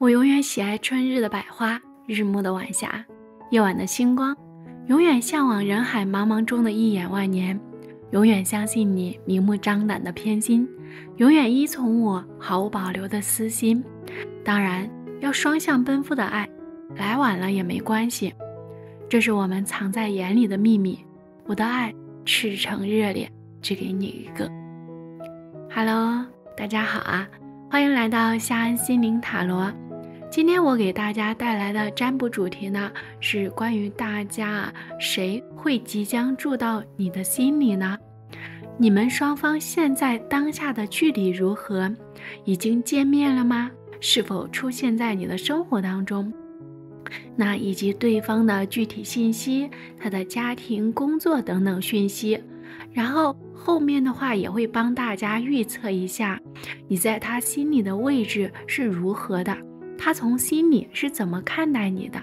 我永远喜爱春日的百花，日暮的晚霞，夜晚的星光，永远向往人海茫茫中的一眼万年，永远相信你明目张胆的偏心，永远依从我毫无保留的私心。当然，要双向奔赴的爱，来晚了也没关系。这是我们藏在眼里的秘密。我的爱赤诚热烈，只给你一个。Hello， 大家好啊，欢迎来到夏安心灵塔罗。今天我给大家带来的占卜主题呢，是关于大家谁会即将住到你的心里呢？你们双方现在当下的距离如何？已经见面了吗？是否出现在你的生活当中？那以及对方的具体信息，他的家庭、工作等等讯息。然后后面的话也会帮大家预测一下，你在他心里的位置是如何的。他从心里是怎么看待你的？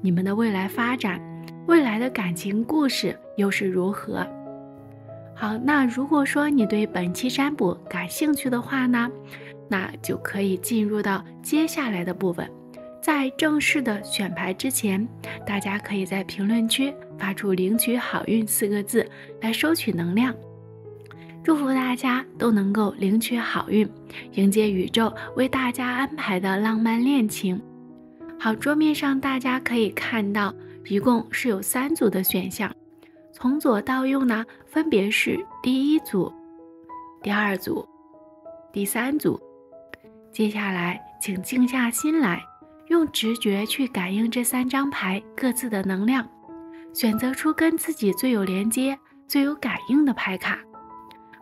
你们的未来发展，未来的感情故事又是如何？好，那如果说你对本期占卜感兴趣的话呢，那就可以进入到接下来的部分。在正式的选牌之前，大家可以在评论区发出领取好运四个字来收取能量。祝福大家都能够领取好运，迎接宇宙为大家安排的浪漫恋情。好，桌面上大家可以看到，一共是有3组的选项，从左到右呢，分别是第1组、第2组、第3组。接下来，请静下心来，用直觉去感应这3张牌各自的能量，选择出跟自己最有连接、最有感应的牌卡。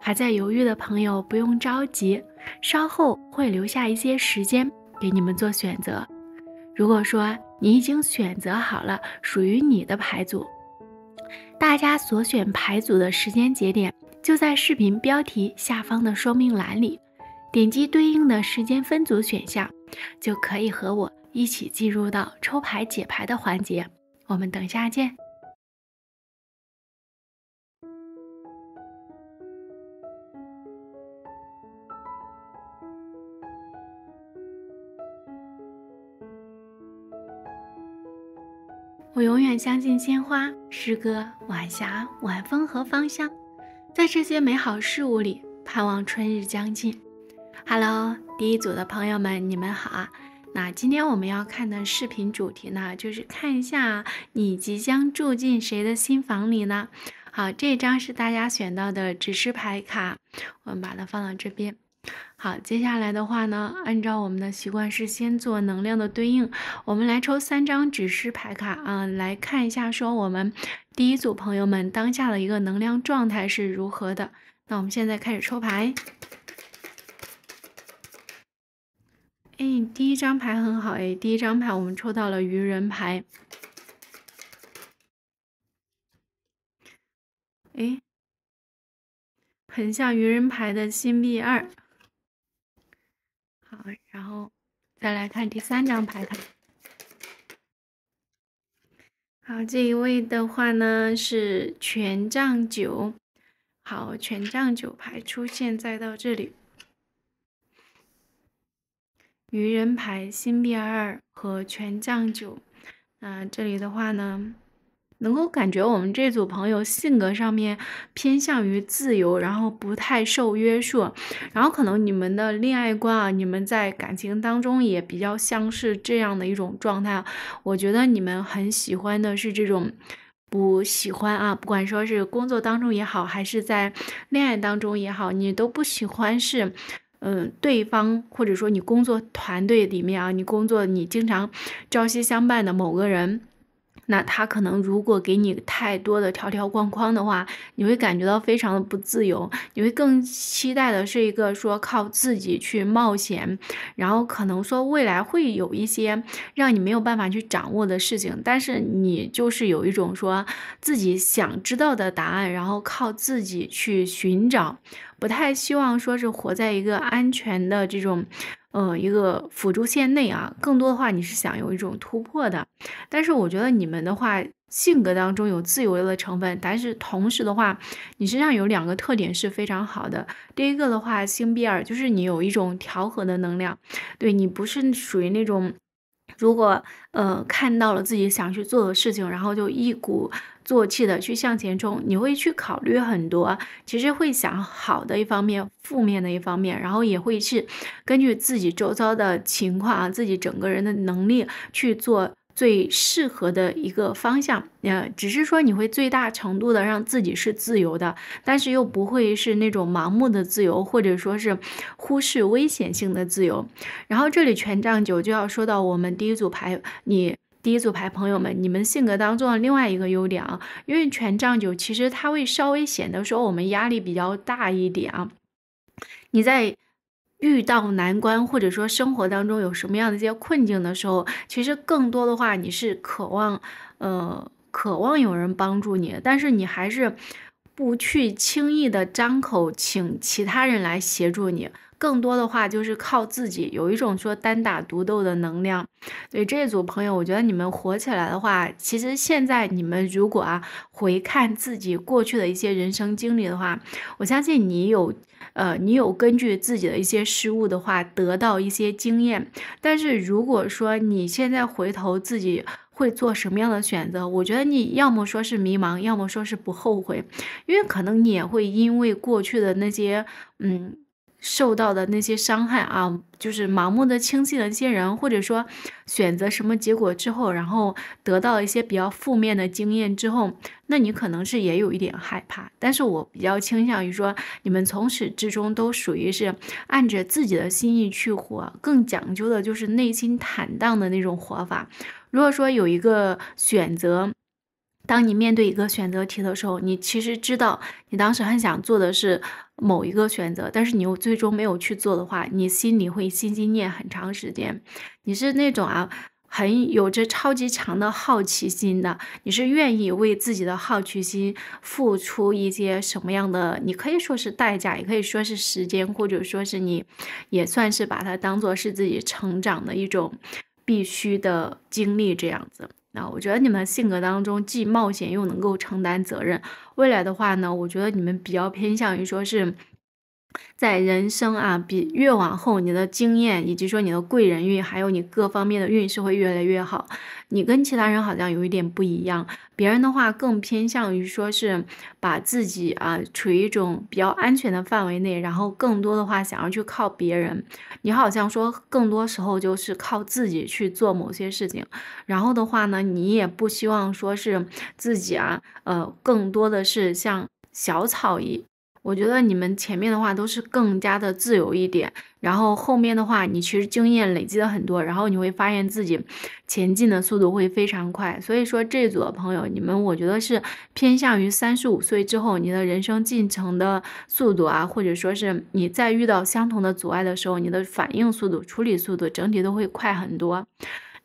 还在犹豫的朋友不用着急，稍后会留下一些时间给你们做选择。如果说你已经选择好了属于你的牌组，大家所选牌组的时间节点就在视频标题下方的说明栏里，点击对应的时间分组选项，就可以和我一起进入到抽牌解牌的环节。我们等下见。我永远相信鲜花、诗歌、晚霞、晚风和芳香，在这些美好事物里，盼望春日将近。Hello， 第1组的朋友们，你们好啊！那今天我们要看的视频主题呢，就是看一下你即将住进谁的心房里呢？好，这张是大家选到的指示牌卡，我们把它放到这边。好，接下来的话呢，按照我们的习惯是先做能量的对应，我们来抽3张指示牌卡啊，来看一下说我们第1组朋友们当下的一个能量状态是如何的。那我们现在开始抽牌。哎，第1张牌很好哎，第1张牌我们抽到了愚人牌。哎，很像愚人牌的星币2。好，然后再来看第3张牌卡。好，这一位的话呢是权杖9。好，权杖9牌出现再到这里，愚人牌、星币2和权杖9。那这里的话呢，能够感觉我们这组朋友性格上面偏向于自由，然后不太受约束，然后可能你们的恋爱观啊，你们在感情当中也比较像是这样的一种状态。我觉得你们很喜欢的是这种不喜欢啊，不管说是工作当中也好，还是在恋爱当中也好，你都不喜欢是对方或者说你工作团队里面啊，你工作你经常朝夕相伴的某个人。那他可能如果给你太多的条条框框的话，你会感觉到非常的不自由，你会更期待的是一个说靠自己去冒险，然后可能说未来会有一些让你没有办法去掌握的事情，但是你就是有一种说自己想知道的答案，然后靠自己去寻找，不太希望说是活在一个安全的这种一个辅助线内啊，更多的话你是想有一种突破的。但是我觉得你们的话，性格当中有自由的成分，但是同时的话，你身上有两个特点是非常好的。第一个的话，星币二就是你有一种调和的能量，对你不是属于那种。如果看到了自己想去做的事情，然后就一鼓作气的去向前冲，你会去考虑很多，其实会想好的一方面，负面的一方面，然后也会是根据自己周遭的情况啊，自己整个人的能力去做最适合的一个方向。只是说你会最大程度的让自己是自由的，但是又不会是那种盲目的自由，或者说是忽视危险性的自由。然后这里权杖九就要说到我们第一组牌，第一组牌朋友们，你们性格当中的另外一个优点啊，因为权杖九其实它会稍微显得说我们压力比较大一点啊，你在遇到难关或者说生活当中有什么样的一些困境的时候，其实更多的话你是渴望有人帮助你，但是你还是不去轻易的张口请其他人来协助你，更多的话就是靠自己，有一种说单打独斗的能量。所以这组朋友，我觉得你们火起来的话，其实现在你们如果回看自己过去的一些人生经历的话，我相信你有根据自己的一些失误的话得到一些经验。但是如果说你现在回头自己会做什么样的选择，我觉得你要么说是迷茫，要么说是不后悔，因为可能你也会因为过去的那些受到的那些伤害啊，就是盲目的轻信了一些人，或者说选择什么结果之后，然后得到一些比较负面的经验之后，那你可能是也有一点害怕。但是我比较倾向于说，你们从始至终都属于是按着自己的心意去活，更讲究的就是内心坦荡的那种活法。如果说有一个选择，当你面对一个选择题的时候，你其实知道你当时很想做的是某一个选择，但是你又最终没有去做的话，你心里会心心念很长时间。你是那种很有着超级强的好奇心的，你是愿意为自己的好奇心付出一些什么样的，你可以说是代价，也可以说是时间，或者说是你也算是把它当做是自己成长的一种必须的经历这样子。那我觉得你们性格当中既冒险又能够承担责任，未来的话呢，我觉得你们比较偏向于说是在人生比越往后你的经验以及说你的贵人运还有你各方面的运势会越来越好。你跟其他人好像有一点不一样，别人的话更偏向于说是把自己处于一种比较安全的范围内，然后更多的话想要去靠别人。你好像说更多时候就是靠自己去做某些事情，然后的话呢，你也不希望说是自己更多的是像小草一。我觉得你们前面的话都是更加的自由一点，然后后面的话你其实经验累积了很多，然后你会发现自己前进的速度会非常快。所以说这组的朋友，你们我觉得是偏向于35岁之后你的人生进程的速度或者说是你在遇到相同的阻碍的时候，你的反应速度、处理速度整体都会快很多。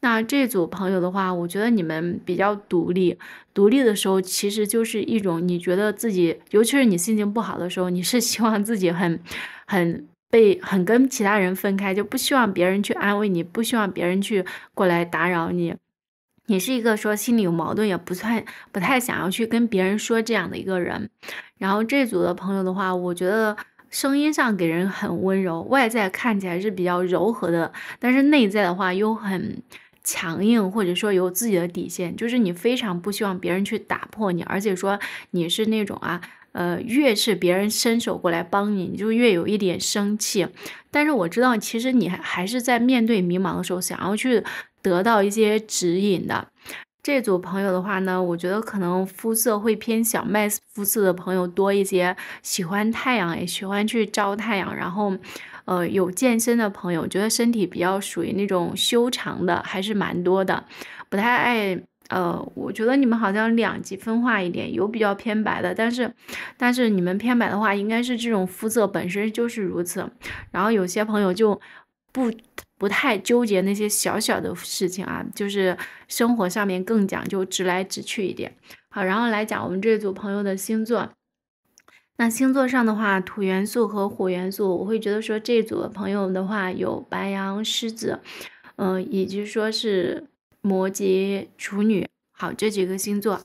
那这组朋友的话，我觉得你们比较独立的时候，其实就是一种你觉得自己，尤其是你心情不好的时候，你是希望自己很跟其他人分开，就不希望别人去安慰你，不希望别人去过来打扰你。你是一个说心里有矛盾也不太想要去跟别人说这样的一个人。然后这组的朋友的话，我觉得声音上给人很温柔，外在看起来是比较柔和的，但是内在的话又很强硬，或者说有自己的底线，就是你非常不希望别人去打破你，而且说你是那种越是别人伸手过来帮你，你就越有一点生气。但是我知道其实你还是在面对迷茫的时候想要去得到一些指引的。这组朋友的话呢，我觉得可能肤色会偏小麦肤色的朋友多一些，喜欢太阳，也喜欢去照太阳。然后有健身的朋友，觉得身体比较属于那种修长的还是蛮多的，不太爱我觉得你们好像两极分化一点，有比较偏白的，但是你们偏白的话应该是这种肤色本身就是如此。然后有些朋友就不太纠结那些小小的事情就是生活上面更讲究直来直去一点。好，然后来讲我们这组朋友的星座。那星座上的话，土元素和火元素，我会觉得说这组的朋友的话有白羊、狮子，以及说是摩羯、处女，好，这几个星座。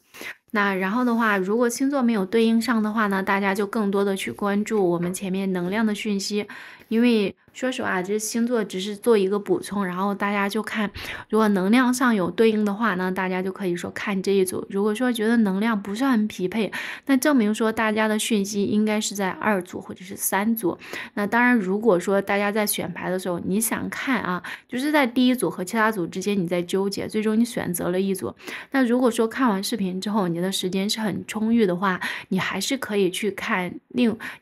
那然后的话，如果星座没有对应上的话呢，大家就更多的去关注我们前面能量的讯息，因为说实话，这星座只是做一个补充，然后大家就看，如果能量上有对应的话呢，大家就可以说看这一组。如果说觉得能量不是很匹配，那证明说大家的讯息应该是在二组或者是三组。那当然，如果说大家在选牌的时候，你想看啊，就是在第一组和其他组之间你在纠结，最终你选择了一组。那如果说看完视频之后，你的时间是很充裕的话，你还是可以去看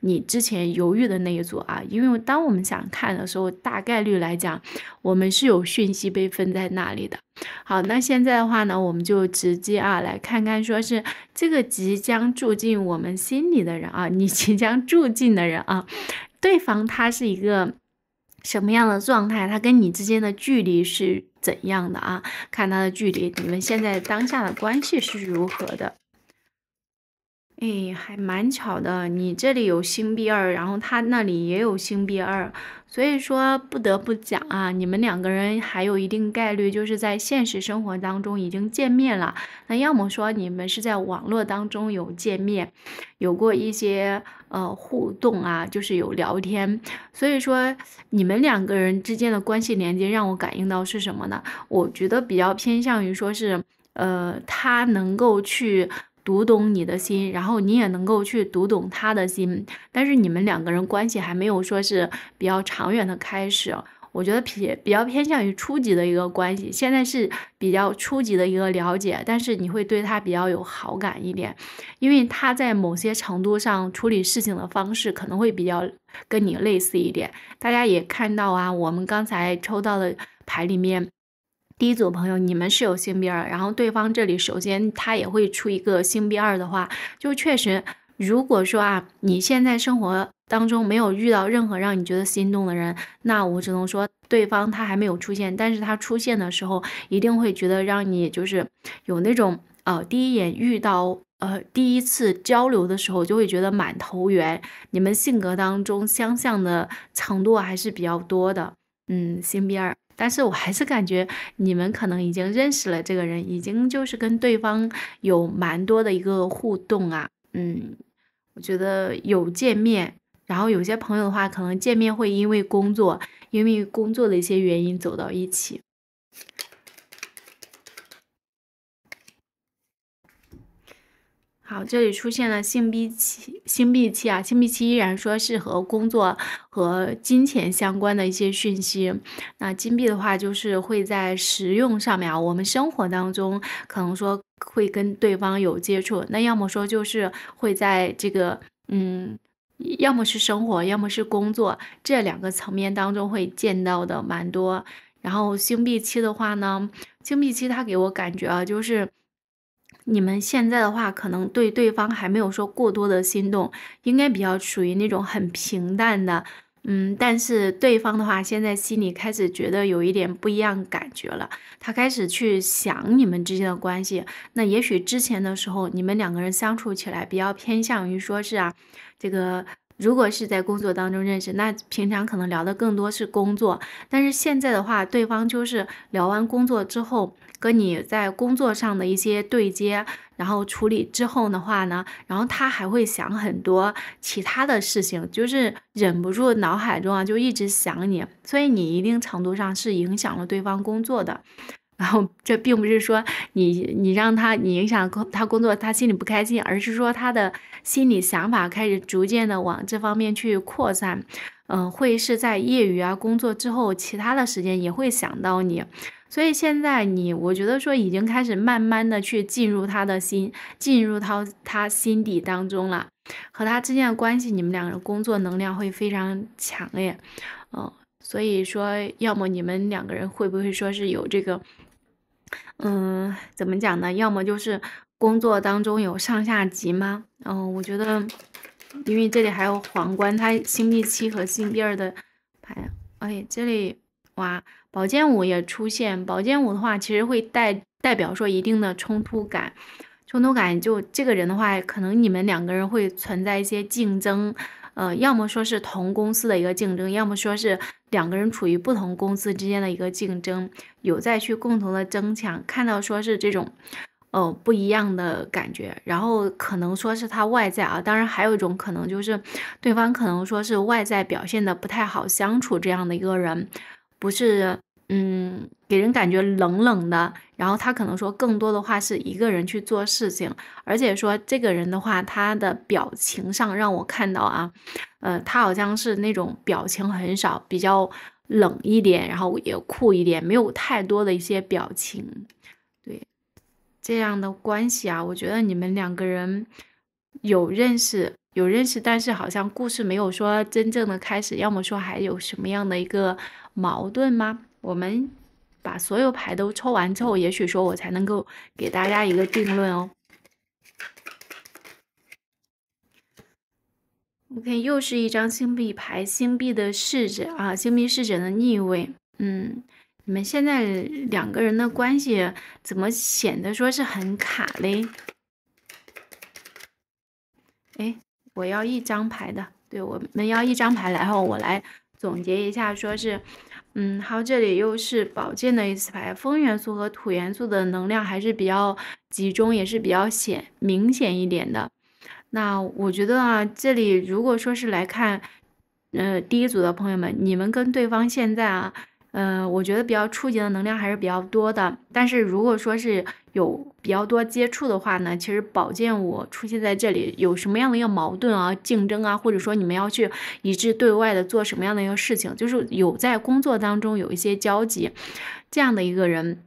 你之前犹豫的那一组啊，因为当我们想看的时候，大概率来讲，我们是有讯息被分在那里的。好，那现在的话呢，我们就直接啊来看看，说是这个即将住进我们心里的人啊，你即将住进的人啊，对方他是一个什么样的状态，他跟你之间的距离是怎样的啊？看他的距离，你们现在当下的关系是如何的？哎，还蛮巧的，你这里有星币2，然后他那里也有星币2，所以说不得不讲啊，你们两个人还有一定概率就是在现实生活当中已经见面了，那要么说你们是在网络当中有见面，有过一些互动啊，就是有聊天，所以说你们两个人之间的关系连接让我感应到是什么呢？我觉得比较偏向于说是他能够去读懂你的心，然后你也能够去读懂他的心，但是你们两个人关系还没有说是比较长远的开始，我觉得比较偏向于初级的一个关系，现在是比较初级的一个了解，但是你会对他比较有好感一点，因为他在某些程度上处理事情的方式可能会比较跟你类似一点。大家也看到啊，我们刚才抽到的牌里面第一组朋友，你们是有星币2，然后对方这里首先他也会出一个星币2的话，就确实如果说啊，你现在生活当中没有遇到任何让你觉得心动的人，那我只能说对方他还没有出现，但是他出现的时候一定会觉得让你就是有那种第一眼遇到第一次交流的时候就会觉得蛮投缘，你们性格当中相像的程度还是比较多的，星币2。但是我还是感觉你们可能已经认识了这个人，已经就是跟对方有蛮多的一个互动啊，我觉得有见面，然后有些朋友的话可能见面会因为工作的一些原因走到一起。好，这里出现了星币7啊，星币7依然说是和工作和金钱相关的一些讯息。那金币的话就是会在实用上面啊，我们生活当中可能说会跟对方有接触，那要么说就是会在这个要么是生活，要么是工作这两个层面当中会见到的蛮多。然后星币7的话呢，星币7它给我感觉啊，就是你们现在的话可能对对方还没有说过多的心动，应该比较属于那种很平淡的，但是对方的话现在心里开始觉得有一点不一样感觉了，他开始去想你们之间的关系。那也许之前的时候你们两个人相处起来比较偏向于说是啊，这个如果是在工作当中认识，那平常可能聊的更多是工作，但是现在的话对方就是聊完工作之后跟你在工作上的一些对接，然后处理之后的话呢，然后他还会想很多其他的事情，就是忍不住脑海中啊就一直想你，所以你一定程度上是影响了对方工作的。然后这并不是说你让他你影响他工作他心里不开心，而是说他的心理想法开始逐渐的往这方面去扩散，会是在业余啊工作之后其他的时间也会想到你，所以现在我觉得说已经开始慢慢的去进入他的心，进入到他心底当中了，和他之间的关系你们两个人工作能量会非常强烈，所以说要么你们两个人会不会说是有这个怎么讲呢？要么就是工作当中有上下级吗？我觉得，因为这里还有皇冠，它星币7和星币2的牌，哎，这里哇，宝剑5也出现。宝剑5的话，其实会代表说一定的冲突感。冲突感就这个人的话，可能你们两个人会存在一些竞争，要么说是同公司的一个竞争，要么说是两个人处于不同公司之间的一个竞争，有在去共同的争抢，看到说是这种不一样的感觉，然后可能说是他外在啊，当然还有一种可能就是对方可能说是外在表现的不太好相处，这样的一个人不是给人感觉冷冷的，然后他可能说更多的话是一个人去做事情，而且说这个人的话，他的表情上让我看到啊，他好像是那种表情很少，比较冷一点，然后也酷一点，没有太多的一些表情。对，这样的关系啊，我觉得你们两个人有认识，但是好像故事没有说真正的开始，要么说还有什么样的一个矛盾吗？我们把所有牌都抽完之后，也许说我才能够给大家一个定论哦。OK， 又是一张星币牌，星币的侍者啊，星币侍者的逆位。你们现在两个人的关系怎么显得说是很卡嘞？哎，我要一张牌的，对，我们要一张牌，然后我来总结一下，说是。好，这里又是宝剑的一次牌，风元素和土元素的能量还是比较集中，也是比较明显一点的。那我觉得啊，这里如果说是来看，第一组的朋友们，你们跟对方现在啊，我觉得比较初级的能量还是比较多的。但是如果说是有比较多接触的话呢，其实宝剑五出现在这里，有什么样的一个矛盾啊、竞争啊，或者说你们要去一致对外的做什么样的一个事情，就是有在工作当中有一些交集，这样的一个人，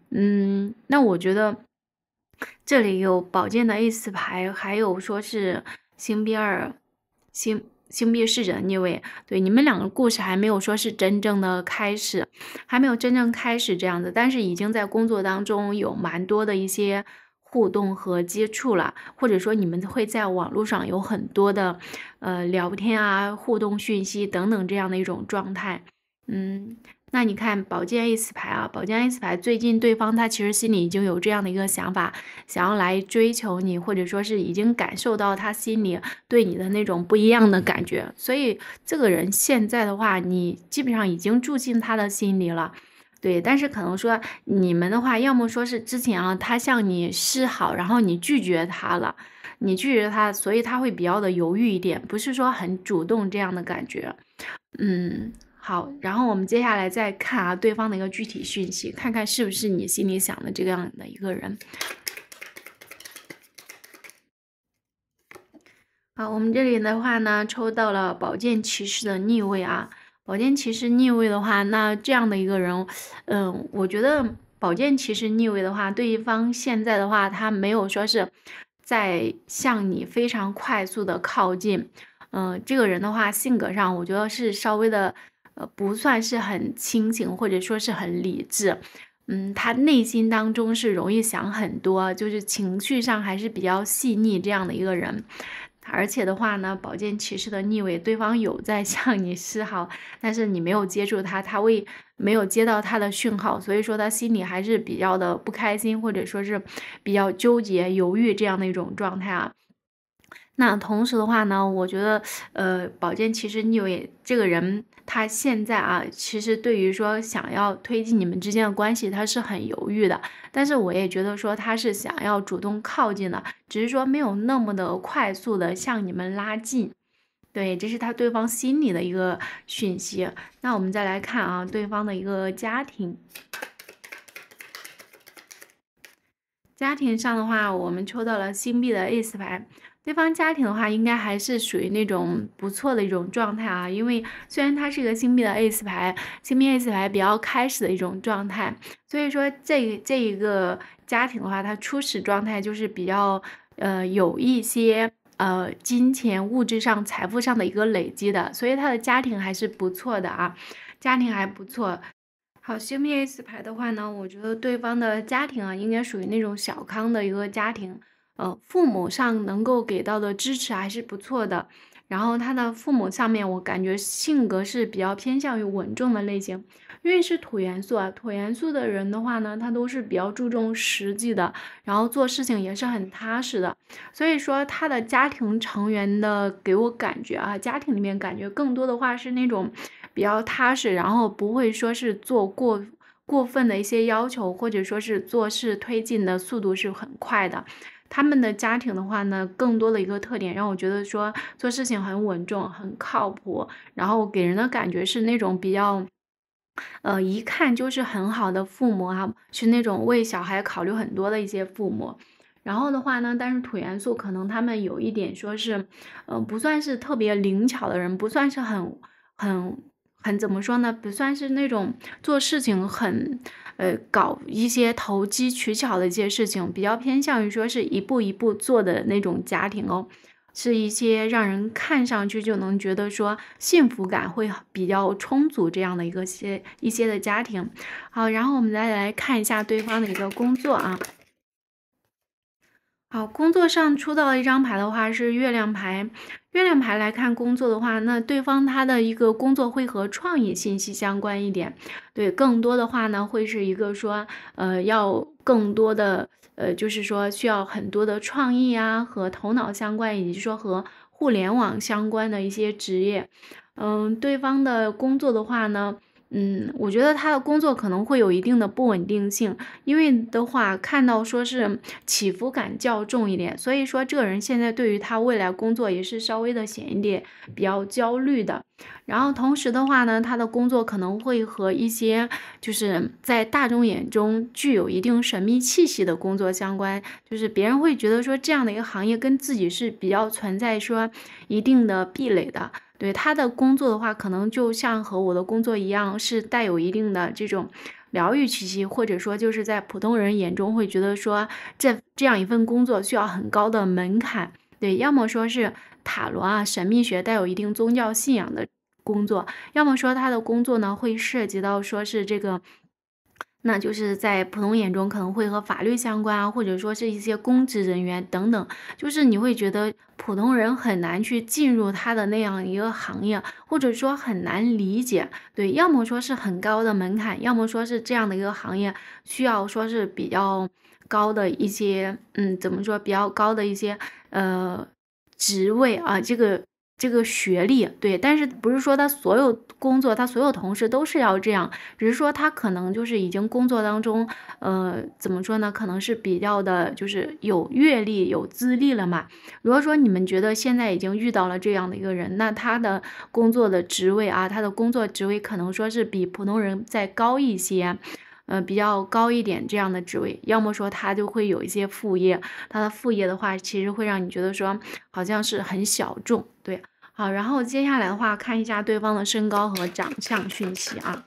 那我觉得这里有宝剑的 Ace 牌，还有说是星币二，星币侍者逆位，对，你们两个故事还没有说是真正的开始，还没有真正开始这样子，但是已经在工作当中有蛮多的一些互动和接触了，或者说你们会在网络上有很多的聊天啊、互动讯息等等这样的一种状态。那你看宝剑 Ace 牌啊，宝剑 Ace 牌最近对方他其实心里已经有这样的一个想法，想要来追求你，或者说是已经感受到他心里对你的那种不一样的感觉，所以这个人现在的话，你基本上已经住进他的心里了。对，但是可能说你们的话，要么说是之前啊，他向你示好，然后你拒绝他了，你拒绝他，所以他会比较的犹豫一点，不是说很主动这样的感觉。好，然后我们接下来再看啊对方的一个具体讯息，看看是不是你心里想的这样的一个人。好，我们这里的话呢，抽到了宝剑骑士的逆位啊，宝剑骑士逆位的话，那这样的一个人，我觉得宝剑骑士逆位的话，对方现在的话，他没有说是在向你非常快速的靠近，这个人的话，性格上我觉得是稍微的。不算是很清醒，或者说是很理智，他内心当中是容易想很多，就是情绪上还是比较细腻这样的一个人。而且的话呢，宝剑骑士的逆位，对方有在向你示好，但是你没有接触他，他会没有接到他的讯号，所以说他心里还是比较的不开心，或者说是比较纠结、犹豫这样的一种状态啊。那同时的话呢，我觉得，宝剑骑士逆位这个人，他现在啊，其实对于说想要推进你们之间的关系，他是很犹豫的。但是我也觉得说他是想要主动靠近的，只是说没有那么的快速的向你们拉近。对，这是他对方心里的一个讯息。那我们再来看啊，对方的一个家庭。家庭上的话，我们抽到了星币的 Ace 牌。对方家庭的话，应该还是属于那种不错的一种状态啊，因为虽然它是一个星币的 Ace 牌，星币 Ace 牌比较开始的一种状态，所以说这一个家庭的话，它初始状态就是比较有一些金钱物质上财富上的一个累积的，所以他的家庭还是不错的啊，家庭还不错。好，星币 Ace 牌的话呢，我觉得对方的家庭啊，应该属于那种小康的一个家庭。父母上能够给到的支持还是不错的，然后他的父母上面我感觉性格是比较偏向于稳重的类型，因为是土元素啊，土元素的人的话呢，他都是比较注重实际的，然后做事情也是很踏实的，所以说他的家庭成员的给我感觉啊，家庭里面感觉更多的话是那种比较踏实，然后不会说是做过分的一些要求，或者说是做事推进的速度是很快的。他们的家庭的话呢，更多的一个特点让我觉得说做事情很稳重、很靠谱，然后给人的感觉是那种比较一看就是很好的父母啊，是那种为小孩考虑很多的一些父母。然后的话呢，但是土元素可能他们有一点说是不算是特别灵巧的人，不算是很怎么说呢，不算是那种做事情很搞一些投机取巧的一些事情，比较偏向于说是一步一步做的那种家庭哦，是一些让人看上去就能觉得说幸福感会比较充足这样的一些的家庭。好，然后我们再来看一下对方的一个工作啊。好，工作上出到一张牌的话是月亮牌，月亮牌来看工作的话，那对方他的一个工作会和创意信息相关一点，对，更多的话呢会是一个说要更多的就是说需要很多的创意啊，和头脑相关，以及说和互联网相关的一些职业。对方的工作的话呢，我觉得他的工作可能会有一定的不稳定性，因为的话看到说是起伏感较重一点，所以说这个人现在对于他未来工作也是稍微的显一点比较焦虑的。然后同时的话呢，他的工作可能会和一些就是在大众眼中具有一定神秘气息的工作相关，就是别人会觉得说这样的一个行业跟自己是比较存在说一定的壁垒的。对，他的工作的话可能就像和我的工作一样，是带有一定的这种疗愈气息，或者说就是在普通人眼中会觉得说这样一份工作需要很高的门槛，对，要么说是塔罗啊神秘学带有一定宗教信仰的工作，要么说他的工作呢会涉及到说是这个，那就是在普通眼中可能会和法律相关啊，或者说是一些公职人员等等，就是你会觉得普通人很难去进入他的那样一个行业，或者说很难理解，对，要么说是很高的门槛，要么说是这样的一个行业需要说是比较高的一些怎么说，比较高的一些职位啊，这个学历，对，但是不是说他所有工作，他所有同事都是要这样，只是说他可能就是已经工作当中，怎么说呢，可能是比较的，就是有阅历、有资历了嘛。如果说你们觉得现在已经遇到了这样的一个人，那他的工作的职位啊，他的工作职位可能说是比普通人再高一些。比较高一点这样的职位，要么说他就会有一些副业，他的副业的话其实会让你觉得说好像是很小众，对。好，然后接下来的话看一下对方的身高和长相讯息啊。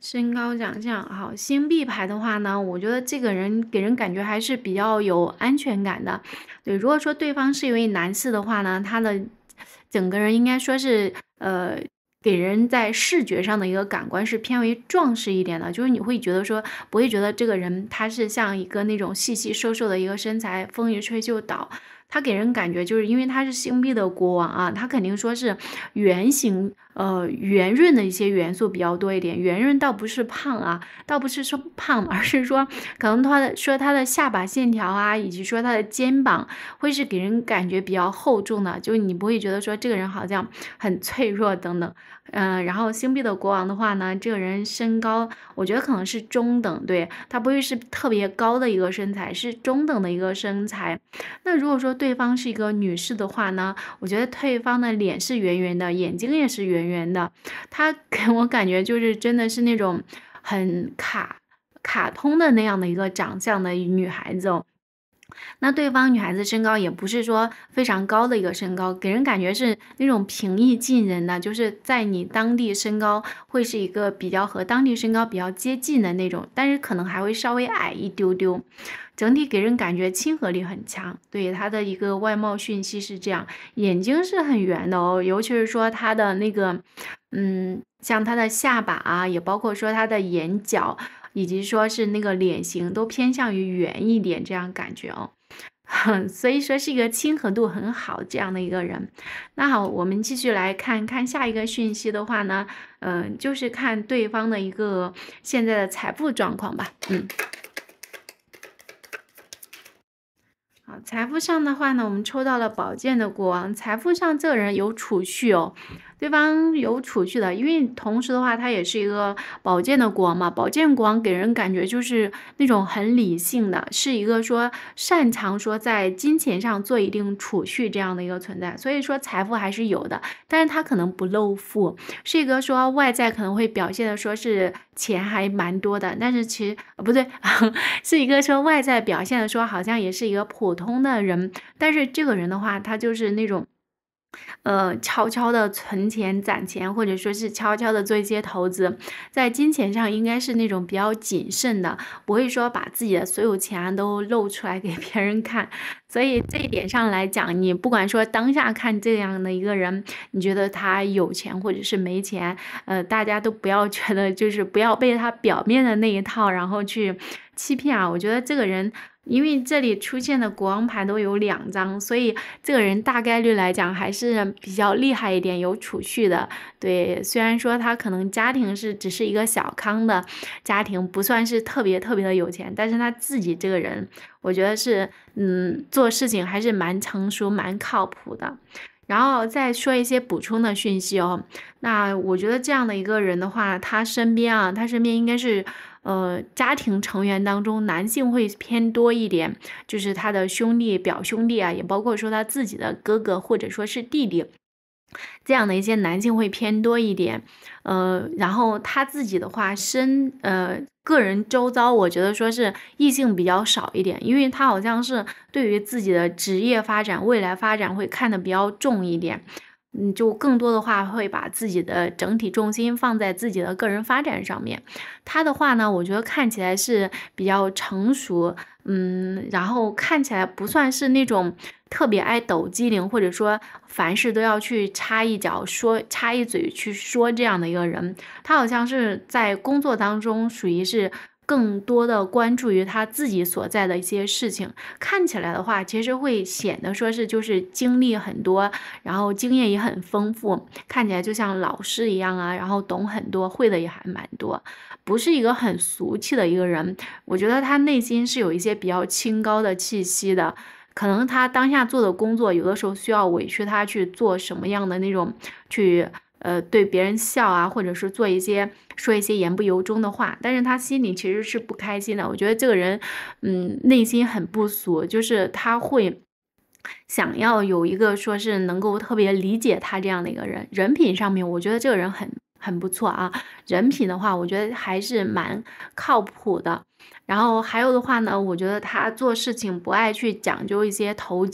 身高长相，好，星币牌的话呢，我觉得这个人给人感觉还是比较有安全感的，对，如果说对方是一位男士的话呢，他的整个人应该说是给人在视觉上的一个感官是偏为壮实一点的，就是你会觉得说不会觉得这个人他是像一个那种细细瘦瘦的一个身材风一吹就倒，他给人感觉就是因为他是星币的国王啊，他肯定说是圆形圆润的一些元素比较多一点，圆润倒不是胖啊，倒不是说胖，而是说可能他的下巴线条啊，以及说他的肩膀会是给人感觉比较厚重的，就是你不会觉得说这个人好像很脆弱等等。然后星币的国王的话呢，这个人身高我觉得可能是中等，对，他不会是特别高的一个身材，是中等的一个身材。那如果说对方是一个女士的话呢，我觉得对方的脸是圆圆的，眼睛也是圆的，他给我感觉就是真的是那种很卡通的那样的一个长相的女孩子哦。那对方女孩子身高也不是说非常高的一个身高，给人感觉是那种平易近人的，就是在你当地身高会是一个比较和当地身高比较接近的那种，但是可能还会稍微矮一丢丢，整体给人感觉亲和力很强，对，他的一个外貌讯息是这样，眼睛是很圆的哦，尤其是说他的那个像他的下巴啊，也包括说他的眼角以及说是那个脸型都偏向于圆一点这样感觉哦。所以说是一个亲和度很好这样的一个人。那好，我们继续来看看下一个讯息的话呢，就是看对方的一个现在的财富状况吧。好，财富上的话呢，我们抽到了宝剑的国王。财富上这个人有储蓄哦，对方有储蓄的，因为同时的话，他也是一个宝剑的国王嘛。宝剑国王给人感觉就是那种很理性的，是一个说擅长说在金钱上做一定储蓄这样的一个存在，所以说财富还是有的，但是他可能不露富，是一个说外在可能会表现的说是钱还蛮多的，但是其实不对，是一个说外在表现的说好像也是一个普通的人，但是这个人的话，他就是那种。悄悄的存钱攒钱，或者说是悄悄的做一些投资，在金钱上应该是那种比较谨慎的，不会说把自己的所有钱都露出来给别人看。所以这一点上来讲，你不管说当下看这样的一个人，你觉得他有钱或者是没钱，大家都不要觉得就是不要被他表面的那一套然后去欺骗啊。我觉得这个人。因为这里出现的国王牌都有2张，所以这个人大概率来讲还是比较厉害一点，有储蓄的。对，虽然说他可能家庭是只是一个小康的家庭，不算是特别的有钱，但是他自己这个人，我觉得是做事情还是蛮成熟、蛮靠谱的。然后再说一些补充的讯息哦。那我觉得这样的一个人的话，他身边应该是。家庭成员当中男性会偏多一点，就是他的兄弟、表兄弟啊，也包括说他自己的哥哥或者说是弟弟，这样的一些男性会偏多一点。然后他自己的话，个人周遭，我觉得说是异性比较少一点，因为他好像是对于自己的职业发展、未来发展会看得比较重一点。就更多的话会把自己的整体重心放在自己的个人发展上面。他的话呢，我觉得看起来是比较成熟，然后看起来不算是那种特别爱抖机灵，或者说凡事都要去插一脚插一嘴去说这样的一个人。他好像是在工作当中属于是更多的关注于他自己所在的一些事情，看起来的话，其实会显得说是就是经历很多，然后经验也很丰富，看起来就像老师一样啊，然后懂很多，会的也还蛮多，不是一个很俗气的一个人。我觉得他内心是有一些比较清高的气息的，可能他当下做的工作，有的时候需要委屈他去做什么样的那种去。对别人笑啊，或者是说一些言不由衷的话，但是他心里其实是不开心的。我觉得这个人，内心很不俗，就是他会想要有一个说是能够特别理解他这样的一个人。人品上面，我觉得这个人很不错啊。人品的话，我觉得还是蛮靠谱的。然后还有的话呢，我觉得他做事情不爱去讲究一些投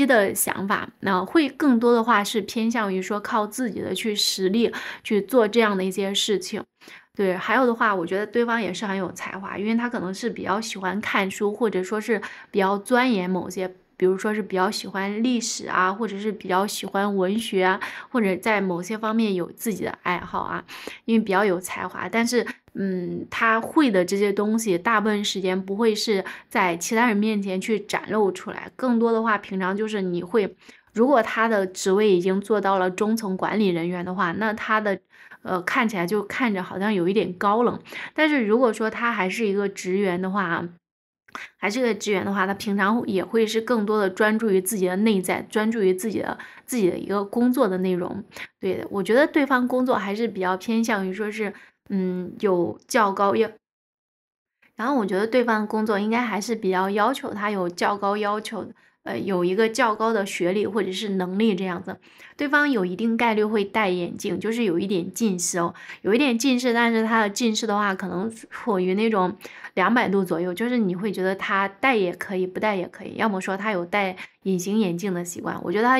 机的想法，那会更多的话是偏向于说靠自己的去实力去做这样的一些事情。对，还有的话，我觉得对方也是很有才华，因为他可能是比较喜欢看书，或者说是比较钻研某些，比如说是比较喜欢历史啊，或者是比较喜欢文学啊，或者在某些方面有自己的爱好啊，因为比较有才华，但是他会的这些东西大部分时间不会是在其他人面前去展露出来，更多的话平常就是你会，如果他的职位已经做到了中层管理人员的话，那他的看起来就看着好像有一点高冷，但是如果说他还是一个职员的话，他平常也会是更多的专注于自己的内在，专注于自己的一个工作的内容。对的，我觉得对方工作还是比较偏向于说是有较高要，然后我觉得对方工作应该还是比较要求他有较高要求，有一个较高的学历或者是能力这样子。对方有一定概率会戴眼镜，就是有一点近视哦，但是他的近视的话，可能处于那种200度左右，就是你会觉得他戴也可以，不戴也可以，要么说他有戴隐形眼镜的习惯。我觉得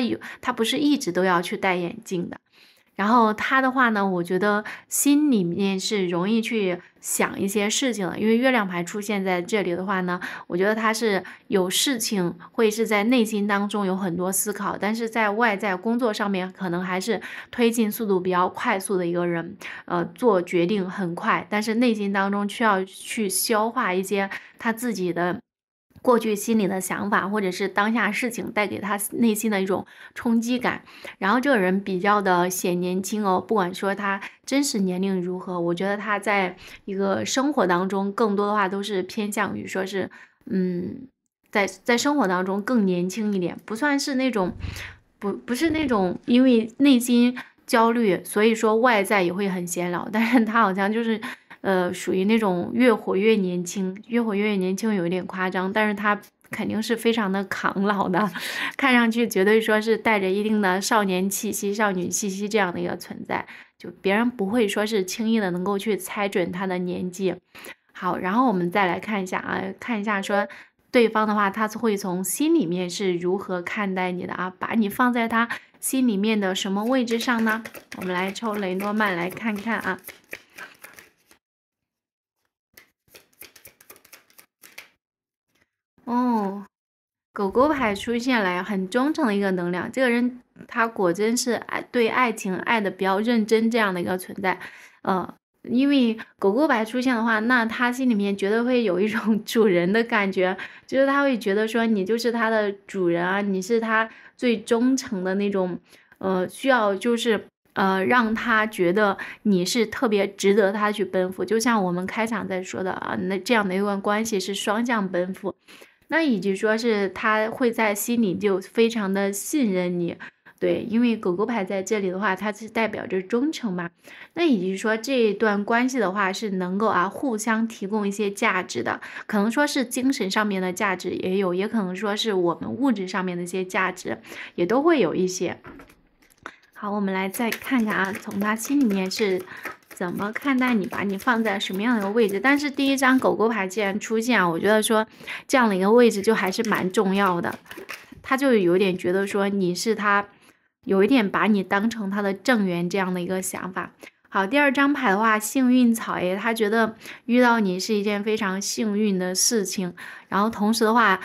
他不是一直都要去戴眼镜的。然后他的话呢，我觉得心里面是容易去想一些事情的，因为月亮牌出现在这里的话呢，我觉得他是有事情会是在内心当中有很多思考，但是在外在工作上面可能还是推进速度比较快速的一个人，做决定很快，但是内心当中需要去消化一些他自己的过去心里的想法，或者是当下事情带给他内心的一种冲击感。然后这个人比较的显年轻哦，不管说他真实年龄如何，我觉得他在一个生活当中更多的话都是偏向于说是在生活当中更年轻一点，不算是那种不是那种因为内心焦虑所以说外在也会很显老，但是他好像就是属于那种越活越年轻，越活越年轻有一点夸张，但是他肯定是非常的抗老的，看上去绝对说是带着一定的少年气息、少女气息这样的一个存在，就别人不会说是轻易的能够去猜准他的年纪。好，然后我们再来看一下啊，看一下说对方的话，他会从心里面是如何看待你的啊，把你放在他心里面的什么位置上呢？我们来抽雷诺曼来看看啊。哦，狗狗牌出现了，很忠诚的一个能量。这个人他果真是对爱情爱的比较认真这样的一个存在。因为狗狗牌出现的话，那他心里面觉得会有一种主人的感觉，就是他会觉得说你就是他的主人啊，你是他最忠诚的那种，需要就是。让他觉得你是特别值得他去奔赴，就像我们开场在说的啊，那这样的一段关系是双向奔赴，那以及说是他会在心里就非常的信任你，对，因为狗狗牌在这里的话，它是代表着忠诚嘛，那以及说这一段关系的话是能够互相提供一些价值的，可能说是精神上面的价值也有，也可能说是我们物质上面的一些价值也都会有一些。好，我们来再看看啊，从他心里面是怎么看待你，把你放在什么样的一个位置。但是第一张狗狗牌既然出现啊，我觉得说这样的一个位置就还是蛮重要的，他就有点觉得说你是他，有一点把你当成他的正缘这样的一个想法。好，第二张牌的话，幸运草耶，他觉得遇到你是一件非常幸运的事情，然后同时的话，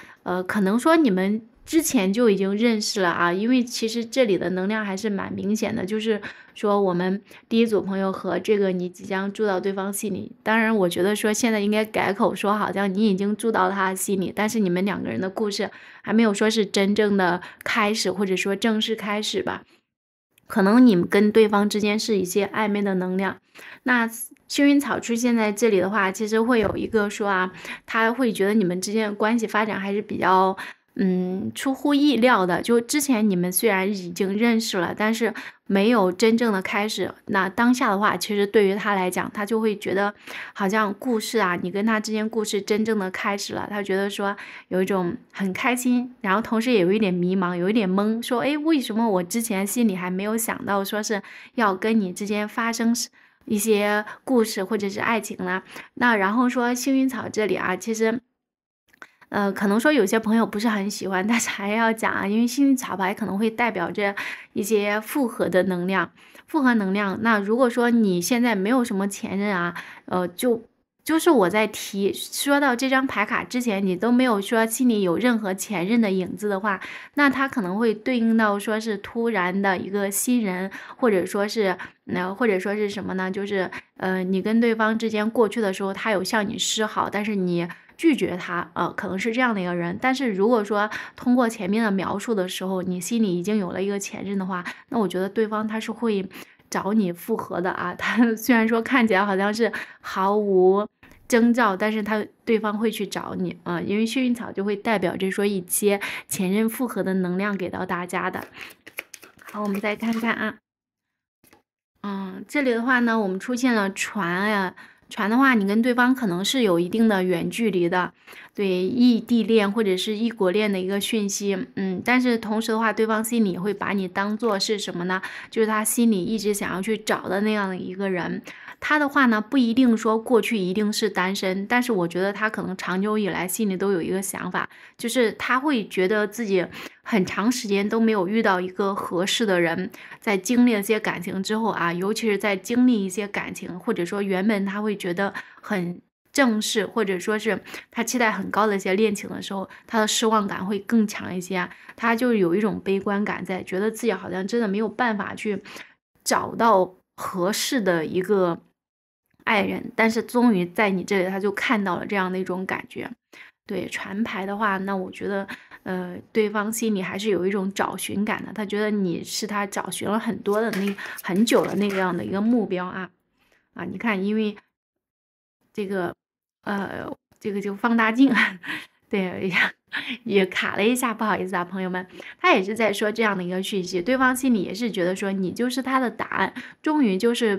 可能说你们之前就已经认识了啊，因为其实这里的能量还是蛮明显的，就是说我们第一组朋友和这个你即将住到对方心里，当然我觉得说现在应该改口说好像你已经住到他心里，但是你们两个人的故事还没有说是真正的开始，或者说正式开始吧，可能你们跟对方之间是一些暧昧的能量。那幸运草出现在这里的话，其实会有一个说啊，他会觉得你们之间的关系发展还是比较出乎意料的，就之前你们虽然已经认识了，但是没有真正的开始。那当下的话，其实对于他来讲，他就会觉得好像故事啊，你跟他之间故事真正的开始了，他觉得说有一种很开心，然后同时也有一点迷茫，有一点懵，说诶，为什么我之前心里还没有想到说是要跟你之间发生一些故事或者是爱情呢？那然后说幸运草这里啊，其实可能说有些朋友不是很喜欢，但是还要讲啊，因为幸运草牌可能会代表着一些复合的能量，复合能量。那如果说你现在没有什么前任啊，就是我在提说到这张牌卡之前，你都没有说心里有任何前任的影子的话，那它可能会对应到说是突然的一个新人，或者说是什么呢？就是你跟对方之间过去的时候，他有向你示好，但是你拒绝他，可能是这样的一个人。但是如果说通过前面的描述的时候，你心里已经有了一个前任的话，那我觉得对方他是会找你复合的啊。他虽然说看起来好像是毫无征兆，但是对方会去找你啊，因为幸运草就会代表着说一些前任复合的能量给到大家的。好，我们再看看啊，这里的话呢，我们出现了船呀。船的话，你跟对方可能是有一定的远距离的，对，异地恋或者是异国恋的一个讯息，但是同时的话，对方心里会把你当做是什么呢？就是他心里一直想要去找的那样的一个人。他的话呢，不一定说过去一定是单身，但是我觉得他可能长久以来心里都有一个想法，就是他会觉得自己很长时间都没有遇到一个合适的人，在经历了一些感情之后啊，尤其是在经历一些感情，或者说原本他会觉得很正式，或者说是他期待很高的一些恋情的时候，他的失望感会更强一些啊，他就有一种悲观感在，觉得自己好像真的没有办法去找到合适的一个爱人，但是终于在你这里他就看到了这样的一种感觉。对船牌的话，那我觉得对方心里还是有一种找寻感的，他觉得你是他找寻了很多的很久的那样的一个目标啊。你看，因为这个就放大镜对也卡了一下，不好意思啊朋友们，他也是在说这样的一个讯息，对方心里也是觉得说你就是他的答案，终于就是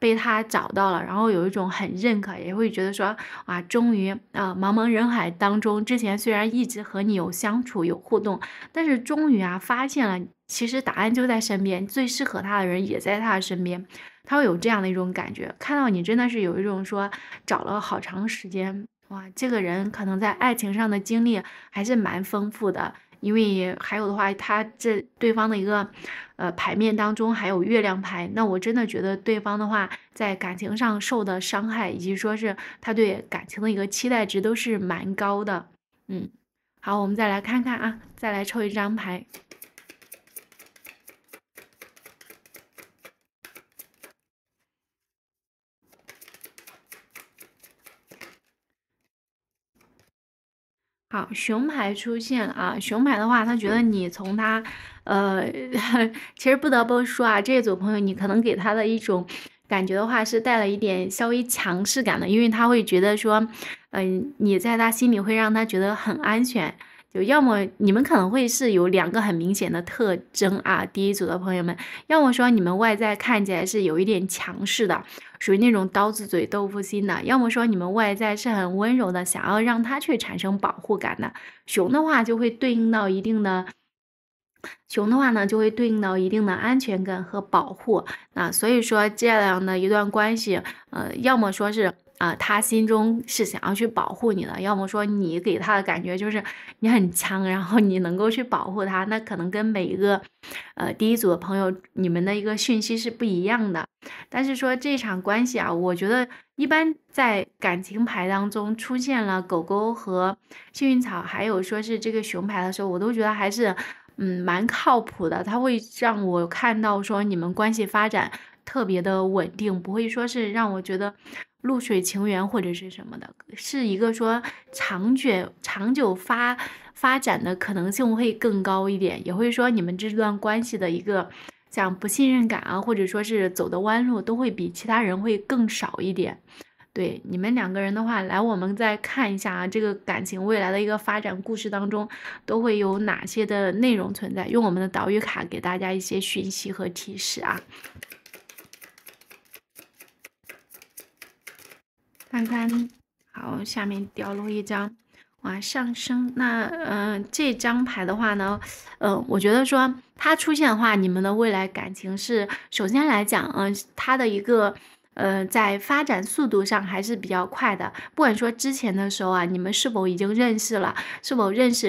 被他找到了，然后有一种很认可，也会觉得说啊，终于啊，茫茫人海当中，之前虽然一直和你有相处有互动，但是终于啊发现了，其实答案就在身边，最适合他的人也在他的身边，他会有这样的一种感觉，看到你真的是有一种说找了好长时间，哇，这个人可能在爱情上的经历还是蛮丰富的。因为还有的话，他这对方的一个牌面当中还有月亮牌，那我真的觉得对方的话在感情上受的伤害，以及说是他对感情的一个期待值都是蛮高的。好，我们再来看看啊，再来抽一张牌。好，熊牌出现了啊！熊牌的话，他觉得你从他，其实不得不说啊，这组朋友你可能给他的一种感觉的话，是带了一点稍微强势感的，因为他会觉得说，你在他心里会让他觉得很安全。就要么你们可能会是有两个很明显的特征啊，第一组的朋友们，要么说你们外在看起来是有一点强势的，属于那种刀子嘴豆腐心的，要么说你们外在是很温柔的，想要让他去产生保护感的。熊的话就会对应到一定的，熊的话呢就会对应到一定的安全感和保护。那所以说这样的一段关系，要么说是他心中是想要去保护你的，要么说你给他的感觉就是你很强，然后你能够去保护他，那可能跟每一个第一组的朋友你们的一个讯息是不一样的。但是说这场关系啊，我觉得一般在感情牌当中出现了狗狗和幸运草，还有说是这个熊牌的时候，我都觉得还是蛮靠谱的，它会让我看到说你们关系发展特别的稳定，不会说是让我觉得露水情缘或者是什么的，是一个说长久发展的可能性会更高一点，也会说你们这段关系的一个像不信任感啊，或者说是走的弯路都会比其他人会更少一点。对你们两个人的话，来我们再看一下啊，这个感情未来的一个发展故事当中都会有哪些的内容存在，用我们的岛屿卡给大家一些讯息和提示啊。看看，好，下面掉落一张，哇，上升。那这张牌的话呢，我觉得说它出现的话，你们的未来感情是首先来讲，它的一个在发展速度上还是比较快的。不管说之前的时候啊，你们是否已经认识了，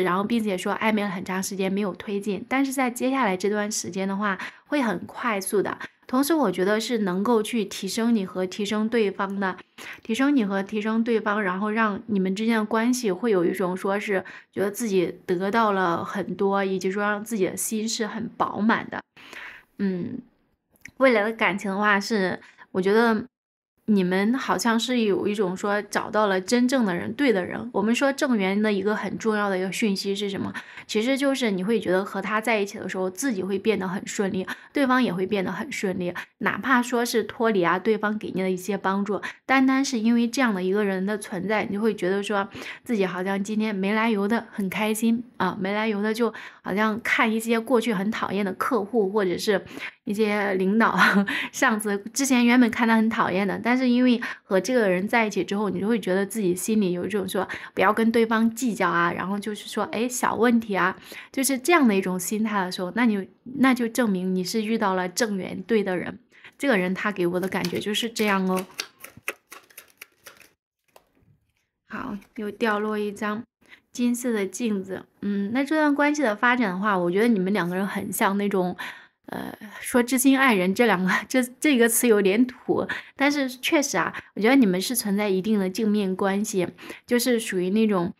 然后并且说暧昧了很长时间没有推进，但是在接下来这段时间的话，会很快速的。同时我觉得是能够去提升你和提升对方，然后让你们之间的关系会有一种说是觉得自己得到了很多，以及说让自己的心是很饱满的。未来的感情的话是，我觉得你们好像是有一种说找到了真正的人，对的人。我们说正缘的一个很重要的一个讯息是什么？其实就是你会觉得和他在一起的时候，自己会变得很顺利，对方也会变得很顺利。哪怕说是脱离啊，对方给你的一些帮助，单单是因为这样的一个人的存在，你就会觉得说自己好像今天没来由的很开心啊，没来由的就好像看一些过去很讨厌的客户或者是一些领导、上司，之前原本看他很讨厌的，但是因为和这个人在一起之后，你就会觉得自己心里有一种说不要跟对方计较啊，然后就是说小问题啊，就是这样的一种心态的时候，那就证明你是遇到了正缘，对的人。这个人他给我的感觉就是这样哦。好，又掉落一张。金色的镜子。那这段关系的发展的话，我觉得你们两个人很像那种，说知心爱人这个词有点土，但是确实啊，我觉得你们是存在一定的镜面关系，就是属于那种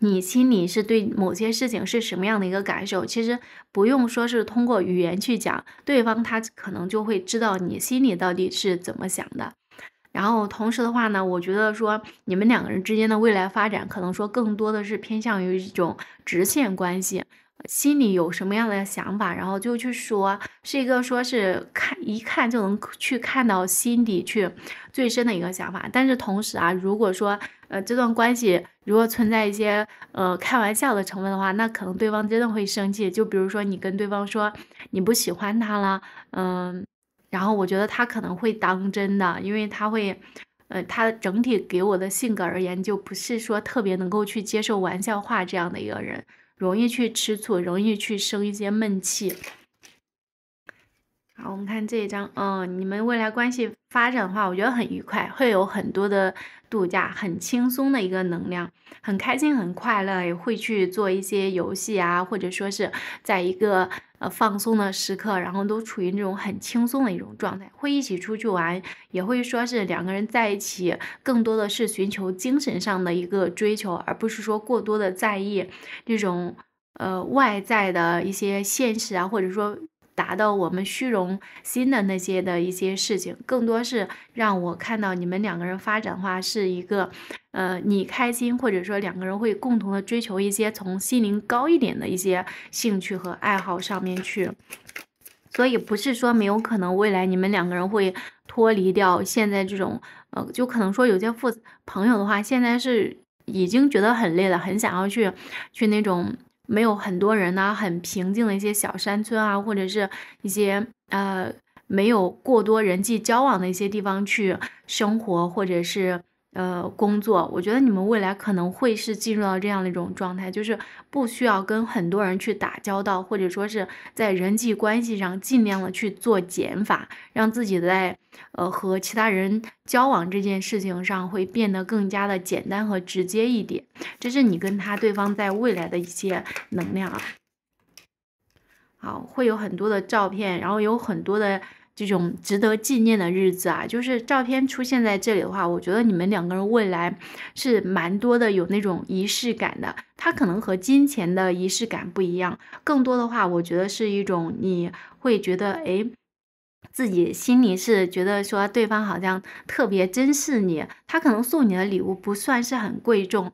你心里是对某些事情是什么样的一个感受，其实不用说是通过语言去讲，对方他可能就会知道你心里到底是怎么想的。然后同时的话呢，我觉得说你们两个人之间的未来发展可能说更多的是偏向于一种直线关系，心里有什么样的想法然后就去说，是一个说是一看就能去看到心底去最深的一个想法。但是同时啊，如果说这段关系如果存在一些开玩笑的成分的话，那可能对方真的会生气，就比如说你跟对方说你不喜欢他了，然后我觉得他可能会当真的，因为他会，他整体给我的性格而言，就不是说特别能够去接受玩笑话这样的一个人，容易去吃醋，容易去生一些闷气。好，我们看这一张，你们未来关系发展的话，我觉得很愉快，会有很多的度假，很轻松的一个能量，很开心，很快乐，也会去做一些游戏啊，或者说是在一个放松的时刻，然后都处于那种很轻松的一种状态，会一起出去玩，也会说是两个人在一起，更多的是寻求精神上的一个追求，而不是说过多的在意这种外在的一些现实啊，或者说达到我们虚荣心的那些的一些事情，更多是让我看到你们两个人发展的话是一个你开心，或者说两个人会共同的追求一些从心灵高一点的一些兴趣和爱好上面去。所以不是说没有可能未来你们两个人会脱离掉现在这种就可能说有些朋友的话现在是已经觉得很累了，很想要去那种没有很多人啊，很平静的一些小山村啊，或者是一些没有过多人际交往的一些地方去生活，或者是工作。我觉得你们未来可能会是进入到这样的一种状态，就是不需要跟很多人去打交道，或者说是在人际关系上尽量的去做减法，让自己在和其他人交往这件事情上会变得更加的简单和直接一点。这是你跟对方在未来的一些能量啊。好，会有很多的照片，然后有很多的这种值得纪念的日子啊，就是照片出现在这里的话，我觉得你们两个人未来是蛮多的有那种仪式感的。它可能和金钱的仪式感不一样，更多的话我觉得是一种你会觉得自己心里是觉得说对方好像特别珍视你，他可能送你的礼物不算是很贵重，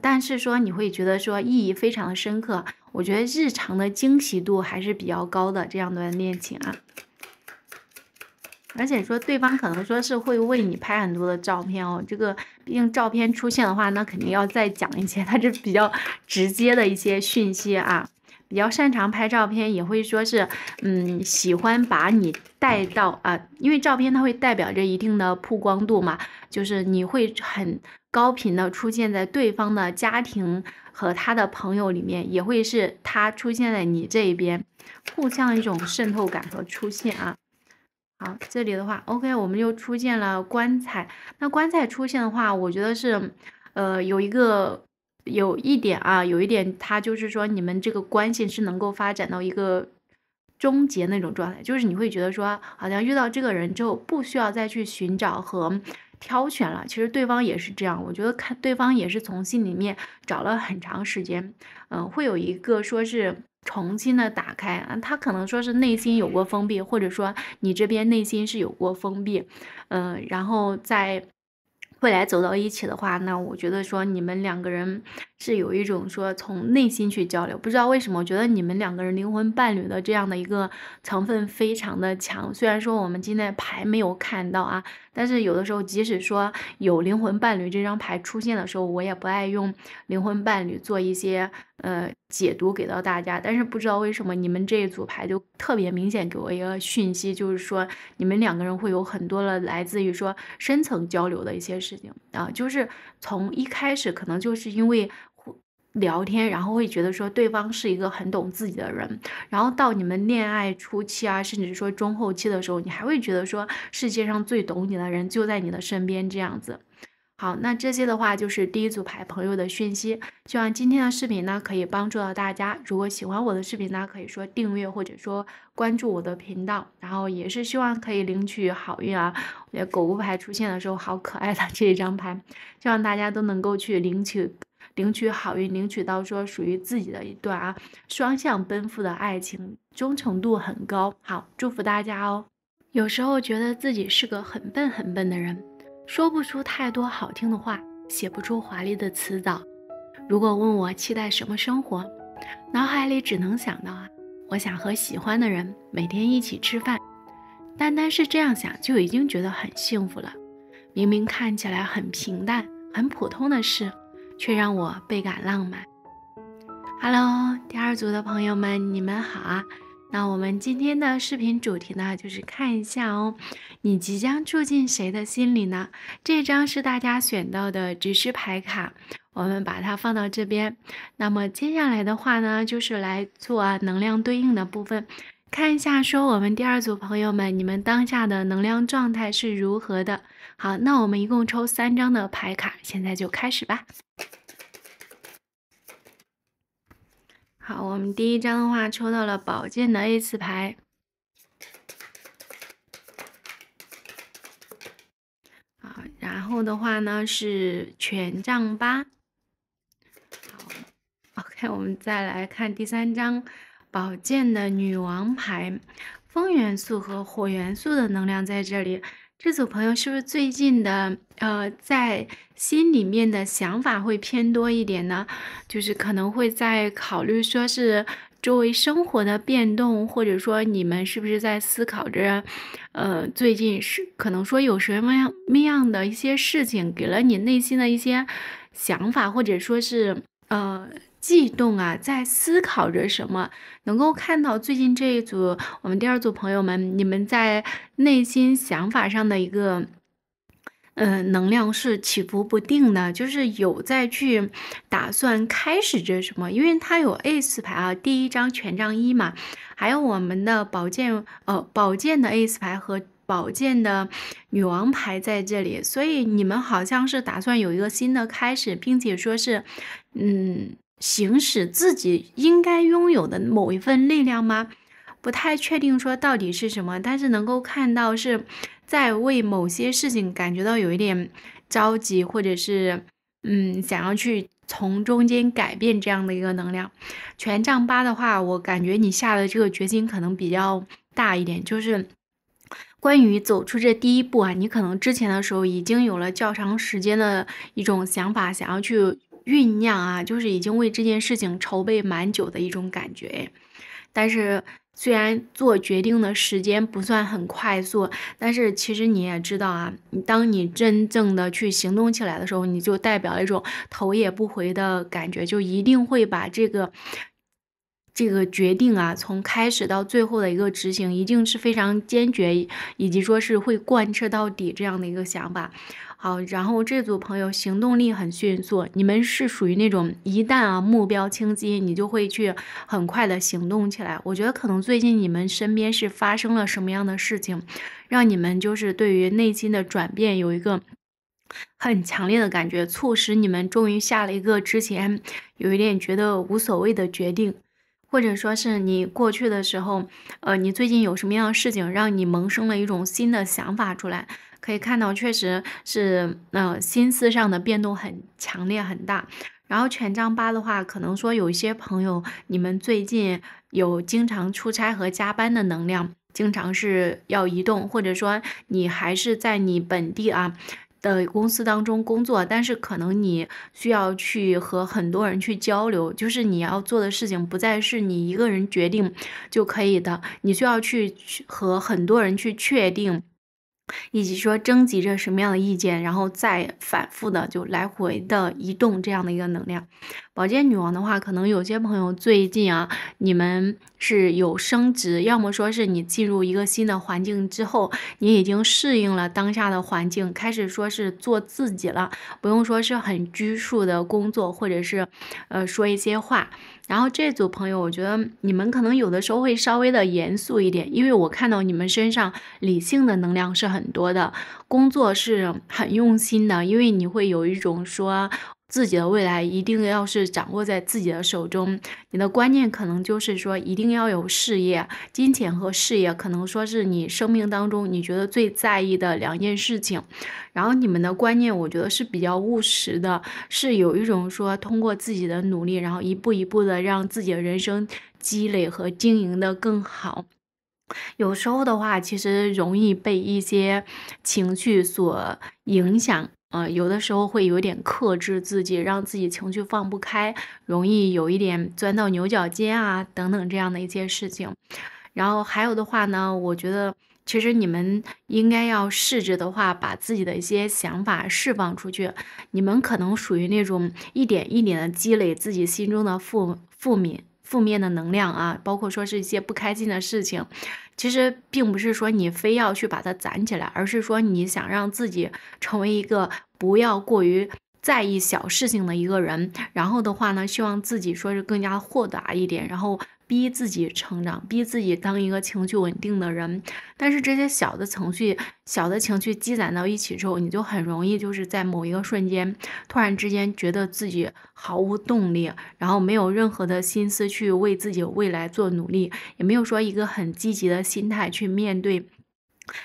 但是说你会觉得说意义非常的深刻。我觉得日常的惊喜度还是比较高的这样的恋情啊。而且说对方可能说是会为你拍很多的照片哦，这个毕竟照片出现的话，那肯定要再讲一些，它是比较直接的一些讯息啊。比较擅长拍照片，也会说是喜欢把你带到啊，因为照片它会代表着一定的曝光度嘛，就是你会很高频的出现在对方的家庭和他的朋友里面，也会是他出现在你这一边，互相一种渗透感和出现啊。好，这里的话 OK 我们又出现了棺材。那棺材出现的话，我觉得是有一点，它就是说你们这个关系是能够发展到一个终结那种状态，就是你会觉得说好像遇到这个人之后不需要再去寻找和挑选了。其实对方也是这样，我觉得看对方也是从心里面找了很长时间，会有一个说是重新的打开啊，他可能说是内心有过封闭，或者说你这边内心是有过封闭，然后在未来走到一起的话，那我觉得说你们两个人是有一种说从内心去交流。不知道为什么，我觉得你们两个人灵魂伴侣的这样的一个成分非常的强。虽然说我们今天牌没有看到啊，但是有的时候即使说有灵魂伴侣这张牌出现的时候，我也不爱用灵魂伴侣做一些解读给到大家。但是不知道为什么你们这一组牌就特别明显给我一个讯息，就是说你们两个人会有很多的来自于说深层交流的一些事情啊，就是从一开始可能就是因为聊天，然后会觉得说对方是一个很懂自己的人，然后到你们恋爱初期啊，甚至说中后期的时候，你还会觉得说世界上最懂你的人就在你的身边这样子。好，那这些的话就是第一组牌朋友的讯息。希望今天的视频呢可以帮助到大家。如果喜欢我的视频呢，可以说订阅或者说关注我的频道，然后也是希望可以领取好运啊。我觉得狗狗牌出现的时候好可爱的这一张牌，希望大家都能够去领取好运，领取到说属于自己的一段啊双向奔赴的爱情，忠诚度很高。好，祝福大家哦。有时候觉得自己是个很笨很笨的人。 说不出太多好听的话，写不出华丽的词藻。如果问我期待什么生活，脑海里只能想到啊，我想和喜欢的人每天一起吃饭。单单是这样想就已经觉得很幸福了。明明看起来很平淡、很普通的事，却让我倍感浪漫。Hello， 第二组的朋友们，你们好啊！ 那我们今天的视频主题呢，就是看一下哦，你即将住进谁的心里呢？这张是大家选到的指示牌卡，我们把它放到这边。那么接下来的话呢，就是来做能量对应的部分，看一下说我们第二组朋友们，你们当下的能量状态是如何的？好，那我们一共抽3张的牌卡，现在就开始吧。 好，我们第一张的话抽到了宝剑的 A 次牌，好，然后的话呢是权杖8。好 ，OK， 我们再来看第3张宝剑的女王牌，风元素和火元素的能量在这里。这组朋友是不是最近的在心里面的想法会偏多一点呢？就是可能会在考虑说是周围生活的变动，或者说你们是不是在思考着，最近是可能说有什么样的一些事情给了你内心的一些想法，或者说是悸动啊，在思考着什么？能够看到最近这一组我们第二组朋友们，你们在内心想法上的一个。 能量是起伏不定的，就是有在去打算开始着什么，因为它有 Ace 牌啊，第1张权杖1嘛，还有我们的宝剑的 Ace 牌和宝剑的女王牌在这里，所以你们好像是打算有一个新的开始，并且说是，行使自己应该拥有的某一份力量吗？不太确定说到底是什么，但是能够看到是。 在为某些事情感觉到有一点着急，或者是想要去从中间改变这样的一个能量。权杖8的话，我感觉你下的这个决心可能比较大一点，就是关于走出这第一步啊，你可能之前的时候已经有了较长时间的一种想法，想要去酝酿啊，就是已经为这件事情筹备蛮久的一种感觉，但是。 虽然做决定的时间不算很快速，但是其实你也知道啊，当你真正的去行动起来的时候，你就代表了一种头也不回的感觉，就一定会把这个决定啊，从开始到最后的一个执行，一定是非常坚决，以及说是会贯彻到底这样的一个想法。好，然后这组朋友行动力很迅速，你们是属于那种一旦啊目标清晰，你就会去很快的行动起来。我觉得可能最近你们身边是发生了什么样的事情，让你们就是对于内心的转变有一个。 很强烈的感觉，促使你们终于下了一个之前有一点觉得无所谓的决定，或者说是你过去的时候，你最近有什么样的事情让你萌生了一种新的想法出来？可以看到，确实是，心思上的变动很强烈，很大。 然后权杖8的话，可能说有一些朋友，你们最近有经常出差和加班的能量，经常是要移动，或者说你还是在你本地啊。 的公司当中工作，但是可能你需要去和很多人去交流，就是你要做的事情不再是你一个人决定就可以的，你需要去和很多人去确定，以及说征集着什么样的意见，然后再反复的就来回的移动这样的一个能量。宝剑女王的话，可能有些朋友最近啊，你们是有升职，要么说是你进入一个新的环境之后，你已经适应了当下的环境，开始说是做自己了，不用说是很拘束的工作，或者是说一些话。然后这组朋友，我觉得你们可能有的时候会稍微的严肃一点，因为我看到你们身上理性的能量是很多的，工作是很用心的，因为你会有一种说自己的未来一定要是掌握在自己的手中，你的观念可能就是说一定要有事业，金钱和事业可能说是你生命当中你觉得最在意的两件事情。然后你们的观念我觉得是比较务实的，是有一种说通过自己的努力，然后一步一步的让自己的人生积累和经营的更好。有时候的话其实容易被一些情绪所影响，有的时候会有点克制自己，让自己情绪放不开，容易有一点钻到牛角尖啊等等这样的一些事情。然后还有的话呢，我觉得其实你们应该要试着的话把自己的一些想法释放出去，你们可能属于那种一点一点的积累自己心中的负面的能量啊，包括说是一些不开心的事情，其实并不是说你非要去把它攒起来，而是说你想让自己成为一个不要过于在意小事情的一个人，然后的话呢，希望自己说是更加豁达一点，然后逼自己成长，逼自己当一个情绪稳定的人。但是这些小的情绪积攒到一起之后，你就很容易就是在某一个瞬间突然之间觉得自己毫无动力，然后没有任何的心思去为自己未来做努力，也没有说一个很积极的心态去面对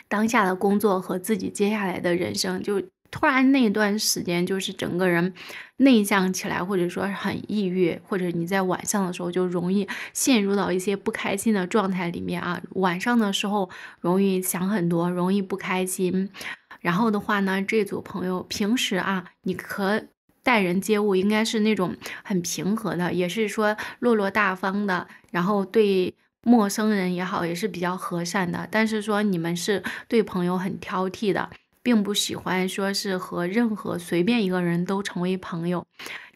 当下的工作和自己接下来的人生，就突然那段时间就是整个人内向起来，或者说很抑郁，或者你在晚上的时候就容易陷入到一些不开心的状态里面啊。晚上的时候容易想很多，容易不开心。然后的话呢，这组朋友平时啊，你可待人接物应该是那种很平和的，也是说落落大方的，然后对陌生人也好也是比较和善的，但是说你们是对朋友很挑剔的，并不喜欢说是和任何随便一个人都成为朋友。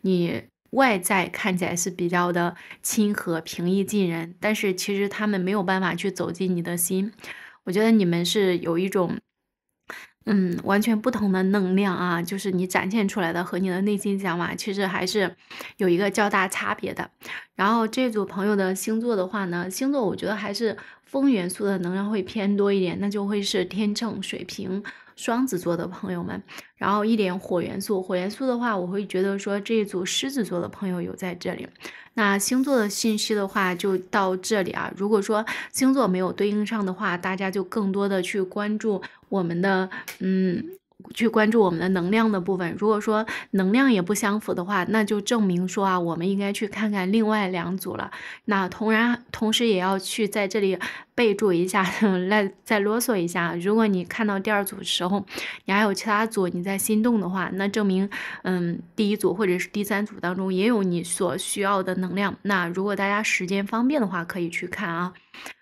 你外在看起来是比较的亲和平易近人，但是其实他们没有办法去走进你的心。我觉得你们是有一种完全不同的能量啊，就是你展现出来的和你的内心想法其实还是有一个较大差别的。然后这组朋友的星座的话呢，星座我觉得还是风元素的能量会偏多一点，那就会是天秤、水瓶、双子座的朋友们，然后一点火元素的话，我会觉得说这一组狮子座的朋友有在这里。那星座的信息的话就到这里啊，如果说星座没有对应上的话，大家就更多的去关注我们的能量的部分。如果说能量也不相符的话，那就证明说啊，我们应该去看看另外两组了。那同时也要去在这里备注一下，再啰嗦一下，如果你看到第二组的时候你还有其他组你在心动的话，那证明第一组或者是第三组当中也有你所需要的能量。那如果大家时间方便的话可以去看啊。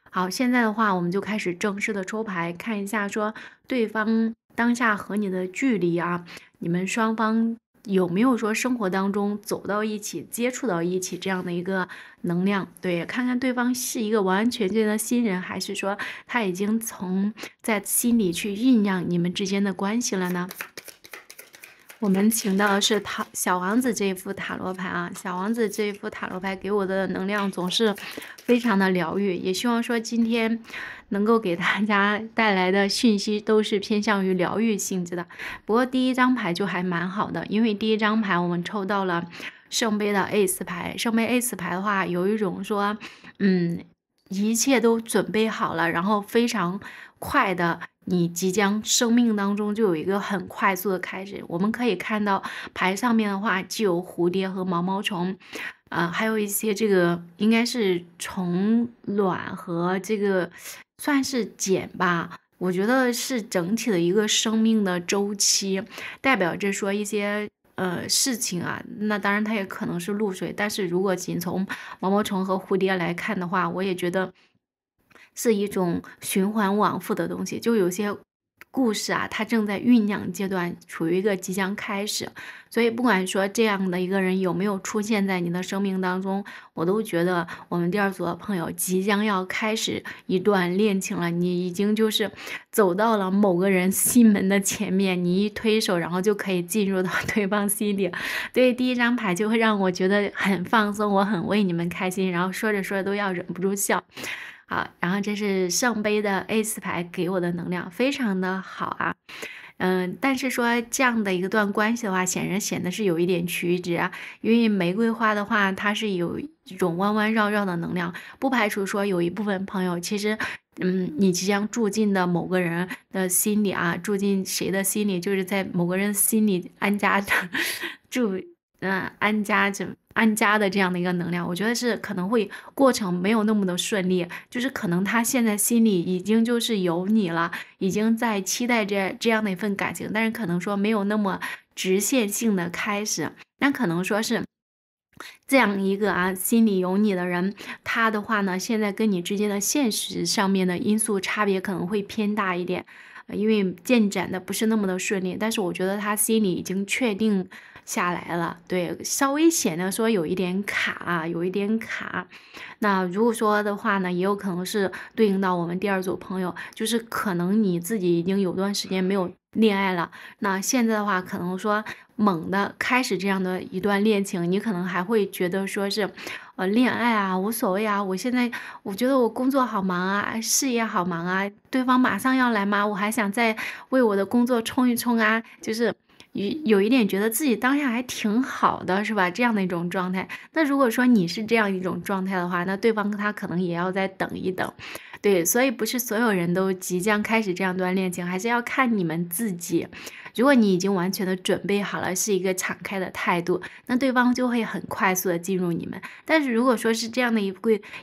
好，现在的话我们就开始正式的抽牌，看一下说对方当下和你的距离啊，你们双方有没有说生活当中走到一起、接触到一起这样的一个能量？对，看看对方是一个完完全全的新人，还是说他已经从在心里去酝酿你们之间的关系了呢？我们请到的是小王子这一副塔罗牌啊，小王子这一副塔罗牌给我的能量总是非常的疗愈，也希望说今天能够给大家带来的讯息都是偏向于疗愈性质的。不过第一张牌就还蛮好的，因为第一张牌我们抽到了圣杯的 Ace 牌，圣杯 Ace 牌的话有一种说一切都准备好了，然后非常快的你即将生命当中就有一个很快速的开始。我们可以看到牌上面的话既有蝴蝶和毛毛虫，还有一些这个应该是虫卵和这个算是茧吧，我觉得是整体的一个生命的周期，代表着说一些事情啊。那当然它也可能是露水，但是如果仅从毛毛虫和蝴蝶来看的话，我也觉得是一种循环往复的东西，就有些故事啊，它正在酝酿阶段，处于一个即将开始。所以不管说这样的一个人有没有出现在你的生命当中，我都觉得我们第二组的朋友即将要开始一段恋情了。你已经就是走到了某个人心门的前面，你一推手，然后就可以进入到对方心里。对，第一张牌就会让我觉得很放松，我很为你们开心，然后说着说着都要忍不住笑。好，然后这是圣杯的 A4 牌给我的能量，非常的好啊。但是说这样的一段关系的话，显得是有一点曲折啊，因为玫瑰花的话，它是有一种弯弯绕绕的能量，不排除说有一部分朋友其实。你即将住进的某个人的心里啊，住进谁的心里，就是在某个人心里安家的住，安家的这样的一个能量，我觉得是可能会过程没有那么的顺利，就是可能他现在心里已经就是有你了，已经在期待着这样的一份感情，但是可能说没有那么直线性的开始，那可能说是。这样一个心里有你的人，他的话呢，现在跟你之间的现实上面的因素差别可能会偏大一点，因为进展的不是那么的顺利，但是我觉得他心里已经确定下来了，对，稍微显得说有一点卡啊，有一点卡。那如果说的话呢，也有可能是对应到我们第二组朋友，就是可能你自己已经有段时间没有恋爱了，那现在的话可能说猛的开始这样的一段恋情，你可能还会觉得说是恋爱啊无所谓啊，我现在我觉得我工作好忙啊，事业好忙啊，对方马上要来嘛，我还想再为我的工作冲一冲啊，就是有一点觉得自己当下还挺好的，是吧？这样的一种状态。那如果说你是这样一种状态的话，那对方他可能也要再等一等。对，所以不是所有人都即将开始这样段恋情，还是要看你们自己。如果你已经完全的准备好了，是一个敞开的态度，那对方就会很快速的进入你们。但是如果说是这样的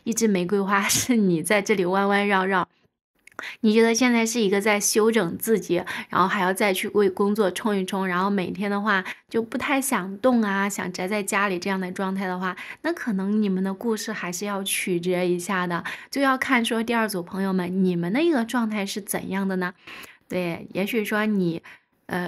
一支玫瑰花，是你在这里弯弯绕绕，你觉得现在是一个在修整自己，然后还要再去为工作冲一冲，然后每天的话就不太想动啊，想宅在家里这样的状态的话，那可能你们的故事还是要曲折一下的，就要看说第二组朋友们你们的一个状态是怎样的呢？对，也许说你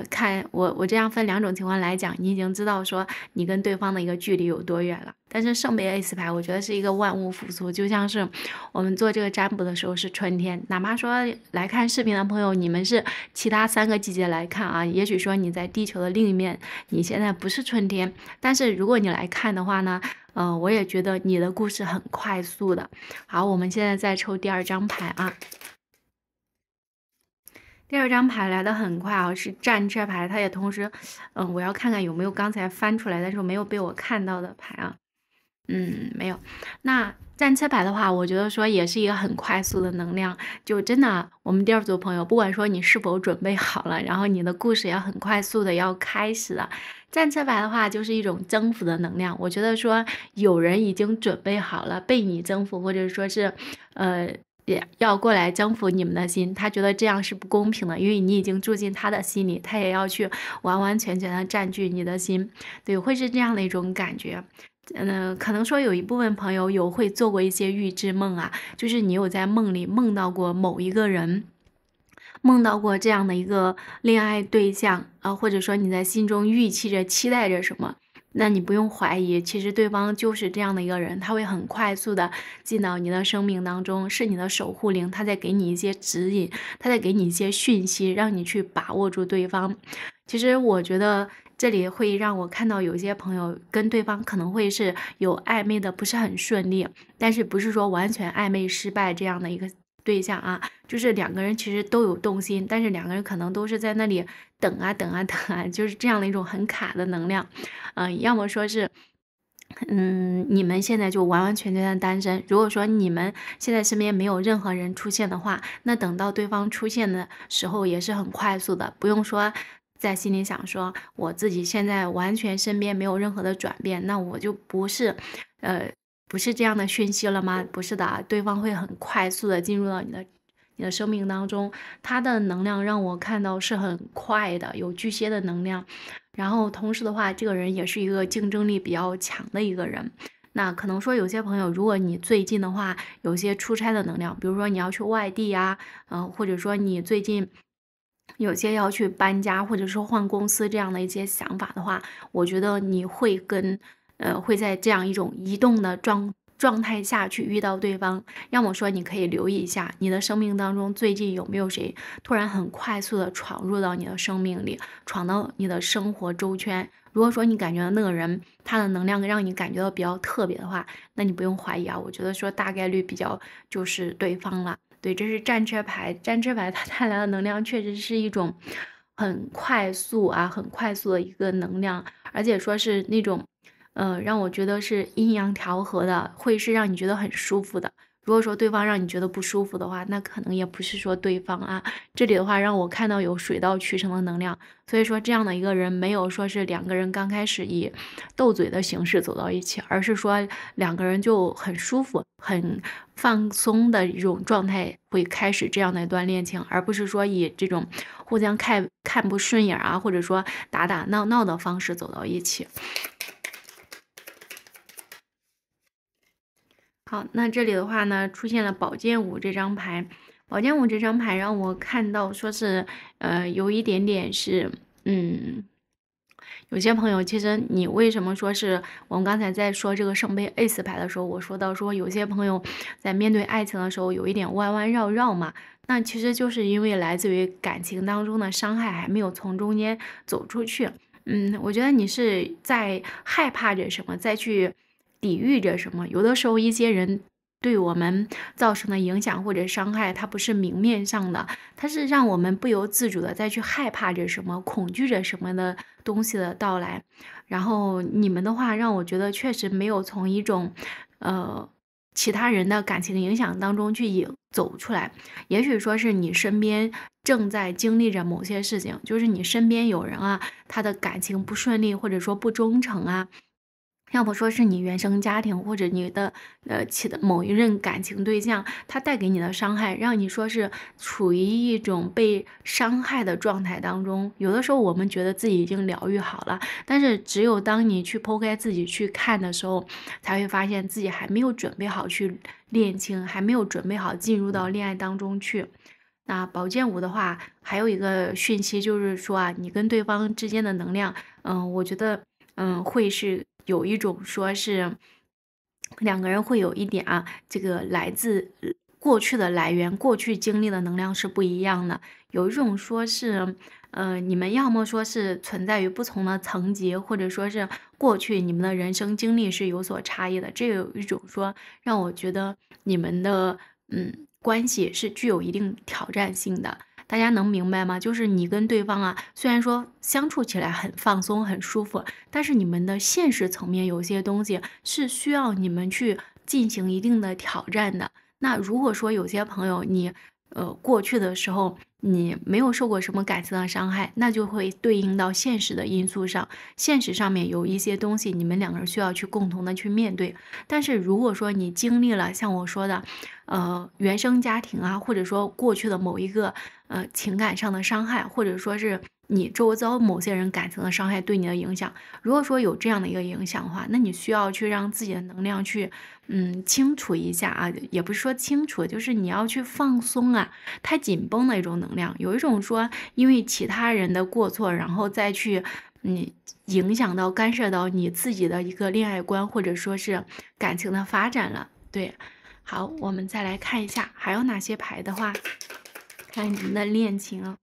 看我这样分两种情况来讲，你已经知道说你跟对方的一个距离有多远了。但是圣杯 A4 牌，我觉得是一个万物复苏，就像是我们做这个占卜的时候是春天，哪怕说来看视频的朋友，你们是其他三个季节来看啊，也许说你在地球的另一面，你现在不是春天，但是如果你来看的话呢，我也觉得你的故事很快速的。好，我们现在再抽第二张牌啊。第二张牌来的很快啊，是战车牌，它也同时，我要看看有没有刚才翻出来但是没有被我看到的牌啊，没有。那战车牌的话，我觉得说也是一个很快速的能量，就真的我们第二组朋友，不管说你是否准备好了，然后你的故事也很快速的要开始了。战车牌的话就是一种征服的能量，我觉得说有人已经准备好了被你征服，或者说是也要过来征服你们的心，他觉得这样是不公平的，因为你已经住进他的心里，他也要去完完全全的占据你的心，对，会是这样的一种感觉。可能说有一部分朋友有会做过一些预知梦啊，就是你有在梦里梦到过某一个人，梦到过这样的一个恋爱对象啊，或者说你在心中预期着期待着什么，那你不用怀疑，其实对方就是这样的一个人，他会很快速的进到你的生命当中，是你的守护灵，他在给你一些指引，他在给你一些讯息，让你去把握住对方。其实我觉得这里会让我看到有些朋友跟对方可能会是有暧昧的，不是很顺利，但是不是说完全暧昧失败这样的一个对象啊，就是两个人其实都有动心，但是两个人可能都是在那里等啊等啊等啊，就是这样的一种很卡的能量。要么说是你们现在就完完全全的单身，如果说你们现在身边没有任何人出现的话，那等到对方出现的时候也是很快速的，不用说在心里想说我自己现在完全身边没有任何的转变，那我就不是这样的讯息了吗？不是的，对方会很快速的进入到你的生命当中，他的能量让我看到是很快的，有巨蟹的能量，然后同时的话，这个人也是一个竞争力比较强的一个人。那可能说有些朋友，如果你最近的话有些出差的能量，比如说你要去外地啊，或者说你最近有些要去搬家或者说换公司这样的一些想法的话，我觉得你会会在这样一种移动的状态下去遇到对方。要么说你可以留意一下你的生命当中最近有没有谁突然很快速的闯入到你的生命里，闯到你的生活周圈。如果说你感觉到那个人他的能量让你感觉到比较特别的话，那你不用怀疑啊，我觉得说大概率比较就是对方了。对，这是战车牌，战车牌它带来的能量确实是一种很快速啊，很快速的一个能量，而且说是那种，让我觉得是阴阳调和的，会是让你觉得很舒服的。如果说对方让你觉得不舒服的话，那可能也不是说对方啊。这里的话让我看到有水到渠成的能量，所以说这样的一个人没有说是两个人刚开始以斗嘴的形式走到一起，而是说两个人就很舒服很放松的一种状态会开始这样的一段恋情，而不是说以这种互相看不顺眼啊，或者说打打闹闹的方式走到一起。好，那这里的话呢，出现了宝剑五这张牌。宝剑五这张牌让我看到说是，有一点点是，有些朋友其实你为什么说是我们刚才在说这个圣杯 Ace 牌的时候，我说到说有些朋友在面对爱情的时候有一点弯弯绕绕嘛，那其实就是因为来自于感情当中的伤害还没有从中间走出去。我觉得你是在害怕着什么，再去抵御着什么。有的时候一些人对我们造成的影响或者伤害，它不是明面上的，它是让我们不由自主的再去害怕着什么，恐惧着什么的东西的到来。然后你们的话让我觉得确实没有从一种其他人的感情影响当中去走出来。也许说是你身边正在经历着某些事情，就是你身边有人啊，他的感情不顺利或者说不忠诚啊，要不说是你原生家庭或者你的某一任感情对象，他带给你的伤害让你说是处于一种被伤害的状态当中。有的时候我们觉得自己已经疗愈好了，但是只有当你去剖开自己去看的时候，才会发现自己还没有准备好去恋情，还没有准备好进入到恋爱当中去。那宝剑五的话还有一个讯息就是说啊，你跟对方之间的能量，我觉得会是有一种说是两个人会有一点啊，这个来自过去的来源，过去经历的能量是不一样的。有一种说是你们要么说是存在于不同的层级，或者说是过去你们的人生经历是有所差异的。这有一种说让我觉得你们的关系是具有一定挑战性的。大家能明白吗？就是你跟对方啊，虽然说相处起来很放松很舒服，但是你们的现实层面有些东西是需要你们去进行一定的挑战的。那如果说有些朋友你过去的时候你没有受过什么感情的伤害，那就会对应到现实的因素上，现实上面有一些东西你们两个人需要去共同的去面对。但是如果说你经历了像我说的原生家庭啊，或者说过去的某一个情感上的伤害，或者说是你周遭某些人感情的伤害对你的影响，如果说有这样的一个影响的话，那你需要去让自己的能量去清除一下啊，也不是说清除，就是你要去放松啊，太紧绷的一种能量。有一种说因为其他人的过错，然后再去影响到干涉到你自己的一个恋爱观或者说是感情的发展了。对，好，我们再来看一下还有哪些牌的话，看你们的恋情啊。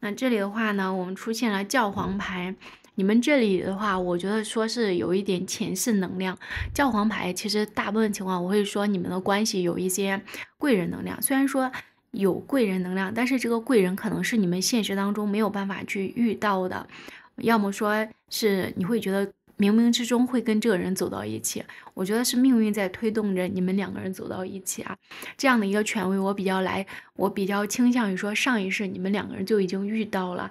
那这里的话呢，我们出现了教皇牌。你们这里的话我觉得说是有一点前世能量。教皇牌其实大部分情况我会说你们的关系有一些贵人能量，虽然说有贵人能量，但是这个贵人可能是你们现实当中没有办法去遇到的，要么说是你会觉得冥冥之中会跟这个人走到一起。我觉得是命运在推动着你们两个人走到一起啊，这样的一个权威我比较倾向于说上一世你们两个人就已经遇到了，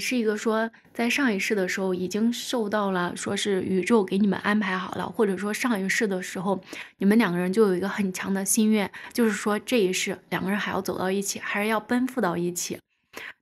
是一个说在上一世的时候已经受到了说是宇宙给你们安排好了，或者说上一世的时候你们两个人就有一个很强的心愿，就是说这一世两个人还要走到一起，还是要奔赴到一起。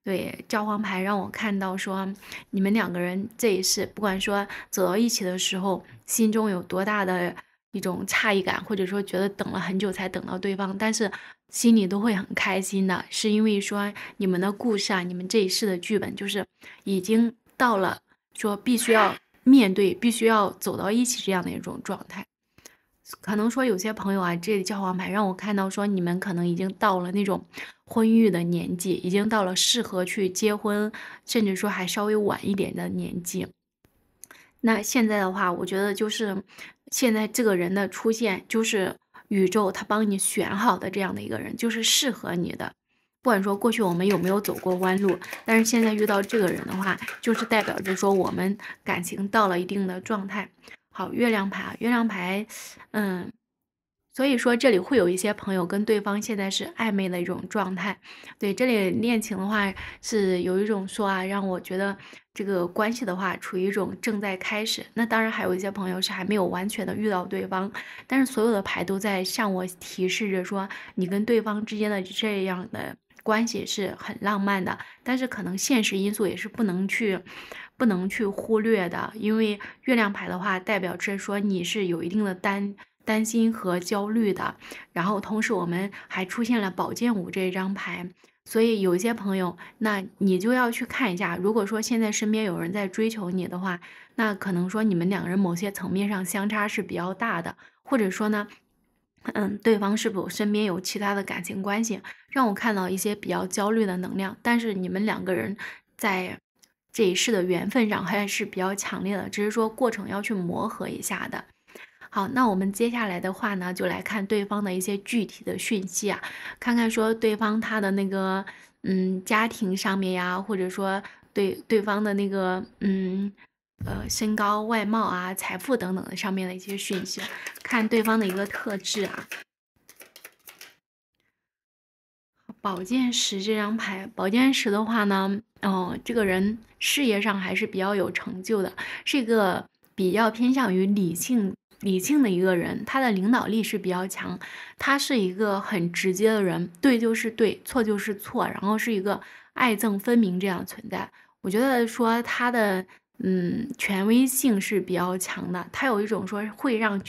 对，教皇牌让我看到说你们两个人这一世不管说走到一起的时候心中有多大的一种诧异感，或者说觉得等了很久才等到对方，但是心里都会很开心的，是因为说你们的故事啊，你们这一世的剧本就是已经到了说必须要面对，必须要走到一起这样的一种状态。可能说有些朋友啊，这里教皇牌让我看到说你们可能已经到了那种婚育的年纪，已经到了适合去结婚，甚至说还稍微晚一点的年纪。那现在的话，我觉得就是现在这个人的出现就是宇宙他帮你选好的这样的一个人，就是适合你的。不管说过去我们有没有走过弯路，但是现在遇到这个人的话，就是代表着说我们感情到了一定的状态。好，月亮牌，月亮牌，所以说这里会有一些朋友跟对方现在是暧昧的一种状态。对，这里恋情的话是有一种说啊，让我觉得这个关系的话处于一种正在开始。那当然还有一些朋友是还没有完全的遇到对方，但是所有的牌都在向我提示着说你跟对方之间的这样的关系是很浪漫的，但是可能现实因素也是不能去忽略的。因为月亮牌的话代表着说你是有一定的担心和焦虑的，然后同时我们还出现了宝剑五这一张牌，所以有一些朋友，那你就要去看一下，如果说现在身边有人在追求你的话，那可能说你们两个人某些层面上相差是比较大的，或者说呢，对方是否身边有其他的感情关系，让我看到一些比较焦虑的能量，但是你们两个人在这一世的缘分上还是比较强烈的，只是说过程要去磨合一下的。好，那我们接下来的话呢，就来看对方的一些具体的讯息啊，看看说对方他的那个家庭上面呀，或者说对方的那个身高、外貌啊、财富等等的上面的一些讯息，看对方的一个特质啊。宝剑十这张牌，宝剑十的话呢，这个人事业上还是比较有成就的，是一个比较偏向于理性的一个人，他的领导力是比较强，他是一个很直接的人，对就是对，错就是错，然后是一个爱憎分明这样存在。我觉得说他的权威性是比较强的，他有一种说会让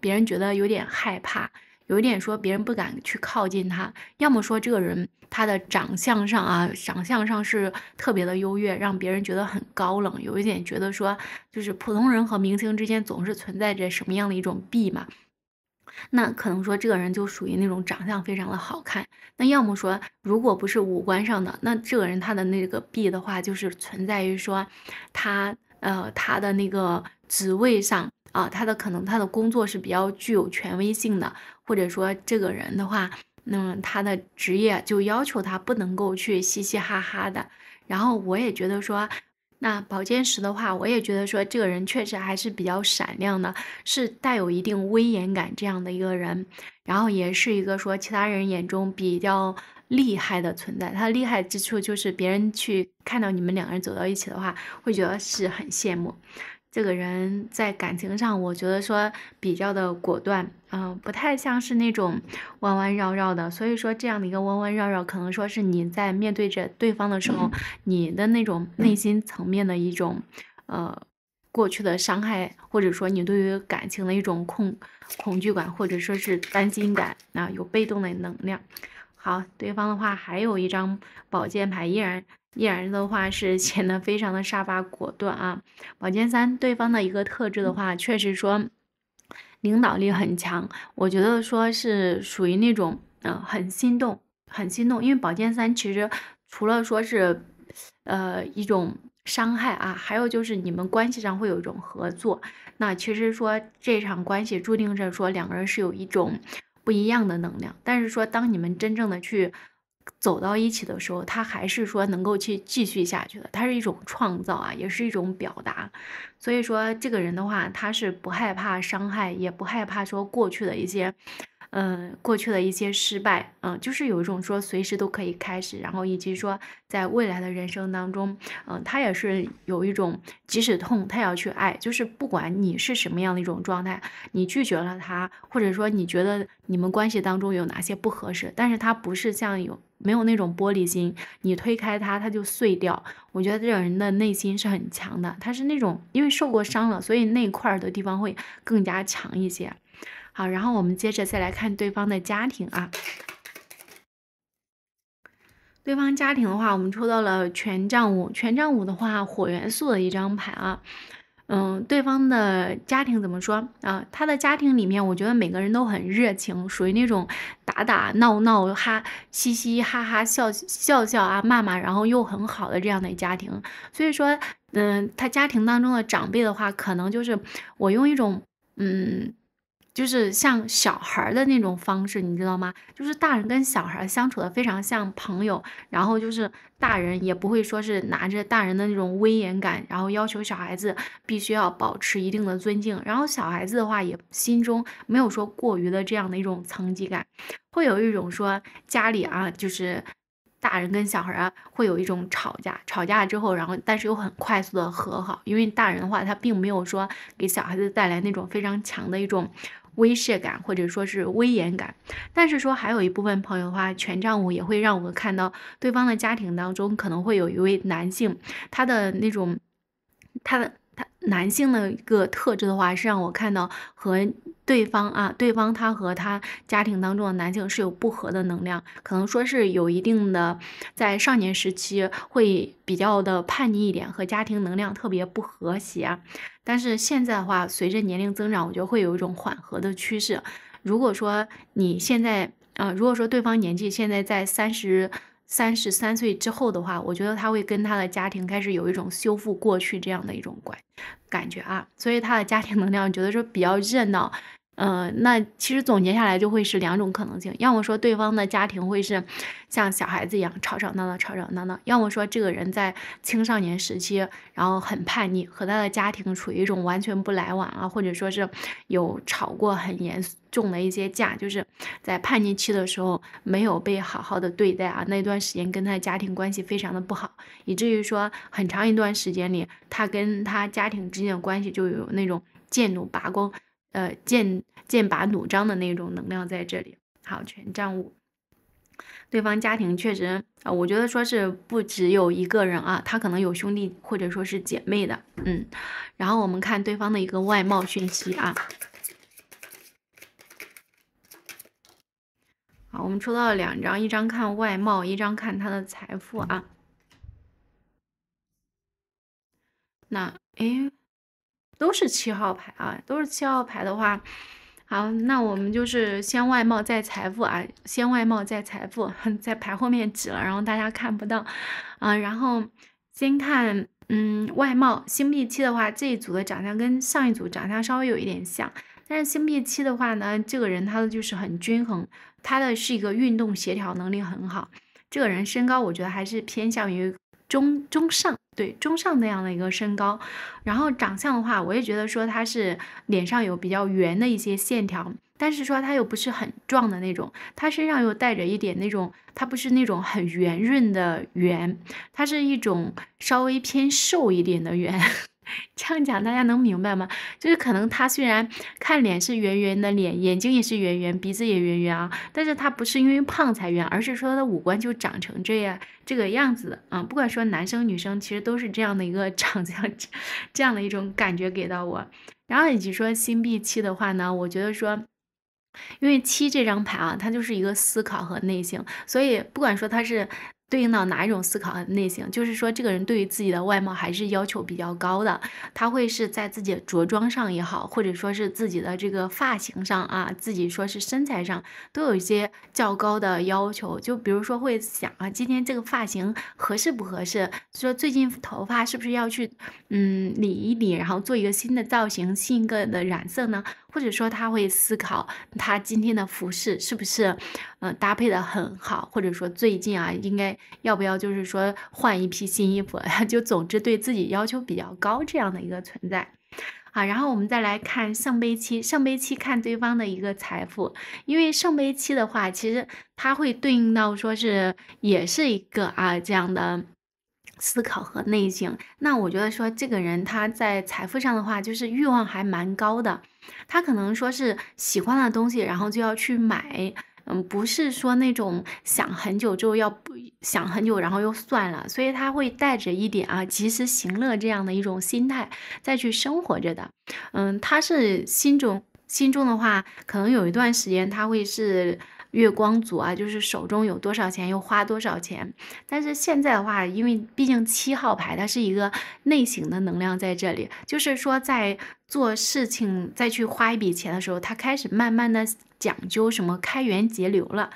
别人觉得有点害怕，有一点说别人不敢去靠近他。要么说这个人他的长相上是特别的优越，让别人觉得很高冷，有一点觉得说就是普通人和明星之间总是存在着什么样的一种弊嘛。那可能说这个人就属于那种长相非常的好看，那要么说如果不是五官上的，那这个人他的那个弊的话就是存在于说他的那个职位上啊，他的工作是比较具有权威性的，或者说这个人的话，他的职业就要求他不能够去嘻嘻哈哈的。然后我也觉得说，那宝剑十的话，我也觉得说这个人确实还是比较闪亮的，是带有一定威严感这样的一个人，然后也是一个说其他人眼中比较厉害的存在。他厉害之处就是别人去看到你们两个人走到一起的话，会觉得是很羡慕。这个人在感情上我觉得说比较的果断，不太像是那种弯弯绕绕的，所以说这样的一个弯弯绕绕可能说是你在面对着对方的时候，你的那种内心层面的一种过去的伤害，或者说你对于感情的一种恐惧感，或者说是担心感啊，有被动的能量。好，对方的话还有一张宝剑牌，依然的话是显得非常的杀伐果断啊。宝剑三，对方的一个特质的话，确实说领导力很强，我觉得说是属于那种很心动，因为宝剑三其实除了说是一种伤害啊，还有就是你们关系上会有一种合作。那其实说这场关系注定着说两个人是有一种不一样的能量，但是说当你们真正的去走到一起的时候，他还是说能够去继续下去的，它是一种创造啊，也是一种表达。所以说这个人的话，他是不害怕伤害，也不害怕说过去的一些失败，就是有一种说随时都可以开始，然后以及说在未来的人生当中，他也是有一种即使痛他也要去爱，就是不管你是什么样的一种状态，你拒绝了他，或者说你觉得你们关系当中有哪些不合适，但是他不是像没有那种玻璃心，你推开他就碎掉。我觉得这种人的内心是很强的，他是那种因为受过伤了，所以那块的地方会更加强一些。好，然后我们接着再来看对方的家庭啊。对方家庭的话，我们抽到了权杖五。权杖五的话，火元素的一张牌啊。对方的家庭怎么说啊？他的家庭里面，我觉得每个人都很热情，属于那种打打闹闹、嘻嘻哈哈、笑笑啊、骂骂，然后又很好的这样的家庭。所以说，他家庭当中的长辈的话，可能就是我用一种就是像小孩的那种方式，你知道吗？就是大人跟小孩相处的非常像朋友，然后就是大人也不会说是拿着大人的那种威严感，然后要求小孩子必须要保持一定的尊敬，然后小孩子的话也心中没有说过于的这样的一种层级感，会有一种说家里啊就是。大人跟小孩啊，会有一种吵架，吵架之后，然后但是又很快速的和好，因为大人的话，他并没有说给小孩子带来那种非常强的一种威慑感，或者说是威严感。但是说还有一部分朋友的话，权杖五也会让我们看到对方的家庭当中可能会有一位男性，他男性的一个特质的话，是让我看到和对方他和他家庭当中的男性是有不和的能量，可能说是有一定的在少年时期会比较的叛逆一点，和家庭能量特别不和谐。但是现在的话，随着年龄增长，我觉得会有一种缓和的趋势。如果说你现在如果说对方年纪现在在33岁之后的话，我觉得他会跟他的家庭开始有一种修复过去这样的一种感觉啊，所以他的家庭能量觉得是比较热闹。那其实总结下来就会是两种可能性，要么说对方的家庭会是像小孩子一样吵吵闹闹，要么说这个人在青少年时期然后很叛逆，和他的家庭处于一种完全不来往啊，或者说是有吵过很严重的一些架，就是在叛逆期的时候没有被好好的对待啊，那段时间跟他的家庭关系非常的不好，以至于说很长一段时间里他跟他家庭之间的关系就有那种剑拔弩张的那种能量在这里。好，权杖五，对方家庭确实我觉得说是不只有一个人啊，他可能有兄弟或者说是姐妹的，然后我们看对方的一个外貌讯息啊。好，我们抽到了两张，一张看外貌，一张看他的财富啊。都是7号牌啊，都是7号牌的话，好，那我们就是先外貌再财富啊，先外貌再财富，在牌后面指了，然后大家看不到啊，然后先看外貌，星币7的话，这一组的长相跟上一组长相稍微有一点像，但是星币7的话呢，这个人他的就是很均衡，他的是一个运动协调能力很好，这个人身高我觉得还是偏向于中上，对，中上那样的一个身高，然后长相的话，我也觉得说他是脸上有比较圆的一些线条，但是说他又不是很壮的那种，他身上又带着一点那种，他不是那种很圆润的圆，他是一种稍微偏瘦一点的圆。这样讲大家能明白吗？就是可能他虽然看脸是圆圆的脸，眼睛也是圆圆，鼻子也圆圆啊，但是他不是因为胖才圆，而是说他的五官就长成这个样子的啊。不管说男生女生，其实都是这样的一个长相，这样的一种感觉给到我。然后以及说星币7的话呢，我觉得说。因为7这张牌啊，它就是一个思考和内省，所以不管说它是对应到哪一种思考和内省，就是说这个人对于自己的外貌还是要求比较高的，他会是在自己的着装上也好，或者说是自己的这个发型上啊，自己说是身材上都有一些较高的要求，就比如说会想啊，今天这个发型合适不合适，说最近头发是不是要去理一理，然后做一个新的造型，新的染色呢，或者说他会思考他今天的服饰是不是搭配的很好，或者说最近啊应该要不要就是说换一批新衣服，就总之对自己要求比较高这样的一个存在。好，然后我们再来看圣杯7，圣杯7看对方的一个财富，因为圣杯7的话其实它会对应到说是也是一个啊这样的思考和内省，那我觉得说这个人他在财富上的话就是欲望还蛮高的，他可能说是喜欢的东西然后就要去买，不是说那种想很久之后要想很久然后又算了，所以他会带着一点啊及时行乐这样的一种心态再去生活着的。他是心中的话可能有一段时间他会是月光族啊，就是手中有多少钱又花多少钱。但是现在的话，因为毕竟7号牌它是一个内省的能量在这里，就是说在做事情再去花一笔钱的时候，他开始慢慢的讲究什么开源节流了。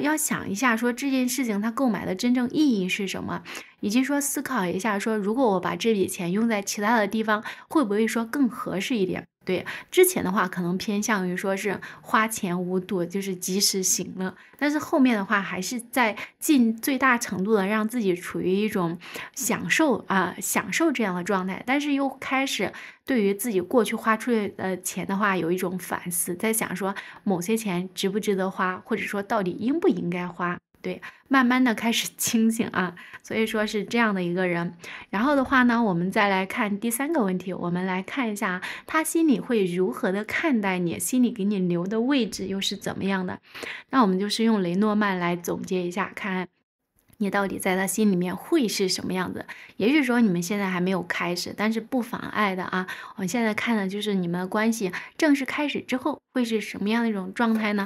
要想一下说这件事情它购买的真正意义是什么，以及说思考一下说如果我把这笔钱用在其他的地方会不会说更合适一点。对，之前的话可能偏向于说是花钱无度，就是及时行乐，但是后面的话还是在尽最大程度的让自己处于一种享受这样的状态，但是又开始对于自己过去花出去的钱的话有一种反思，在想说某些钱值不值得花，或者说到底应不应该花。对，慢慢的开始清醒啊，所以说是这样的一个人。然后的话呢，我们再来看第3个问题，我们来看一下他心里会如何的看待你，心里给你留的位置又是怎么样的。那我们就是用雷诺曼来总结一下，看你到底在他心里面会是什么样子。也许说你们现在还没有开始，但是不妨碍的啊，我们现在看的就是你们的关系正式开始之后会是什么样的一种状态呢？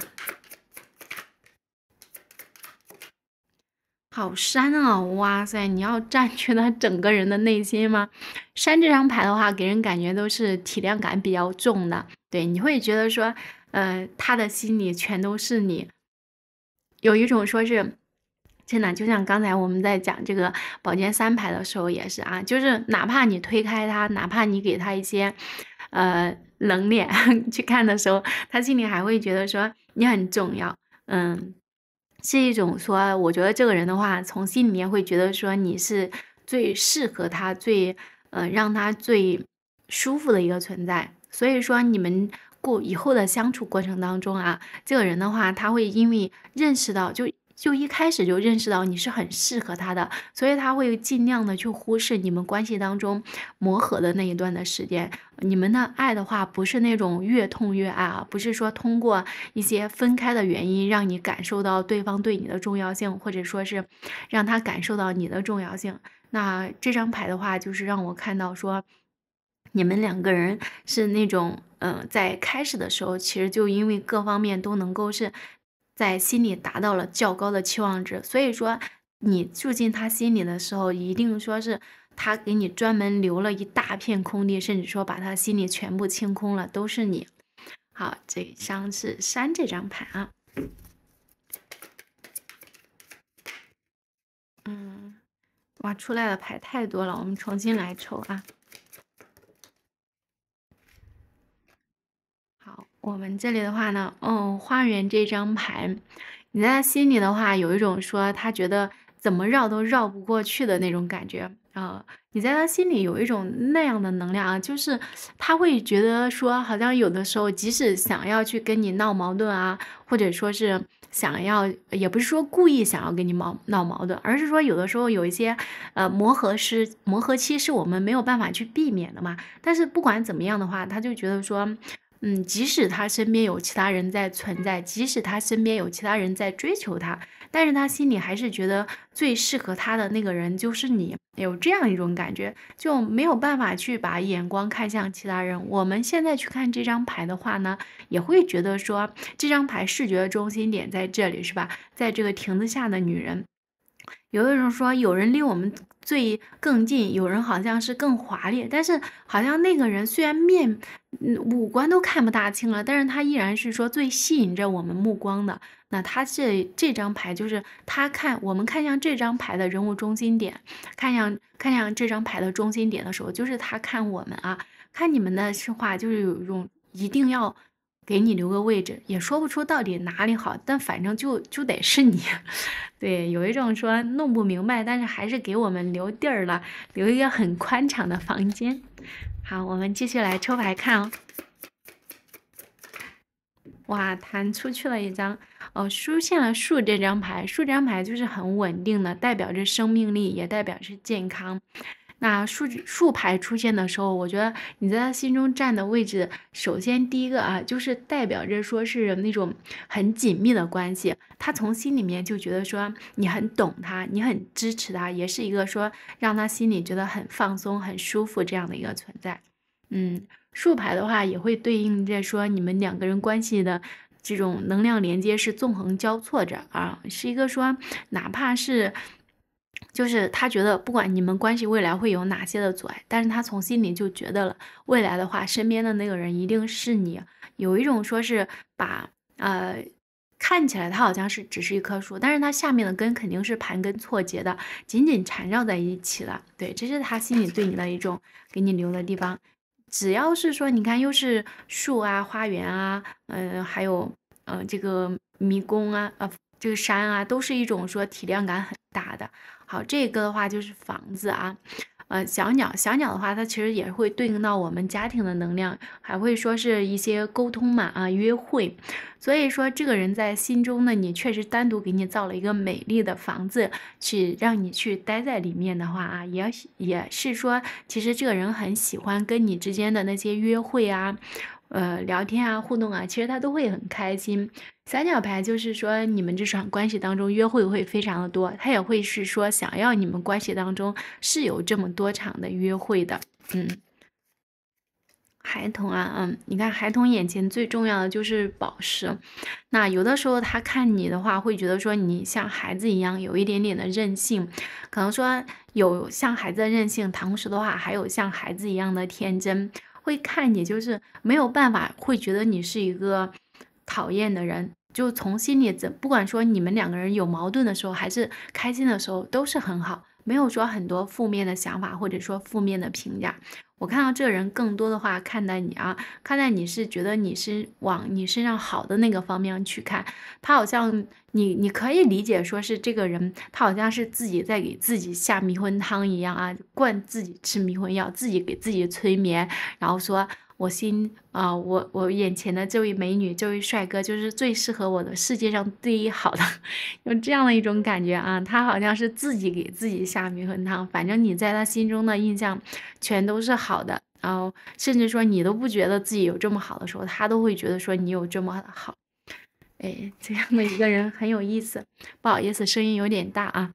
好山啊，哇塞，你要占据他整个人的内心吗？山这张牌的话给人感觉都是体量感比较重的。对，你会觉得说他的心里全都是你，有一种说是真的，就像刚才我们在讲这个宝剑3牌的时候也是啊，就是哪怕你推开他，哪怕你给他一些冷脸去看的时候，他心里还会觉得说你很重要。嗯，是一种说，我觉得这个人的话，从心里面会觉得说你是最适合他、最让他最舒服的一个存在。所以说你们以后的相处过程当中啊，这个人的话，他会因为认识到就一开始就认识到你是很适合他的，所以他会尽量的去忽视你们关系当中磨合的那一段的时间。你们的爱的话不是那种越痛越爱啊，不是说通过一些分开的原因让你感受到对方对你的重要性，或者说是让他感受到你的重要性。那这张牌的话就是让我看到说你们2个人是那种在开始的时候其实就因为各方面都能够是在心里达到了较高的期望值，所以说你住进他心里的时候，一定说是他给你专门留了一大片空地，甚至说把他心里全部清空了，都是你。好，这张是山这张牌啊。嗯，哇，出来的牌太多了，我们重新来抽啊。我们这里的话呢，花园这张牌，你在他心里的话，有一种说他觉得怎么绕都绕不过去的那种感觉啊。你在他心里有一种那样的能量啊，就是他会觉得说，好像有的时候即使想要去跟你闹矛盾啊，或者说是想要，也不是说故意想要跟你闹矛盾，而是说有的时候有一些磨合期是我们没有办法去避免的嘛。但是不管怎么样的话，他就觉得说。即使他身边有其他人在存在，即使他身边有其他人在追求他，但是他心里还是觉得最适合他的那个人就是你，有这样一种感觉，就没有办法去把眼光看向其他人。我们现在去看这张牌的话呢，也会觉得说这张牌视觉中心点在这里是吧，在这个亭子下的女人，有的人说有人离我们更近，有人好像是更华丽，但是好像那个人虽然五官都看不大清了，但是他依然是说最吸引着我们目光的。那他这张牌就是我们看向这张牌的人物中心点，看向这张牌的中心点的时候，就是他看我们啊，看你们的话就是有一种一定要给你留个位置，也说不出到底哪里好，但反正就得是你。对，有一种说弄不明白，但是还是给我们留地儿了，留一个很宽敞的房间。好，我们继续来抽牌看哦。哇，弹出去了一张哦，出现了树这张牌。树这张牌就是很稳定的，代表着生命力，也代表着健康。那树牌出现的时候，我觉得你在他心中站的位置，首先第一个啊，就是代表着说是那种很紧密的关系。他从心里面就觉得说你很懂他，你很支持他，也是一个说让他心里觉得很放松、很舒服这样的一个存在。树牌的话也会对应着说你们2个人关系的这种能量连接是纵横交错着啊，是一个说哪怕是就是他觉得不管你们关系未来会有哪些的阻碍，但是他从心里就觉得了未来的话身边的那个人一定是你，有一种说是把看起来它好像是只是一棵树，但是它下面的根肯定是盘根错节的，紧紧缠绕在一起了。对，这是他心里对你的一种给你留的地方。只要是说你看又是树啊、花园啊，还有这个迷宫啊、这个山啊，都是一种说体量感很大的。好，这个的话就是房子啊。小鸟的话，它其实也会对应到我们家庭的能量，还会说是一些沟通嘛啊，约会。所以说，这个人在心中呢，你确实单独给你造了一个美丽的房子，去让你去待在里面的话啊，也是说，其实这个人很喜欢跟你之间的那些约会啊。聊天啊，互动啊，其实他都会很开心。三角牌就是说，你们这场关系当中约会会非常的多，他也会是说想要你们关系当中是有这么多场的约会的。嗯，孩童啊，你看孩童眼前最重要的就是宝石。那有的时候他看你的话，会觉得说你像孩子一样有一点点的任性，可能说有像孩子的任性，同时的话还有像孩子一样的天真。会看你就是没有办法，会觉得你是一个讨厌的人，就从心里不管说你们两个人有矛盾的时候，还是开心的时候，都是很好，没有说很多负面的想法或者说负面的评价。我看到这个人更多的话看待你啊，看待你是觉得你是往你身上好的那个方面去看，他好像你可以理解说是这个人他好像是自己在给自己下迷魂汤一样啊，灌自己吃迷魂药，自己给自己催眠，然后说我眼前的这位美女这位帅哥就是最适合我的，世界上第一好的，有这样的一种感觉啊，他好像是自己给自己下迷魂汤，反正你在他心中的印象全都是好的，然后甚至说你都不觉得自己有这么好的时候，他都会觉得说你有这么好。哎，这样的一个人很有意思，不好意思声音有点大啊。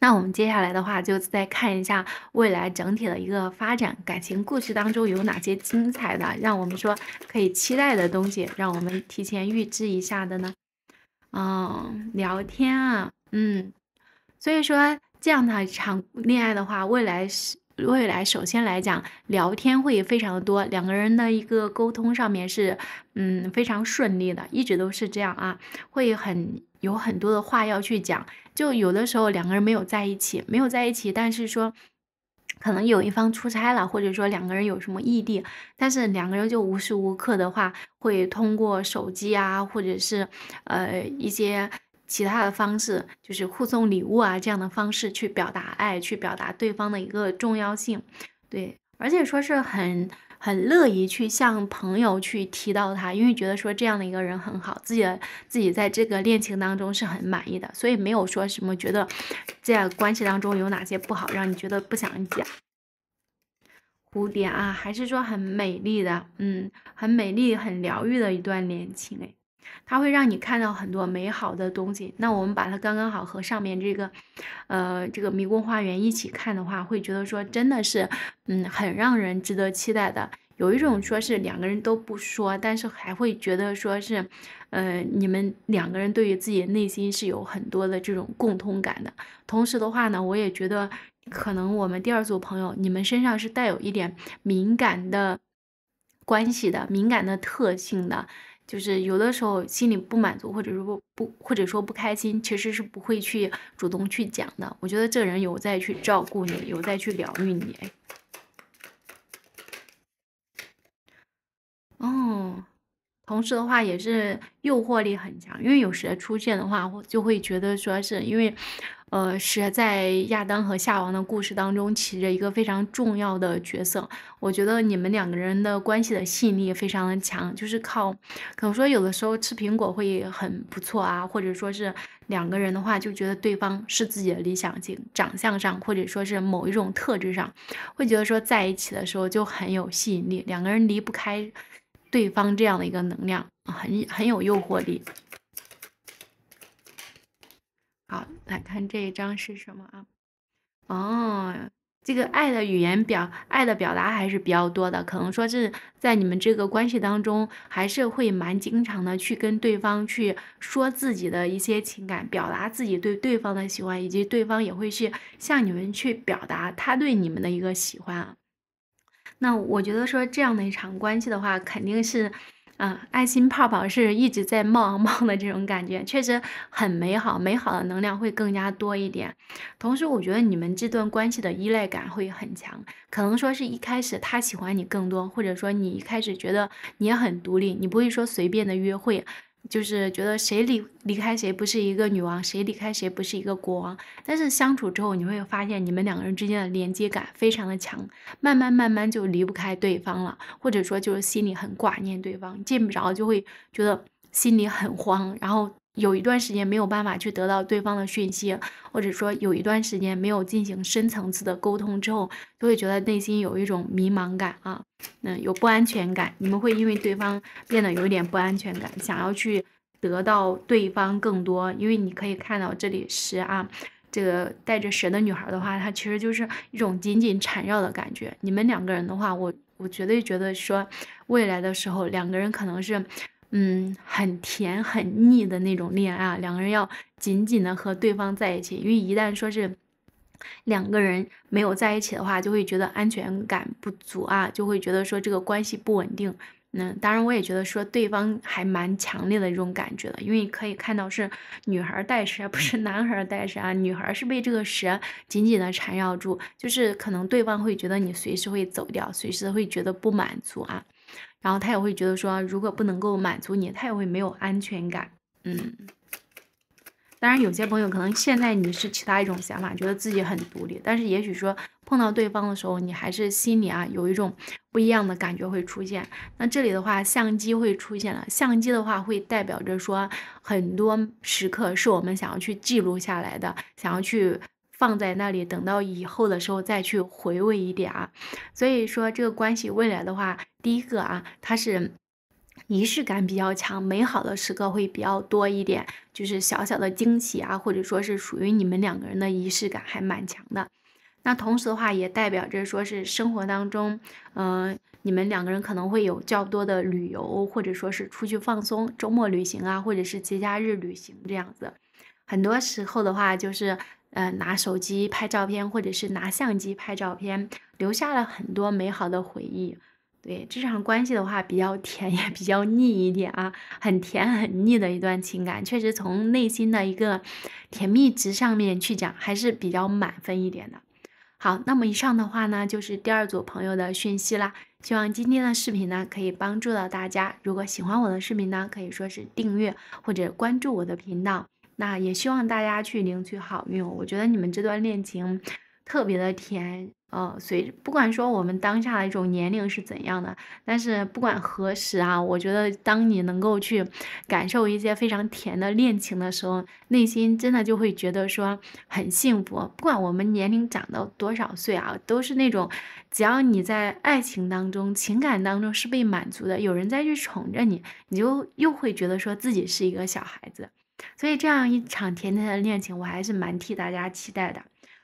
那我们接下来的话就再看一下未来整体的一个发展，感情故事当中有哪些精彩的让我们说可以期待的东西，让我们提前预知一下的呢？聊天啊，所以说这样的一场恋爱的话，未来首先来讲聊天会非常的多，两个人的一个沟通上面是非常顺利的，一直都是这样啊，会有很多的话要去讲。就有的时候两个人没有在一起，但是说可能有一方出差了，或者说两个人有什么异地，但是两个人就无时无刻的话会通过手机啊，或者是一些其他的方式，就是互送礼物啊这样的方式去表达爱，去表达对方的一个重要性。对，而且说是很乐意去向朋友去提到他，因为觉得说这样的一个人很好，自己在这个恋情当中是很满意的，所以没有说什么觉得在关系当中有哪些不好让你觉得不想讲。蝴蝶啊，还是说很美丽的，很美丽很疗愈的一段恋情。哎，它会让你看到很多美好的东西，那我们把它刚刚好和上面这个迷宫花园一起看的话，会觉得说真的是很让人值得期待的。有一种说是两个人都不说，但是还会觉得说是你们两个人对于自己内心是有很多的这种共通感的。同时的话呢，我也觉得可能我们第二组朋友你们身上是带有一点敏感的关系的，敏感的特性的，就是有的时候心里不满足，或者说不开心，其实是不会去主动去讲的。我觉得这人有在去照顾你，有在去疗愈你。同时的话也是诱惑力很强，因为有蛇出现的话，我就会觉得说是因为蛇在亚当和夏娃的故事当中起着一个非常重要的角色。我觉得你们两个人的关系的吸引力非常的强，就是可能说有的时候吃苹果会很不错啊，或者说是两个人的话就觉得对方是自己的理想型，长相上或者说是某一种特质上，会觉得说在一起的时候就很有吸引力，两个人离不开对方这样的一个能量，很有诱惑力。好，来看这一张是什么啊？这个爱的语言表、爱的表达还是比较多的，可能说是在你们这个关系当中，还是会蛮经常的去跟对方去说自己的一些情感，表达自己对对方的喜欢，以及对方也会去向你们去表达他对你们的一个喜欢啊。那我觉得说这样的一场关系的话，肯定是。爱心泡泡是一直在冒啊冒的这种感觉，确实很美好，美好的能量会更加多一点。同时，我觉得你们这段关系的依赖感会很强，可能说是一开始他喜欢你更多，或者说你一开始觉得你也很独立，你不会说随便的约会，就是觉得谁离开谁不是一个女王，谁离开谁不是一个国王。但是相处之后，你会发现你们两个人之间的连接感非常的强，慢慢就离不开对方了，或者说就是心里很挂念对方，见不着就会觉得心里很慌，然后有一段时间没有办法去得到对方的讯息，或者说有一段时间没有进行深层次的沟通之后，就会觉得内心有一种迷茫感啊，有不安全感，你们会因为对方变得有一点不安全感，想要去得到对方更多。因为你可以看到这里是啊，这个带着蛇的女孩的话，她其实就是一种紧紧缠绕的感觉。你们两个人的话，我绝对觉得说未来的时候，两个人可能是很甜很腻的那种恋爱，两个人要紧紧的和对方在一起，因为一旦说是两个人没有在一起的话，就会觉得安全感不足啊，就会觉得说这个关系不稳定。当然我也觉得说对方还蛮强烈的一种感觉的，因为可以看到是女孩带蛇，不是男孩带蛇啊，女孩是被这个蛇紧紧的缠绕住，就是可能对方会觉得你随时会走掉，随时会觉得不满足啊，然后他也会觉得说如果不能够满足你，他也会没有安全感。当然有些朋友可能现在你是其他一种想法，觉得自己很独立，但是也许说碰到对方的时候，你还是心里有一种不一样的感觉会出现。那这里的话相机会出现了，相机的话会代表着说很多时刻是我们想要去记录下来的，想要去放在那里，等到以后的时候再去回味一点啊。所以说这个关系未来的话，第一个啊，它是仪式感比较强，美好的时刻会比较多一点，就是小小的惊喜啊，或者说是属于你们两个人的仪式感还蛮强的。那同时的话也代表着说是生活当中你们两个人可能会有较多的旅游，或者说是出去放松，周末旅行啊，或者是节假日旅行这样子。很多时候的话就是拿手机拍照片，或者是拿相机拍照片，留下了很多美好的回忆。对，这场关系的话比较甜也比较腻一点啊，很甜很腻的一段情感，确实从内心的一个甜蜜值上面去讲还是比较满分一点的。好，那么以上的话呢就是第二组朋友的讯息啦，希望今天的视频呢可以帮助到大家。如果喜欢我的视频呢，可以说是订阅或者关注我的频道，那也希望大家去领取好运。我觉得你们这段恋情特别的甜，不管说我们当下的一种年龄是怎样的，但是不管何时啊，我觉得当你能够去感受一些非常甜的恋情的时候，内心真的就会觉得说很幸福。不管我们年龄长到多少岁啊，都是那种只要你在爱情当中、情感当中是被满足的，有人在去宠着你，你就又会觉得说自己是一个小孩子。所以这样一场甜甜的恋情，我还是蛮替大家期待的。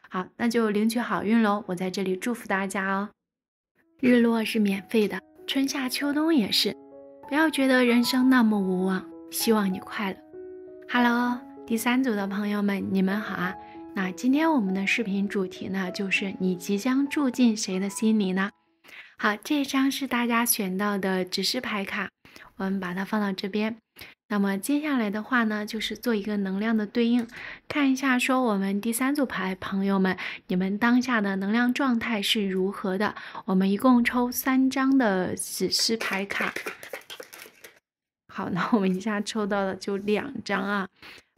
好，那就领取好运喽！我在这里祝福大家哦。日落是免费的，春夏秋冬也是。不要觉得人生那么无望，希望你快乐。Hello， 第三组的朋友们，你们好啊！那今天我们的视频主题呢，就是你即将住进谁的心里呢？好，这张是大家选到的指示牌卡，我们把它放到这边。那么接下来的话呢，就是做一个能量的对应，看一下说我们第三组牌朋友们，你们当下的能量状态是如何的。我们一共抽3张的指示牌卡。好，那我们一下抽到的就2张啊，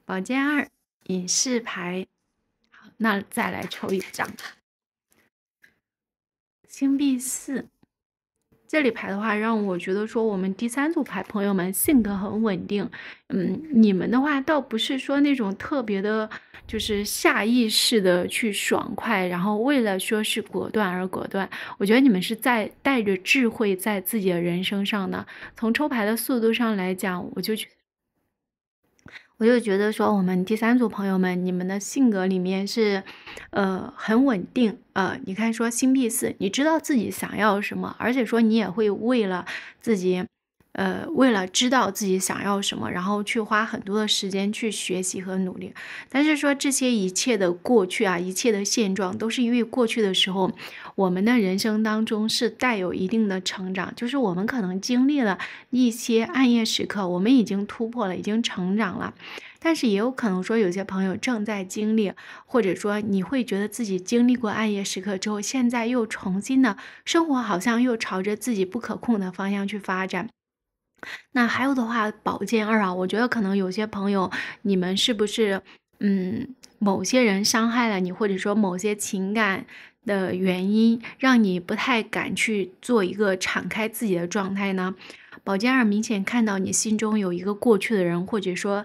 宝剑2、隐士牌。好，那再来抽1张，星币4。这里牌的话让我觉得说我们第三组牌朋友们性格很稳定，你们的话倒不是说那种特别的就是下意识的去爽快，然后为了说是果断而果断，我觉得你们是在带着智慧在自己的人生上的。从抽牌的速度上来讲，我就觉得我就觉得说，我们第三组朋友们，你们的性格里面是，很稳定。你看说星币四，你知道自己想要什么，而且说你也会为了自己，为了知道自己想要什么，然后去花很多的时间去学习和努力。但是说这些一切的过去啊，一切的现状，都是因为过去的时候，我们的人生当中是带有一定的成长，就是我们可能经历了一些暗夜时刻，我们已经突破了，已经成长了。但是也有可能说有些朋友正在经历，或者说你会觉得自己经历过暗夜时刻之后，现在又重新的生活好像又朝着自己不可控的方向去发展。那还有的话，宝剑二啊，我觉得可能有些朋友，你们是不是某些人伤害了你，或者说某些情感的原因，让你不太敢去做一个敞开自己的状态呢？宝剑二明显看到你心中有一个过去的人，或者说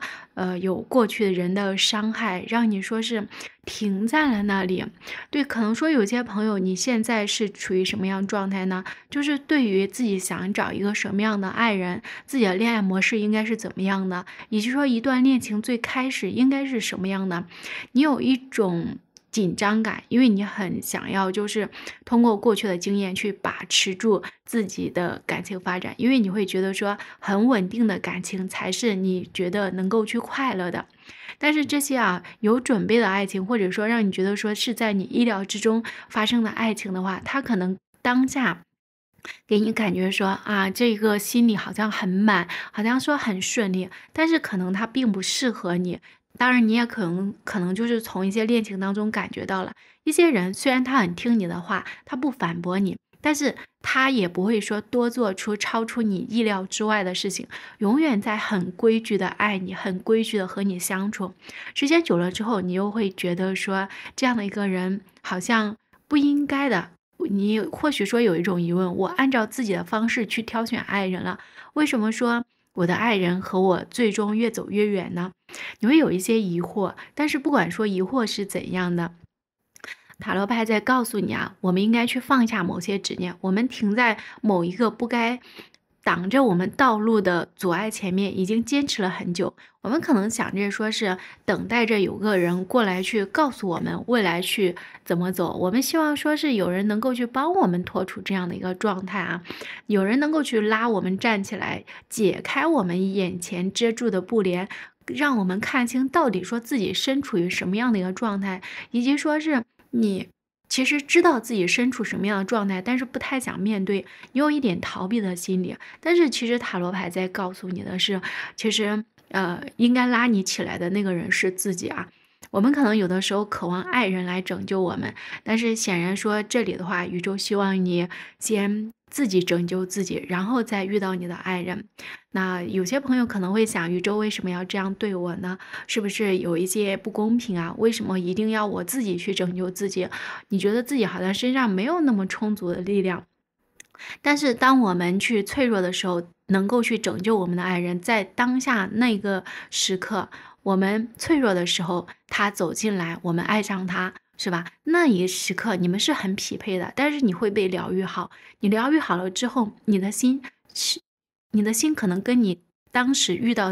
有过去的人的伤害，让你说是停在了那里。对，可能说有些朋友你现在是处于什么样状态呢？就是对于自己想找一个什么样的爱人，自己的恋爱模式应该是怎么样的，以及说一段恋情最开始应该是什么样的，你有一种紧张感，因为你很想要就是通过过去的经验去把持住自己的感情发展，因为你会觉得说很稳定的感情才是你觉得能够去快乐的。但是这些啊有准备的爱情，或者说让你觉得说是在你意料之中发生的爱情的话，它可能当下给你感觉说啊，这个心里好像很满，好像说很顺利，但是可能它并不适合你。当然你也可能就是从一些恋情当中感觉到了一些人，虽然他很听你的话，他不反驳你，但是他也不会说多做出超出你意料之外的事情，永远在很规矩的爱你，很规矩的和你相处。时间久了之后，你又会觉得说这样的一个人好像不应该的，你或许说有一种疑问，我按照自己的方式去挑选爱人了，为什么说我的爱人和我最终越走越远呢？你会有一些疑惑，但是不管说疑惑是怎样的，塔罗牌在告诉你啊，我们应该去放下某些执念，我们停在某一个不该挡着我们道路的阻碍前面，已经坚持了很久，我们可能想着说是等待着有个人过来去告诉我们未来去怎么走，我们希望说是有人能够去帮我们脱出这样的一个状态啊，有人能够去拉我们站起来，解开我们眼前遮住的布帘，让我们看清到底说自己身处于什么样的一个状态，以及说是你其实知道自己身处什么样的状态，但是不太想面对，你有一点逃避的心理。但是其实塔罗牌在告诉你的是，其实应该拉你起来的那个人是自己啊。我们可能有的时候渴望爱人来拯救我们，但是显然说这里的话，宇宙希望你先自己拯救自己，然后再遇到你的爱人。那有些朋友可能会想，宇宙为什么要这样对我呢？是不是有一些不公平啊？为什么一定要我自己去拯救自己？你觉得自己好像身上没有那么充足的力量，但是当我们去脆弱的时候，能够去拯救我们的爱人，在当下那个时刻，我们脆弱的时候，他走进来，我们爱上他，是吧？那一时刻你们是很匹配的，但是你会被疗愈好，你疗愈好了之后，你的心可能跟你当时遇到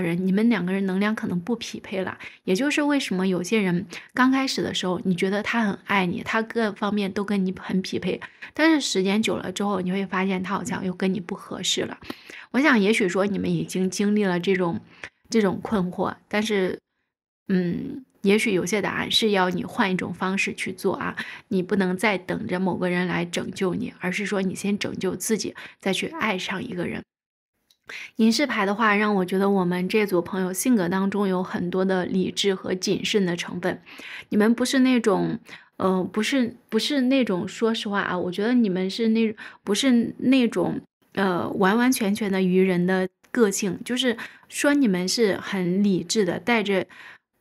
人，你们两个人能量可能不匹配了。也就是为什么有些人刚开始的时候，你觉得他很爱你，他各方面都跟你很匹配，但是时间久了之后，你会发现他好像又跟你不合适了。我想也许说你们已经经历了这种困惑，但是也许有些答案是要你换一种方式去做啊，你不能再等着某个人来拯救你，而是说你先拯救自己，再去爱上一个人。隐士牌的话，让我觉得我们这组朋友性格当中有很多的理智和谨慎的成分，你们不是那种不是那种，说实话啊，我觉得你们是不是那种完完全全的愚人的个性，就是说你们是很理智的，带着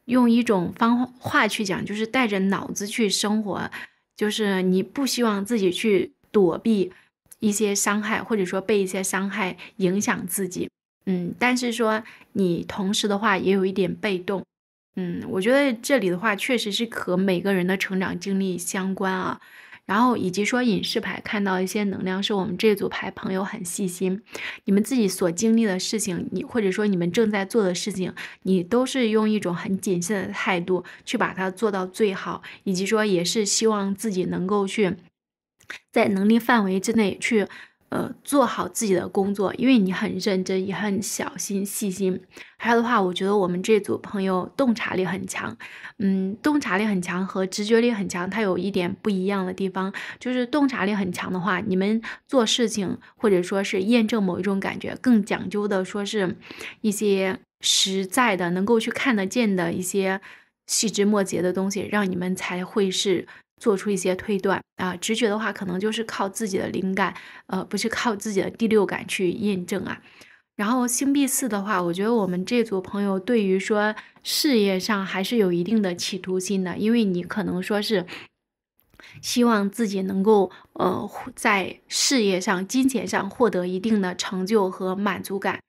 用一种方话去讲，就是带着脑子去生活，就是你不希望自己去躲避一些伤害，或者说被一些伤害影响自己，但是说你同时的话也有一点被动，我觉得这里的话确实是和每个人的成长经历相关啊。然后以及说隐士牌看到一些能量，是我们这组牌朋友很细心，你们自己所经历的事情，你或者说你们正在做的事情，你都是用一种很谨慎的态度去把它做到最好，以及说也是希望自己能够去在能力范围之内去做好自己的工作，因为你很认真，也很小心细心。还有的话，我觉得我们这组朋友洞察力很强，洞察力很强和直觉力很强，它有一点不一样的地方，就是洞察力很强的话，你们做事情或者说是验证某一种感觉，更讲究的说是一些实在的、能够去看得见的一些细枝末节的东西，让你们才会是做出一些推断啊。直觉的话可能就是靠自己的灵感，不是靠自己的第六感去验证啊。然后星币四的话，我觉得我们这组朋友对于说事业上还是有一定的企图心的，因为你可能说是希望自己能够在事业上、金钱上获得一定的成就和满足感。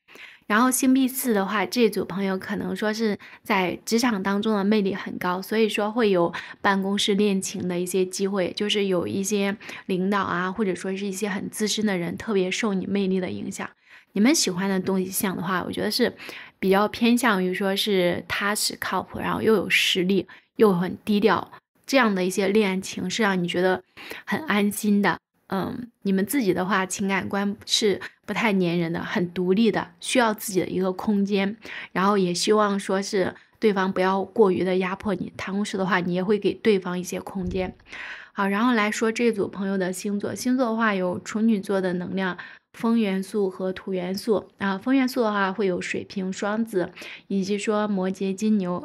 然后星币四的话，这组朋友可能说是在职场当中的魅力很高，所以说会有办公室恋情的一些机会，就是有一些领导啊，或者说是一些很资深的人特别受你魅力的影响。你们喜欢的东西像的话，我觉得是比较偏向于说是踏实靠谱，然后又有实力又很低调，这样的一些恋情是让你觉得很安心的。你们自己的话，情感观是不太粘人的，很独立的，需要自己的一个空间，然后也希望说是对方不要过于的压迫你，谈公事的话你也会给对方一些空间。好，然后来说这组朋友的星座，星座的话有处女座的能量，风元素和土元素啊。风元素的话会有水瓶、双子以及说摩羯、金牛，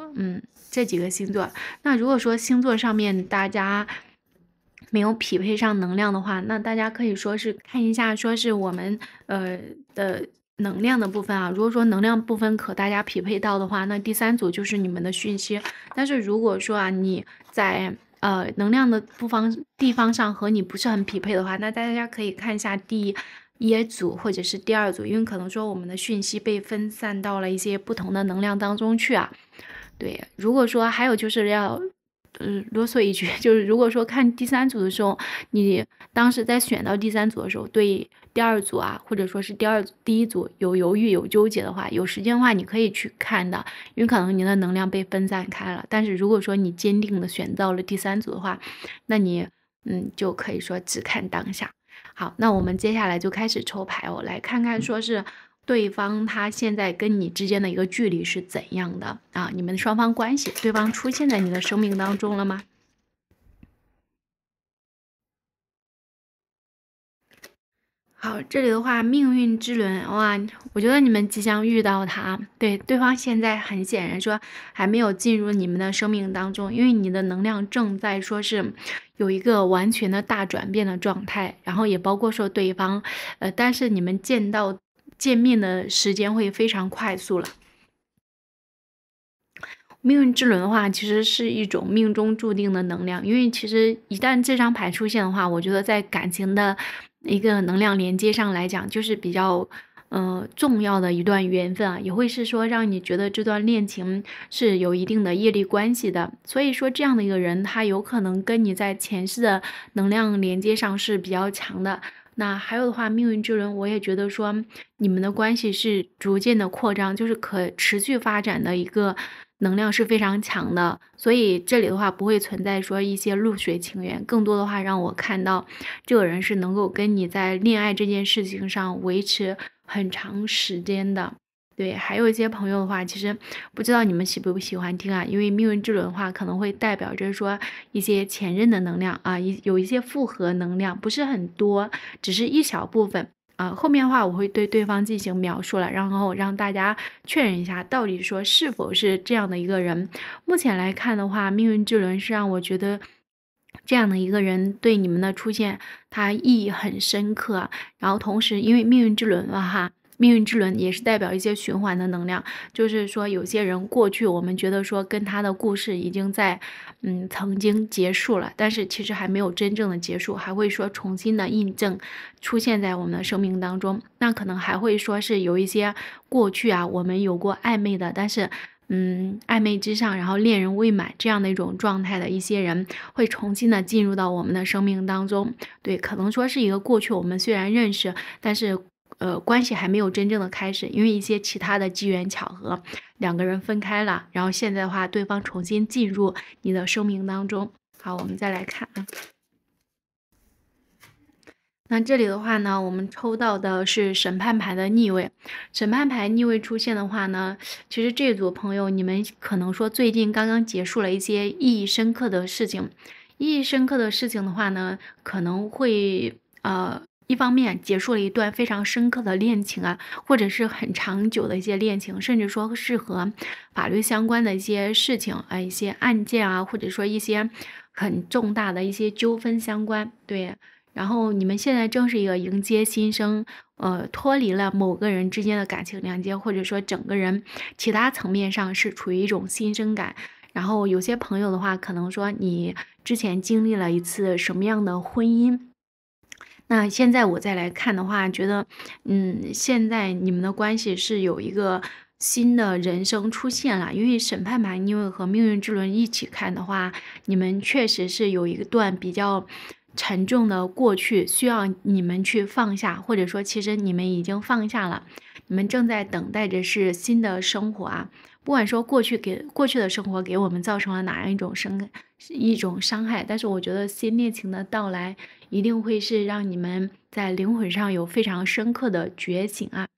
这几个星座。那如果说星座上面大家没有匹配上能量的话，那大家可以说是看一下说是我们的能量的部分啊。如果说能量部分可大家匹配到的话，那第三组就是你们的讯息。但是如果说啊你在能量的地方上和你不是很匹配的话，那大家可以看一下第一组或者是第二组，因为可能说我们的讯息被分散到了一些不同的能量当中去啊。对，如果说还有就是要啰嗦一句，就是如果说看第三组的时候，你当时在选到第三组的时候，对第二组啊，或者说是第一组有犹豫有纠结的话，有时间的话你可以去看的，因为可能您的能量被分散开了。但是如果说你坚定的选到了第三组的话，那你就可以说只看当下。好，那我们接下来就开始抽牌哦，来看看说是对方他现在跟你之间的一个距离是怎样的啊？你们双方关系，对方出现在你的生命当中了吗？好，这里的话，命运之轮，哇，我觉得你们即将遇到他。对，对方现在很显然说还没有进入你们的生命当中，因为你的能量正在说是有一个完全的大转变的状态，然后也包括说对方，但是你们见面的时间会非常快速了。命运之轮的话，其实是一种命中注定的能量，因为其实一旦这张牌出现的话，我觉得在感情的一个能量连接上来讲，就是比较重要的一段缘分啊，也会是说让你觉得这段恋情是有一定的业力关系的。所以说这样的一个人，他有可能跟你在前世的能量连接上是比较强的。那还有的话，命运之轮，我也觉得说你们的关系是逐渐的扩张，就是可持续发展的一个能量是非常强的，所以这里的话不会存在说一些露水情缘，更多的话让我看到这个人是能够跟你在恋爱这件事情上维持很长时间的。对，还有一些朋友的话，其实不知道你们喜不喜欢听啊，因为命运之轮的话可能会代表着说一些前任的能量啊，有一些复合能量，不是很多，只是一小部分啊。后面的话我会对对方进行描述了，然后让大家确认一下到底说是否是这样的一个人。目前来看的话，命运之轮是让我觉得这样的一个人对你们的出现，他意义很深刻。然后同时因为命运之轮了哈，命运之轮也是代表一些循环的能量，就是说有些人过去我们觉得说跟他的故事已经在曾经结束了，但是其实还没有真正的结束，还会说重新的印证出现在我们的生命当中。那可能还会说是有一些过去啊我们有过暧昧的，但是暧昧之上，然后恋人未满这样的一种状态的一些人，会重新的进入到我们的生命当中。对，可能说是一个过去我们虽然认识，但是关系还没有真正的开始，因为一些其他的机缘巧合，两个人分开了，然后现在的话，对方重新进入你的生命当中。好，我们再来看啊。那这里的话呢，我们抽到的是审判牌的逆位。审判牌逆位出现的话呢，其实这组朋友你们可能说最近刚刚结束了一些意义深刻的事情。意义深刻的事情的话呢，可能会一方面结束了一段非常深刻的恋情啊，或者是很长久的一些恋情，甚至说是和法律相关的一些事情啊，一些案件啊，或者说一些很重大的一些纠纷相关。对。然后你们现在正是一个迎接新生，脱离了某个人之间的感情连接，或者说整个人其他层面上是处于一种新生感。然后有些朋友的话，可能说你之前经历了一次什么样的婚姻？那现在我再来看的话，觉得，现在你们的关系是有一个新的人生出现了，因为审判牌逆位和命运之轮一起看的话，你们确实是有一段比较沉重的过去需要你们去放下，或者说其实你们已经放下了，你们正在等待着是新的生活啊。不管说过去的生活给我们造成了哪样一种伤害，但是我觉得新恋情的到来一定会是让你们在灵魂上有非常深刻的觉醒啊。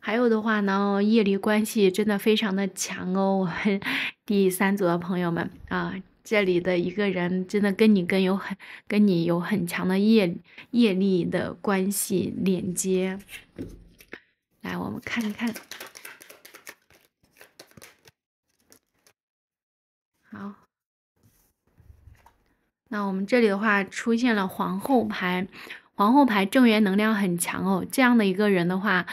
还有的话呢，业力关系真的非常的强哦，我们第三组的朋友们啊。这里的一个人真的跟你有很强的业力的关系连接。来，我们看看。好，那我们这里的话出现了皇后牌。皇后牌正缘能量很强哦，这样的一个人的话，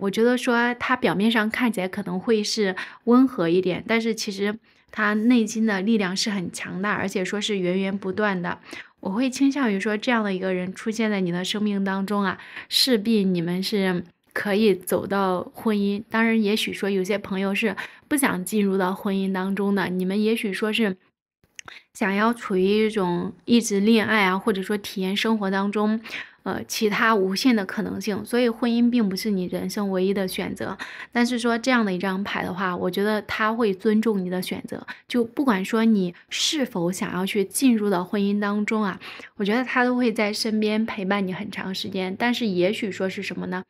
我觉得说他表面上看起来可能会是温和一点，但是其实他内心的力量是很强大，而且说是源源不断的。我会倾向于说，这样的一个人出现在你的生命当中啊，势必你们是可以走到婚姻。当然，也许说有些朋友是不想进入到婚姻当中的，你们也许说是想要处于一种一直恋爱啊，或者说体验生活当中其他无限的可能性，所以婚姻并不是你人生唯一的选择。但是说这样的一张牌的话，我觉得他会尊重你的选择，就不管说你是否想要去进入到婚姻当中啊，我觉得他都会在身边陪伴你很长时间。但是也许说是什么呢？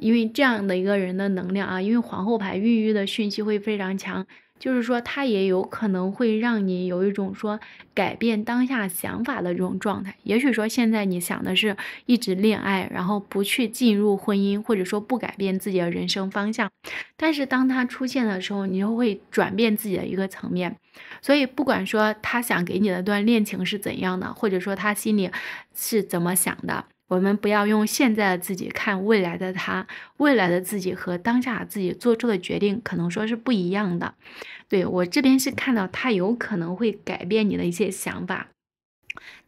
因为这样的一个人的能量啊，因为皇后牌孕育的讯息会非常强，就是说他也有可能会让你有一种说改变当下想法的这种状态。也许说现在你想的是一直恋爱，然后不去进入婚姻，或者说不改变自己的人生方向，但是当他出现的时候，你就会转变自己的一个层面。所以不管说他想给你的段恋情是怎样的，或者说他心里是怎么想的，我们不要用现在的自己看未来的他，未来的自己和当下自己做出的决定可能说是不一样的。对，我这边是看到他有可能会改变你的一些想法。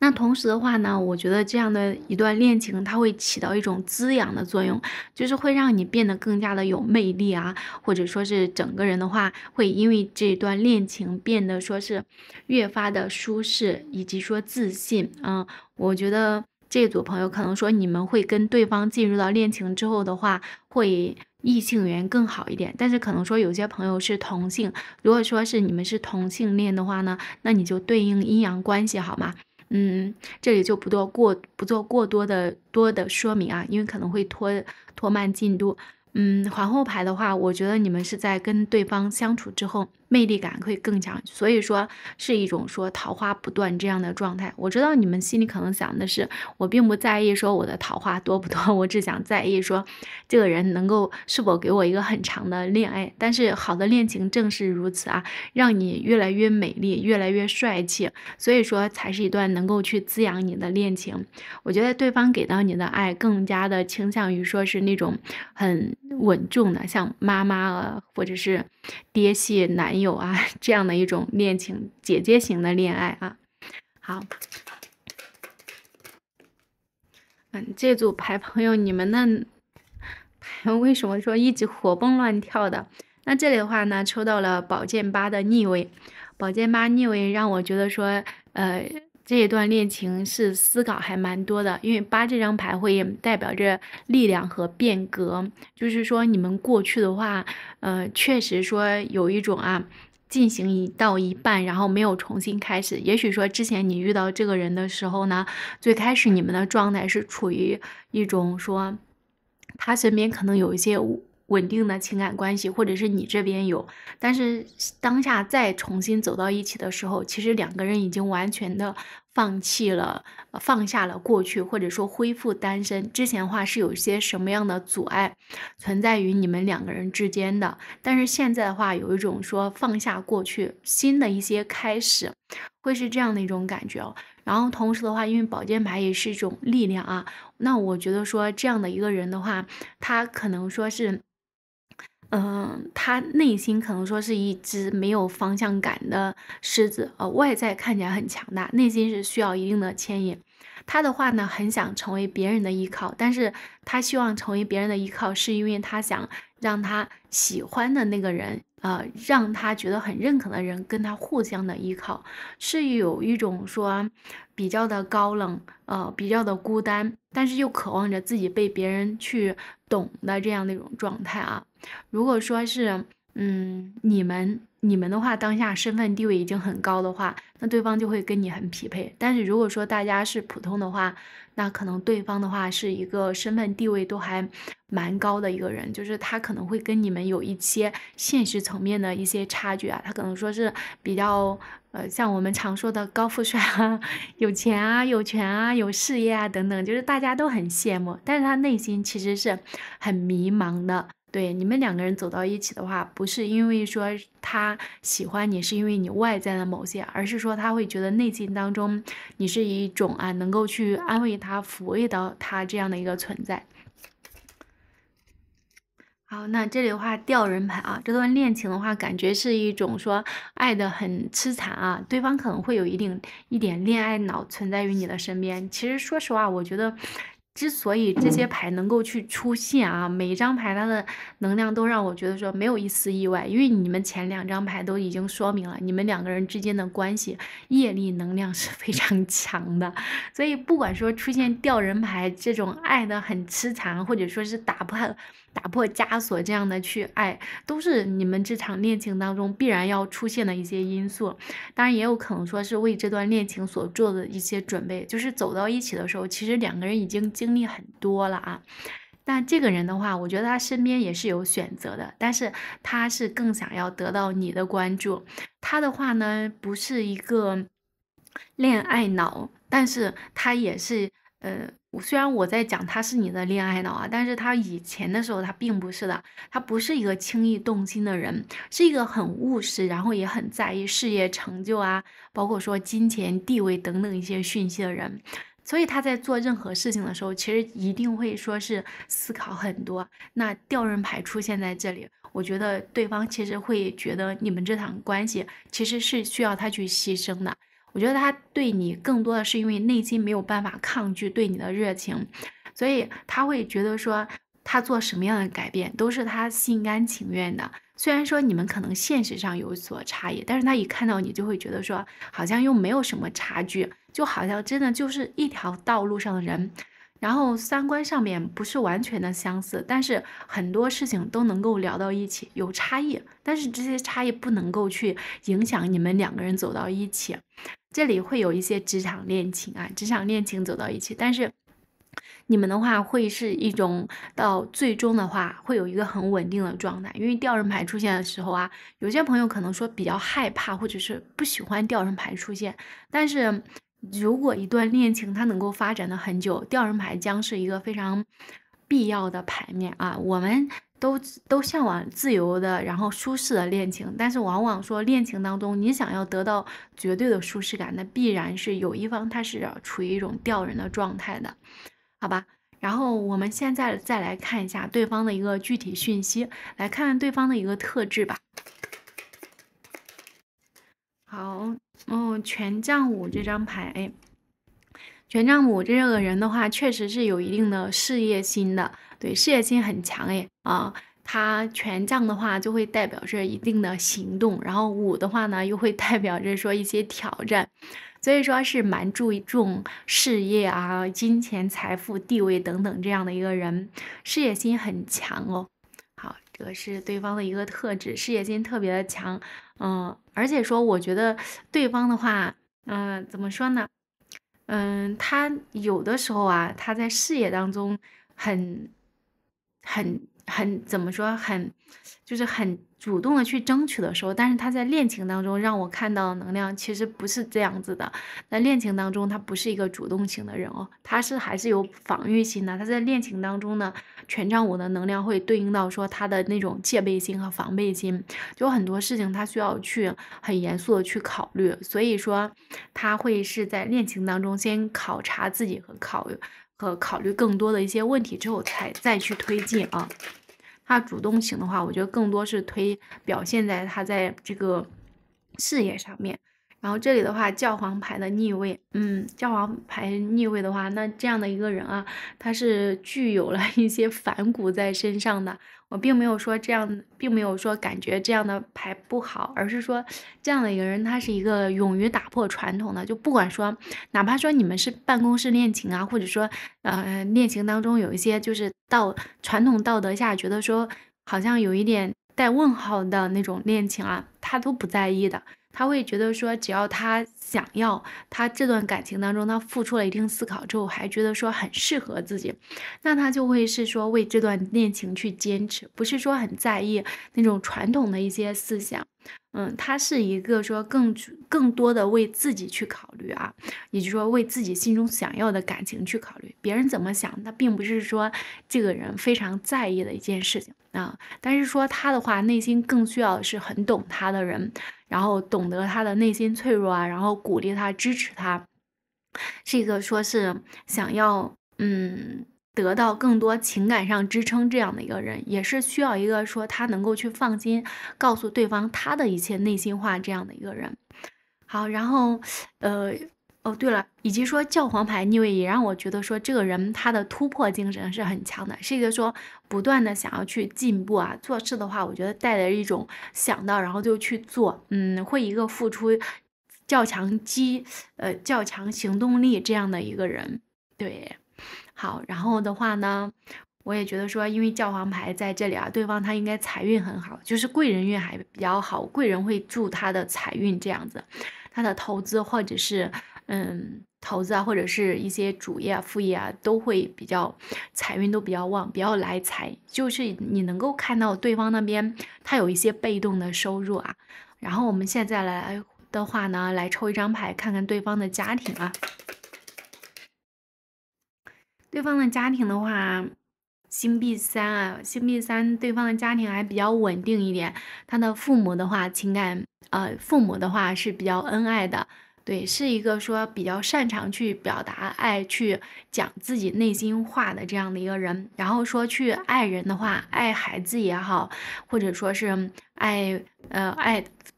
那同时的话呢，我觉得这样的一段恋情，它会起到一种滋养的作用，就是会让你变得更加的有魅力啊，或者说是整个人的话，会因为这段恋情变得说是越发的舒适以及说自信啊。我觉得这组朋友可能说，你们会跟对方进入到恋情之后的话，会异性缘更好一点。但是可能说有些朋友是同性，如果说是你们是同性恋的话呢，那你就对应阴阳关系好吗？这里就不做过多的说明啊，因为可能会拖慢进度。皇后牌的话，我觉得你们是在跟对方相处之后，魅力感会更强，所以说是一种说桃花不断这样的状态。我知道你们心里可能想的是，我并不在意说我的桃花多不多，我只想在意说这个人能够是否给我一个很长的恋爱。但是好的恋情正是如此啊，让你越来越美丽，越来越帅气，所以说才是一段能够去滋养你的恋情。我觉得对方给到你的爱更加的倾向于说是那种很稳重的，像妈妈啊，或者是爹系男友啊，这样的一种恋情，姐姐型的恋爱啊。好，这组牌朋友，你们那为什么说一直活蹦乱跳的？那这里的话呢，抽到了宝剑八的逆位，宝剑八逆位让我觉得说，这一段恋情是思考还蛮多的，因为八这张牌会代表着力量和变革，就是说你们过去的话，确实说有一种啊。 进行到一半，然后没有重新开始。也许说之前你遇到这个人的时候呢，最开始你们的状态是处于一种说，他身边可能有一些稳定的情感关系，或者是你这边有，但是当下再重新走到一起的时候，其实两个人已经完全的放弃了，放下了过去，或者说恢复单身。之前的话是有些什么样的阻碍存在于你们两个人之间的，但是现在的话有一种说放下过去，新的一些开始，会是这样的一种感觉哦。然后同时的话，因为宝剑牌也是一种力量啊，那我觉得说这样的一个人的话，他可能说是。 他内心可能说是一只没有方向感的狮子，外在看起来很强大，内心是需要一定的牵引。他的话呢，很想成为别人的依靠，但是他希望成为别人的依靠，是因为他想让他喜欢的那个人，让他觉得很认可的人跟他互相的依靠，是有一种说比较的高冷，比较的孤单，但是又渴望着自己被别人去懂的这样的一种状态啊。 如果说是，你们的话，当下身份地位已经很高的话，那对方就会跟你很匹配。但是如果说大家是普通的话，那可能对方的话是一个身份地位都还蛮高的一个人，就是他可能会跟你们有一些现实层面的一些差距啊。他可能说是比较，像我们常说的高富帅啊、有钱啊、有权啊、有事业啊等等，就是大家都很羡慕，但是他内心其实是很迷茫的。 对，你们两个人走到一起的话，不是因为说他喜欢你，是因为你外在的某些，而是说他会觉得内心当中你是一种啊能够去安慰他、抚慰到他这样的一个存在。好，那这里的话，吊人牌啊，这段恋情的话，感觉是一种说爱的很痴缠啊，对方可能会有一点恋爱脑存在于你的身边。其实说实话，我觉得。 之所以这些牌能够去出现啊，每一张牌它的能量都让我觉得说没有一丝意外，因为你们前两张牌都已经说明了你们两个人之间的关系业力能量是非常强的，所以不管说出现吊人牌这种爱的很痴缠，或者说是打破枷锁这样的去爱，都是你们这场恋情当中必然要出现的一些因素。当然，也有可能说是为这段恋情所做的一些准备，就是走到一起的时候，其实两个人已经经历很多了啊。那这个人的话，我觉得他身边也是有选择的，但是他是更想要得到你的关注。他的话呢，不是一个恋爱脑，但是他也是。虽然我在讲他是你的恋爱脑啊，但是他以前的时候他并不是的，他不是一个轻易动心的人，是一个很务实，然后也很在意事业成就啊，包括说金钱、地位等等一些讯息的人。 所以他在做任何事情的时候，其实一定会说是思考很多。那吊人牌出现在这里，我觉得对方其实会觉得你们这场关系其实是需要他去牺牲的。我觉得他对你更多的是因为内心没有办法抗拒对你的热情，所以他会觉得说他做什么样的改变都是他心甘情愿的。 虽然说你们可能现实上有所差异，但是他一看到你就会觉得说，好像又没有什么差距，就好像真的就是一条道路上的人，然后三观上面不是完全的相似，但是很多事情都能够聊到一起，有差异，但是这些差异不能够去影响你们两个人走到一起。这里会有一些职场恋情啊，职场恋情走到一起，但是。 你们的话会是一种到最终的话会有一个很稳定的状态，因为吊人牌出现的时候啊，有些朋友可能说比较害怕或者是不喜欢吊人牌出现，但是如果一段恋情它能够发展的很久，吊人牌将是一个非常必要的牌面啊。我们都向往自由的，然后舒适的恋情，但是往往说恋情当中你想要得到绝对的舒适感，那必然是有一方他是处于一种吊人的状态的。 好吧，然后我们现在再来看一下对方的一个具体讯息，来看看对方的一个特质吧。好，权杖五这张牌，哎，权杖五这个人的话，确实是有一定的事业心的，对，事业心很强，哎，啊。它权杖的话就会代表着一定的行动，然后五的话呢又会代表着说一些挑战，所以说是蛮注重事业啊、金钱、财富、地位等等这样的一个人，事业心很强哦。好，这个是对方的一个特质，事业心特别的强。而且说我觉得对方的话，怎么说呢？他有的时候啊，他在事业当中很怎么说，就是很主动的去争取的时候，但是他在恋情当中让我看到的能量其实不是这样子的。在恋情当中，他不是一个主动型的人哦，他是还是有防御心的。他在恋情当中呢，权杖五的能量会对应到说他的那种戒备心和防备心，就很多事情他需要去很严肃的去考虑，所以说他会是在恋情当中先考察自己和考虑更多的一些问题之后再去推进啊。他主动型的话，我觉得更多是表现在他在这个事业上面。然后这里的话，教皇牌的逆位，教皇牌逆位的话，那这样的一个人啊，他是具有了一些反骨在身上的。我并没有说感觉这样的牌不好，而是说这样的一个人，他是一个勇于打破传统的。就不管说，哪怕说你们是办公室恋情啊，或者说恋情当中有一些就是传统道德下觉得说好像有一点带问号的那种恋情啊，他都不在意的。他会觉得说，只要他想要，他这段感情当中，他付出了一定思考之后，还觉得说很适合自己，那他就会是说为这段恋情去坚持，不是说很在意那种传统的一些思想。他是一个说更多的为自己去考虑啊，也就是说为自己心中想要的感情去考虑，别人怎么想，他并不是说这个人非常在意的一件事情啊。但是说他的话，内心更需要的是很懂他的人，然后懂得他的内心脆弱啊，然后鼓励他、支持他，是一个说是想要得到更多情感上支撑这样的一个人，也是需要一个说他能够去放心告诉对方他的一切内心话这样的一个人。好，然后对了，以及说教皇牌逆位也让我觉得说这个人他的突破精神是很强的，是一个说不断的想要去进步啊，做事的话我觉得带着一种想到然后就去做，会一个付出较强行动力这样的一个人。对。好，然后的话呢，我也觉得说，因为教皇牌在这里啊，对方他应该财运很好，就是贵人运还比较好，贵人会助他的财运这样子，他的投资或者是投资啊，或者是一些主业啊、副业啊，都会比较财运都比较旺，比较来财，就是你能够看到对方那边他有一些被动的收入啊。然后我们现在来的话呢，来抽一张牌，看看对方的家庭啊。对方的家庭的话，星币三啊，星币三，对方的家庭还比较稳定一点。他的父母的话，父母的话是比较恩爱的，对，是一个说比较擅长去表达爱、去讲自己内心话的这样的一个人。然后说去爱人的话，爱孩子也好，或者说是爱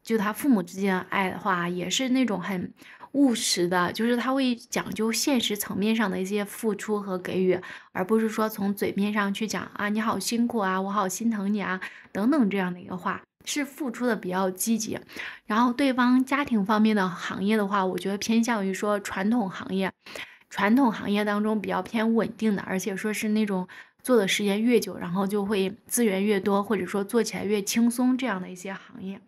就他父母之间的爱的话，也是那种很务实的，就是他会讲究现实层面上的一些付出和给予，而不是说从嘴面上去讲啊，你好辛苦啊，我好心疼你啊等等这样的一个话，是付出的比较积极。然后对方家庭方面的行业的话，我觉得偏向于说传统行业当中比较偏稳定的，而且说是那种做的时间越久，然后就会资源越多，或者说做起来越轻松这样的一些行业。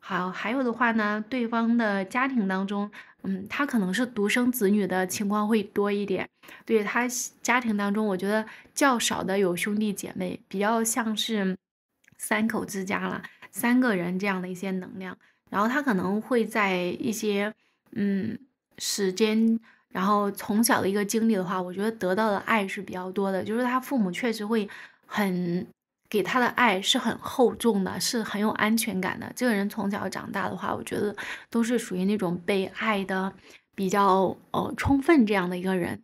好，还有的话呢，对方的家庭当中，他可能是独生子女的情况会多一点。对，他家庭当中，我觉得较少的有兄弟姐妹，比较像是三口之家了，三个人这样的一些能量。然后他可能会在一些时间，然后从小的一个经历的话，我觉得得到的爱是比较多的，就是他父母确实会给他的爱是很厚重的，是很有安全感的。这个人从小长大的话，我觉得都是属于那种被爱的比较充分这样的一个人，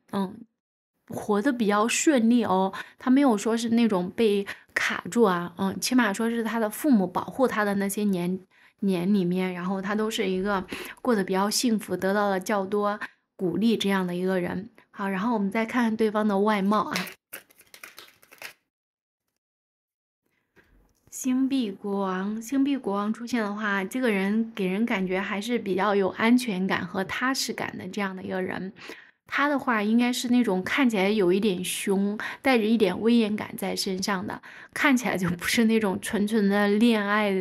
活得比较顺利哦。他没有说是那种被卡住啊，起码说是他的父母保护他的那些年里面，然后他都是一个过得比较幸福，得到了较多鼓励这样的一个人。好，然后我们再看看对方的外貌啊。星币国王出现的话，这个人给人感觉还是比较有安全感和踏实感的这样的一个人。他的话应该是那种看起来有一点凶，带着一点威严感在身上的，看起来就不是那种纯纯的恋爱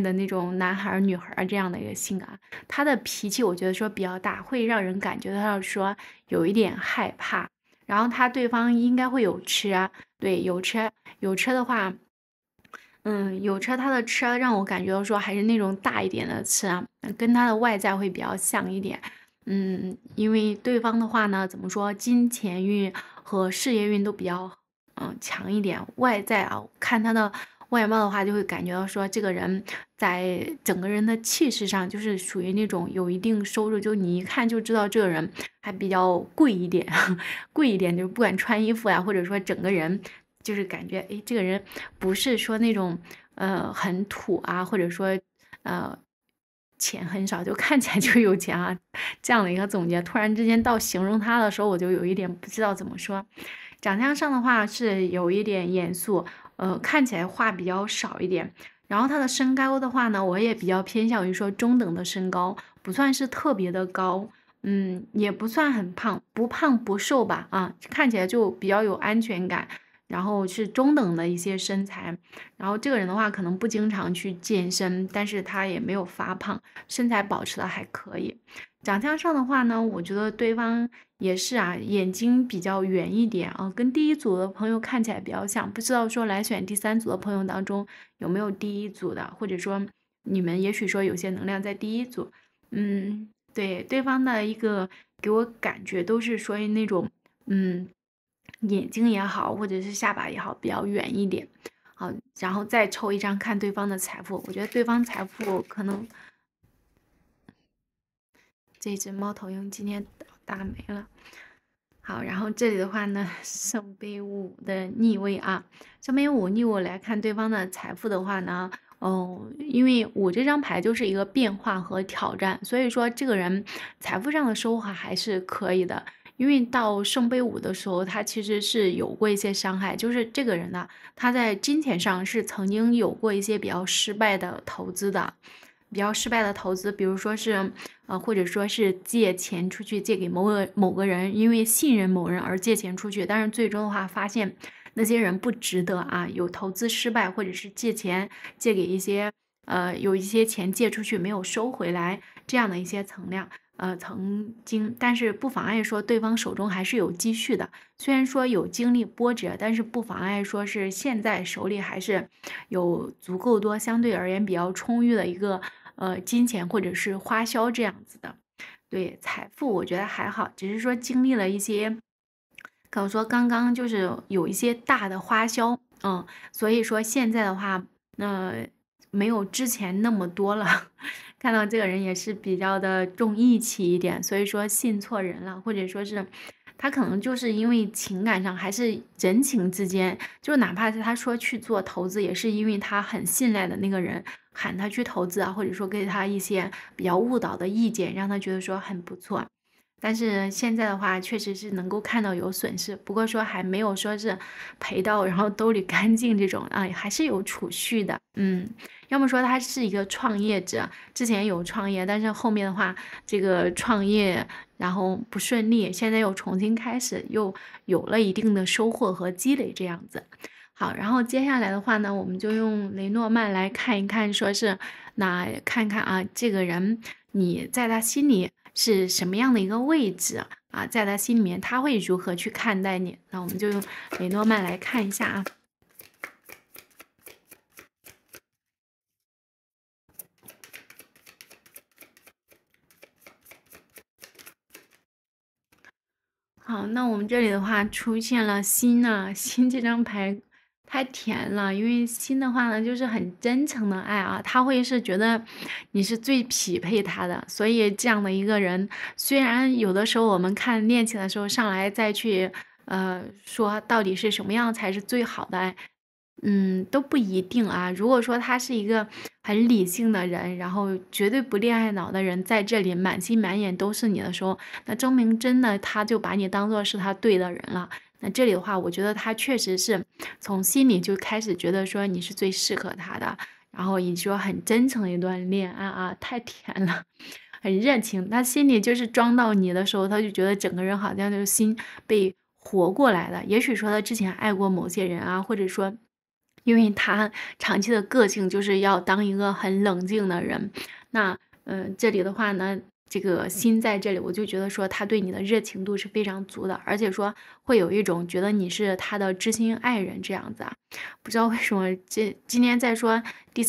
的那种男孩女孩这样的一个性格。他的脾气我觉得说比较大，会让人感觉到说有一点害怕。然后对方应该会有车，对，有车的话，有车，他的车让我感觉到说还是那种大一点的车，跟他的外在会比较像一点。因为对方的话呢，怎么说，金钱运和事业运都比较强一点。外在啊，看他的外貌的话，就会感觉到说这个人在整个人的气势上，就是属于那种有一定收入，就你一看就知道这个人还比较贵一点，贵一点，就是不管穿衣服呀，或者说整个人就是感觉，哎，这个人不是说那种很土啊，或者说钱很少，就看起来就有钱啊，这样的一个总结。突然之间到形容他的时候，我就有一点不知道怎么说。长相上的话是有一点严肃，看起来话比较少一点。然后他的身高的话呢，我也比较偏向于说中等的身高，不算是特别的高，也不算很胖，不胖不瘦吧，啊，看起来就比较有安全感。然后是中等的一些身材，然后这个人的话可能不经常去健身，但是他也没有发胖，身材保持的还可以。长相上的话呢，我觉得对方也是啊，眼睛比较圆一点啊，跟第一组的朋友看起来比较像。不知道说来选第三组的朋友当中有没有第一组的，或者说你们也许说有些能量在第一组。对，对方的一个给我感觉都是属于那种眼睛也好，或者是下巴也好，比较远一点。好，然后再抽一张看对方的财富。我觉得对方财富可能这只猫头鹰今天打没了。好，然后这里的话呢，圣杯五的逆位啊，圣杯五逆位来看对方的财富的话呢，因为我这张牌就是一个变化和挑战，所以说这个人财富上的收获还是可以的。因为到圣杯五的时候，他其实是有过一些伤害，就是这个人呢，他在金钱上是曾经有过一些比较失败的投资，比如说是或者说是借钱出去，借给某个人，因为信任某人而借钱出去，但是最终的话发现那些人不值得啊，有投资失败，或者是借给一些有一些钱借出去没有收回来这样的一些曾经，但是不妨碍说对方手中还是有积蓄的，虽然说有经历波折，但是不妨碍说是现在手里还是有足够多，相对而言比较充裕的一个金钱或者是花销这样子的。对，财富我觉得还好，只是说经历了一些，可能说刚刚就是有一些大的花销，所以说现在的话，没有之前那么多了。看到这个人也是比较的重义气一点，所以说信错人了，或者说是他可能就是因为情感上还是人情之间，就哪怕是他说去做投资，也是因为他很信赖的那个人喊他去投资啊，或者说给他一些比较误导的意见，让他觉得说很不错。但是现在的话确实是能够看到有损失，不过说还没有说是赔到然后兜里干净这种啊，还是有储蓄的。要么说他是一个创业者，之前有创业，但是后面的话这个创业然后不顺利，现在又重新开始，又有了一定的收获和积累这样子。好，然后接下来的话呢，我们就用雷诺曼来看一看，说是看看啊，这个人你在他心里是什么样的一个位置啊？在他心里面他会如何去看待你？那我们就用雷诺曼来看一下啊。好，那我们这里的话出现了心啊，心这张牌太甜了，因为心的话呢就是很真诚的爱啊，他会是觉得你是最匹配他的，所以这样的一个人，虽然有的时候我们看恋情的时候上来再去说到底是什么样才是最好的爱，都不一定啊。如果说他是一个很理性的人，然后绝对不恋爱脑的人，在这里满心满眼都是你的时候，那证明真的他就把你当做是他对的人了，那这里的话，我觉得他确实是从心里就开始觉得说你是最适合他的，然后你说很真诚的一段恋爱啊，太甜了。很热情，他心里就是装到你的时候，他就觉得整个人好像就是心被活过来了。也许说他之前爱过某些人啊，或者说因为他长期的个性就是要当一个很冷静的人。那这里的话呢，这个心在这里，我就觉得说他对你的热情度是非常足的，而且说会有一种觉得你是他的知心爱人这样子啊。不知道为什么今天在说第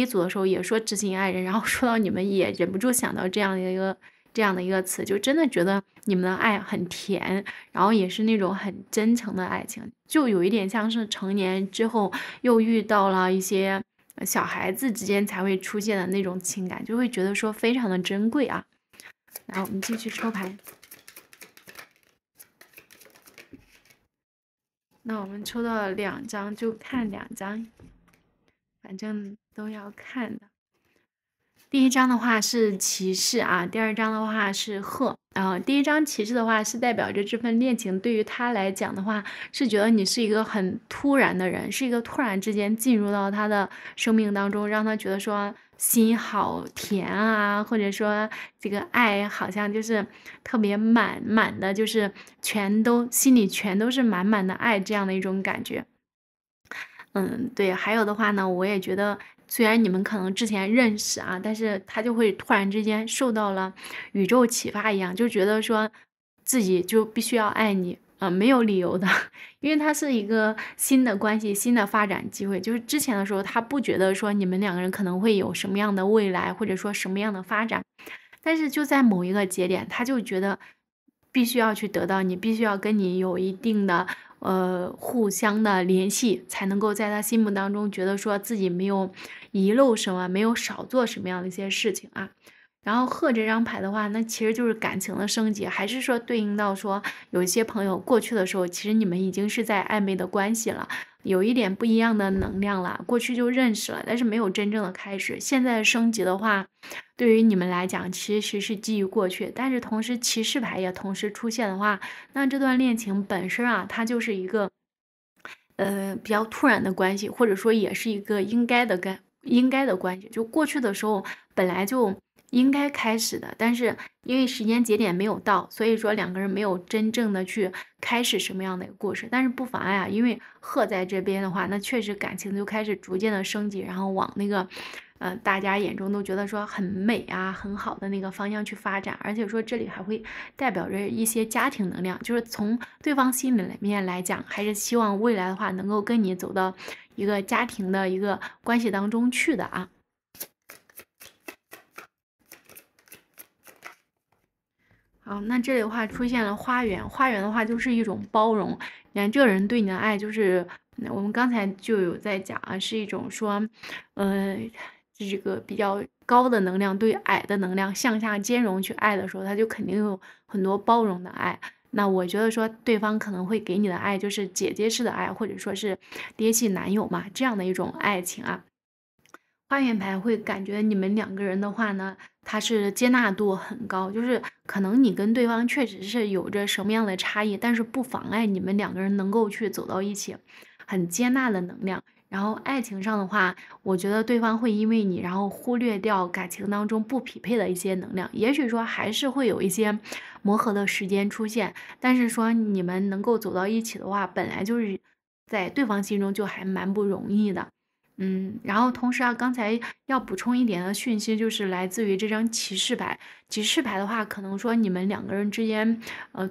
一组的时候也说知心爱人，然后说到你们也忍不住想到这样的一个词，就真的觉得你们的爱很甜，然后也是那种很真诚的爱情，就有一点像是成年之后又遇到了一些小孩子之间才会出现的那种情感，就会觉得说非常的珍贵啊。然后我们继续抽牌，那我们抽到了两张，就看两张，反正都要看的。第一张的话是骑士啊，第二张的话是鹤。第一张骑士的话是代表着这份恋情对于他来讲的话，是觉得你是一个很突然的人，是一个突然之间进入到他的生命当中，让他觉得说心好甜啊，或者说这个爱好像就是特别满满的，就是全都心里全都是满满的爱这样的一种感觉。对，还有的话呢，我也觉得虽然你们可能之前认识啊，但是他就会突然之间受到了宇宙启发一样，就觉得说自己就必须要爱你，没有理由的，因为它是一个新的关系，新的发展机会。就是之前的时候他不觉得说你们两个人可能会有什么样的未来，或者说什么样的发展，但是就在某一个节点他就觉得必须要去得到你，必须要跟你有一定的互相的联系，才能够在他心目当中觉得说自己没有遗漏什么，没有少做什么样的一些事情啊。然后鹤这张牌的话，那其实就是感情的升级，还是说对应到说有一些朋友过去的时候，其实你们已经是在暧昧的关系了，有一点不一样的能量了，过去就认识了，但是没有真正的开始。现在升级的话，对于你们来讲其实是基于过去，但是同时骑士牌也同时出现的话，那这段恋情本身啊，它就是一个比较突然的关系，或者说也是一个应该的关系，就过去的时候本来就应该开始的，但是因为时间节点没有到，所以说两个人没有真正的去开始什么样的一个故事。但是不妨碍啊，因为鹤在这边的话，那确实感情就开始逐渐的升级，然后往那个大家眼中都觉得说很美啊，很好的那个方向去发展。而且说这里还会代表着一些家庭能量，就是从对方心里面来讲，还是希望未来的话能够跟你走到一个家庭的一个关系当中去的啊。好，那这里的话出现了花园，花园的话就是一种包容。你看这个人对你的爱，就是我们刚才就有在讲啊，是一种说，这个比较高的能量对矮的能量向下兼容去爱的时候，他就肯定有很多包容的爱。那我觉得说对方可能会给你的爱就是姐姐式的爱，或者说是爹系男友嘛，这样的一种爱情啊。花园牌会感觉你们两个人的话呢，它是接纳度很高，就是可能你跟对方确实是有着什么样的差异，但是不妨碍你们两个人能够去走到一起，很接纳的能量。然后爱情上的话，我觉得对方会因为你然后忽略掉感情当中不匹配的一些能量，也许说还是会有一些磨合的时间出现，但是说你们能够走到一起的话，本来就是在对方心中就还蛮不容易的。然后同时啊，刚才要补充一点的讯息就是来自于这张骑士牌。骑士牌的话，可能说你们两个人之间，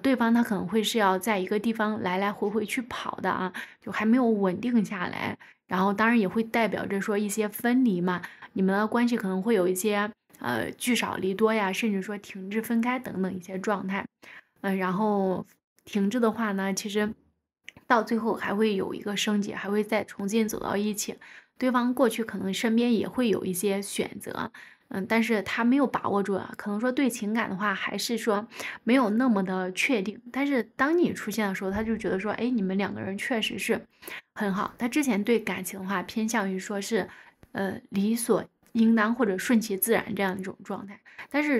对方他可能会是要在一个地方来来回回去跑的啊，就还没有稳定下来。然后当然也会代表着说一些分离嘛，你们的关系可能会有一些聚少离多呀，甚至说停滞分开等等一些状态。然后停滞的话呢，其实到最后还会有一个升级，还会再重新走到一起。对方过去可能身边也会有一些选择，但是他没有把握住啊，可能说对情感的话还是说没有那么的确定。但是当你出现的时候，他就觉得说，哎，你们两个人确实是很好。他之前对感情的话偏向于说是理所应当或者顺其自然这样一种状态，但是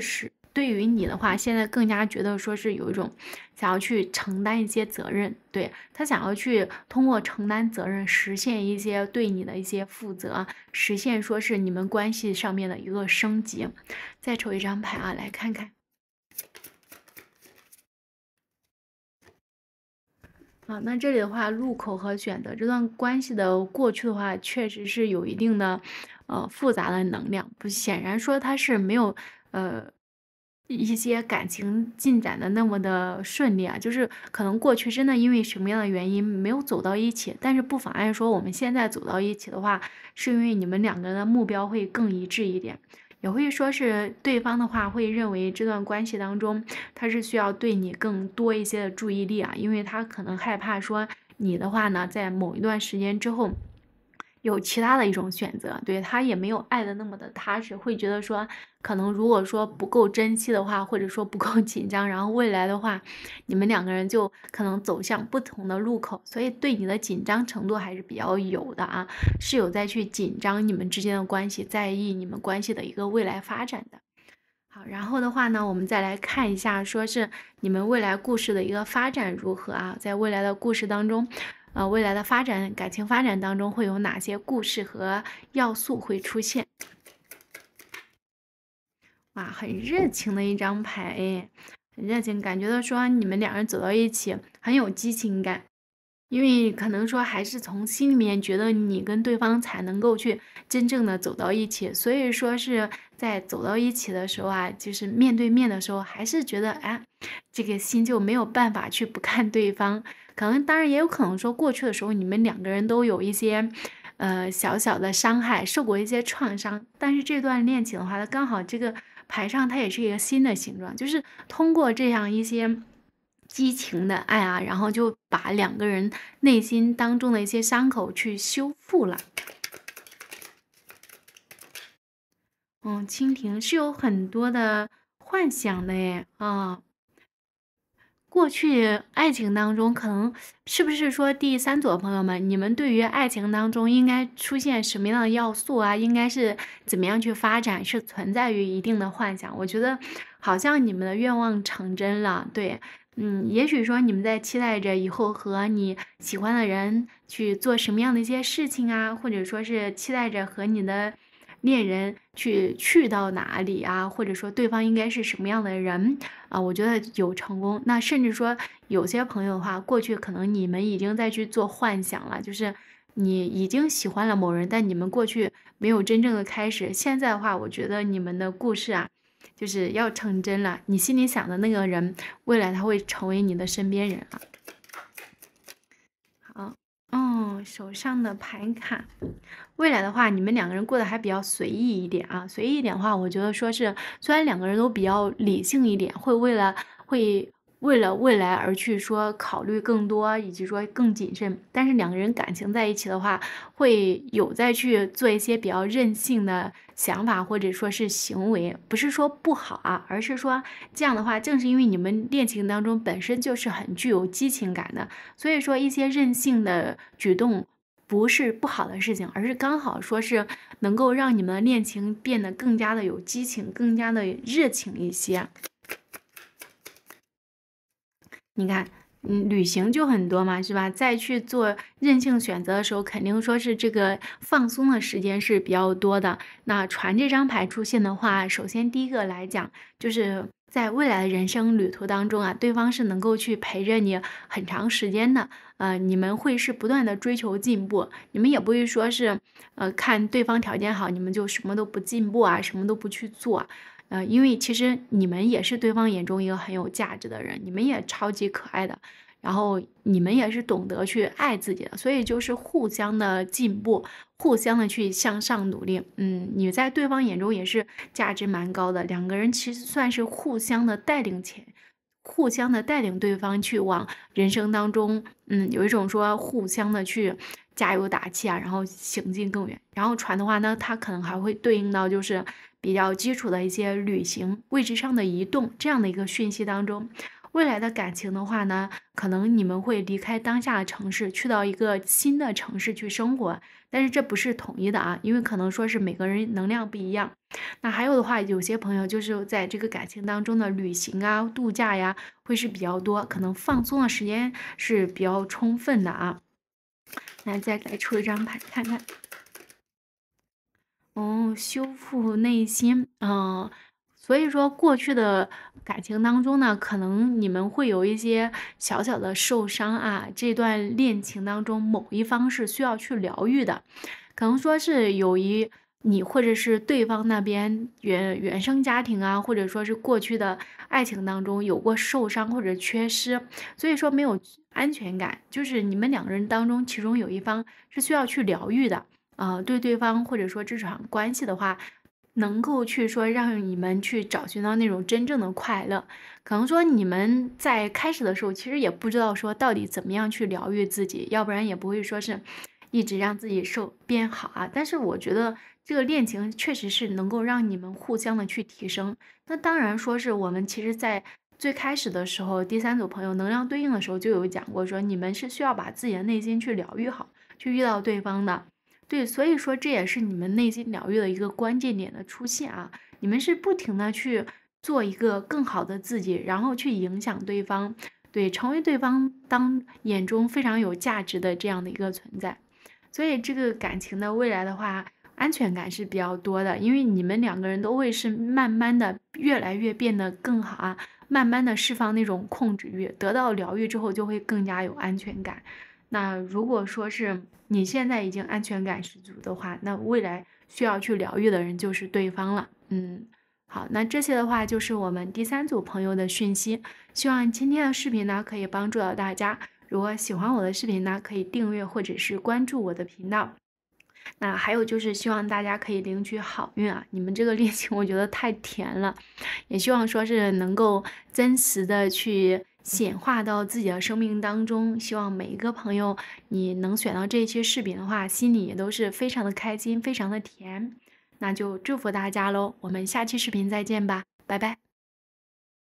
对于你的话，现在更加觉得说是有一种想要去承担一些责任，对，他想要去通过承担责任实现一些对你的一些负责，实现说是你们关系上面的一个升级。再抽一张牌啊，来看看。 啊，那这里的话，路口和选择这段关系的过去的话，确实是有一定的，复杂的能量。不，显然说它是没有，一些感情进展的那么的顺利啊。就是可能过去真的因为什么样的原因没有走到一起，但是不妨碍说我们现在走到一起的话，是因为你们两个人的目标会更一致一点。 也会说是对方的话会认为这段关系当中他是需要对你更多一些的注意力啊，因为他可能害怕说你的话呢，在某一段时间之后有其他的一种选择，对他也没有爱的那么的踏实，会觉得说可能如果说不够珍惜的话，或者说不够紧张，然后未来的话你们两个人就可能走向不同的路口，所以对你的紧张程度还是比较有的啊，是有在去紧张你们之间的关系，在意你们关系的一个未来发展的。 然后的话呢，我们再来看一下，说是你们未来故事的一个发展如何啊？在未来的故事当中，未来的发展感情发展当中会有哪些故事和要素会出现？哇，很热情的一张牌，哎，很热情，感觉到说你们两人走到一起很有激情感。 因为可能说还是从心里面觉得你跟对方才能够去真正的走到一起，所以说是在走到一起的时候啊，就是面对面的时候，还是觉得哎，这个心就没有办法去不看对方。可能当然也有可能说过去的时候你们两个人都有一些小小的伤害，受过一些创伤，但是这段恋情的话，它刚好这个牌上它也是一个新的形状，就是通过这样一些。 激情的爱啊，然后就把两个人内心当中的一些伤口去修复了。嗯，蜻蜓是有很多的幻想的耶啊。过去爱情当中，可能是不是说第三组的朋友们，你们对于爱情当中应该出现什么样的要素啊？应该是怎么样去发展？是存在于一定的幻想。我觉得好像你们的愿望成真了，对。 也许说你们在期待着以后和你喜欢的人去做什么样的一些事情啊，或者说是期待着和你的恋人去到哪里啊，或者说对方应该是什么样的人啊，我觉得有成功。那甚至说有些朋友的话，过去可能你们已经在去做幻想了，就是你已经喜欢了某人，但你们过去没有真正的开始。现在的话，我觉得你们的故事啊。 就是要成真了，你心里想的那个人，未来他会成为你的身边人啊。好，嗯，手上的牌卡，未来的话，你们两个人过得还比较随意一点啊。随意一点的话，我觉得说是，虽然两个人都比较理性一点，会为了未来而去说考虑更多，以及说更谨慎，但是两个人感情在一起的话，会有再去做一些比较任性的想法或者说是行为，不是说不好啊，而是说这样的话，正是因为你们恋情当中本身就是很具有激情感的，所以说一些任性的举动。 不是不好的事情，而是刚好说是能够让你们的恋情变得更加的有激情，更加的热情一些。你看，旅行就很多嘛，是吧？再去做任性选择的时候，肯定说是这个放松的时间是比较多的。那船这张牌出现的话，首先第一个来讲就是。 在未来的人生旅途当中啊，对方是能够去陪着你很长时间的，你们会是不断的追求进步，你们也不会说是，看对方条件好，你们就什么都不进步啊，什么都不去做啊，因为其实你们也是对方眼中一个很有价值的人，你们也超级可爱的。 然后你们也是懂得去爱自己的，所以就是互相的进步，互相的去向上努力。你在对方眼中也是价值蛮高的，两个人其实算是互相的带领互相的带领对方去往人生当中，有一种说互相的去加油打气啊，然后行进更远。然后船的话呢，它可能还会对应到就是比较基础的一些旅行、位置上的移动这样的一个讯息当中。未来的感情的话呢，可能你们会离开当下的城市，去到一个新的城市去生活，但是这不是统一的啊，因为可能说是每个人能量不一样。那还有的话，有些朋友就是在这个感情当中的旅行啊、度假呀，会是比较多，可能放松的时间是比较充分的啊。那再来抽一张牌看看。哦，修复内心，所以说过去的感情当中呢，可能你们会有一些小小的受伤啊，这段恋情当中某一方是需要去疗愈的，可能说是有一你或者是对方那边原生家庭啊，或者说是过去的爱情当中有过受伤或者缺失，所以说没有安全感，就是你们两个人当中其中有一方是需要去疗愈的，对方或者说这场关系的话，能够去说让你们去找寻到那种真正的快乐，可能说你们在开始的时候其实也不知道说到底怎么样去疗愈自己，要不然也不会说是一直让自己变好啊。但是我觉得这个恋情确实是能够让你们互相的去提升。那当然说是我们其实在最开始的时候，第三组朋友能量对应的时候就有讲过说，你们是需要把自己的内心去疗愈好，去遇到对方的。对，所以说这也是你们内心疗愈的一个关键点的出现啊！你们是不停的去做一个更好的自己，然后去影响对方，对，成为对方眼中非常有价值的这样的一个存在。所以这个感情的未来的话，安全感是比较多的，因为你们两个人都会是慢慢的越来越变得更好啊，慢慢的释放那种控制欲，得到疗愈之后就会更加有安全感。那如果说是你现在已经安全感十足的话，那未来需要去疗愈的人就是对方了。好，那这些的话就是我们第三组朋友的讯息，希望今天的视频呢可以帮助到大家。如果喜欢我的视频呢，可以订阅或者是关注我的频道。那还有就是希望大家可以领取好运啊，你们这个恋情我觉得太甜了，也希望说是能够真实的去显化到自己的生命当中，希望每一个朋友你能选到这一期视频的话，心里也都是非常的开心，非常的甜。那就祝福大家喽，我们下期视频再见吧，拜拜。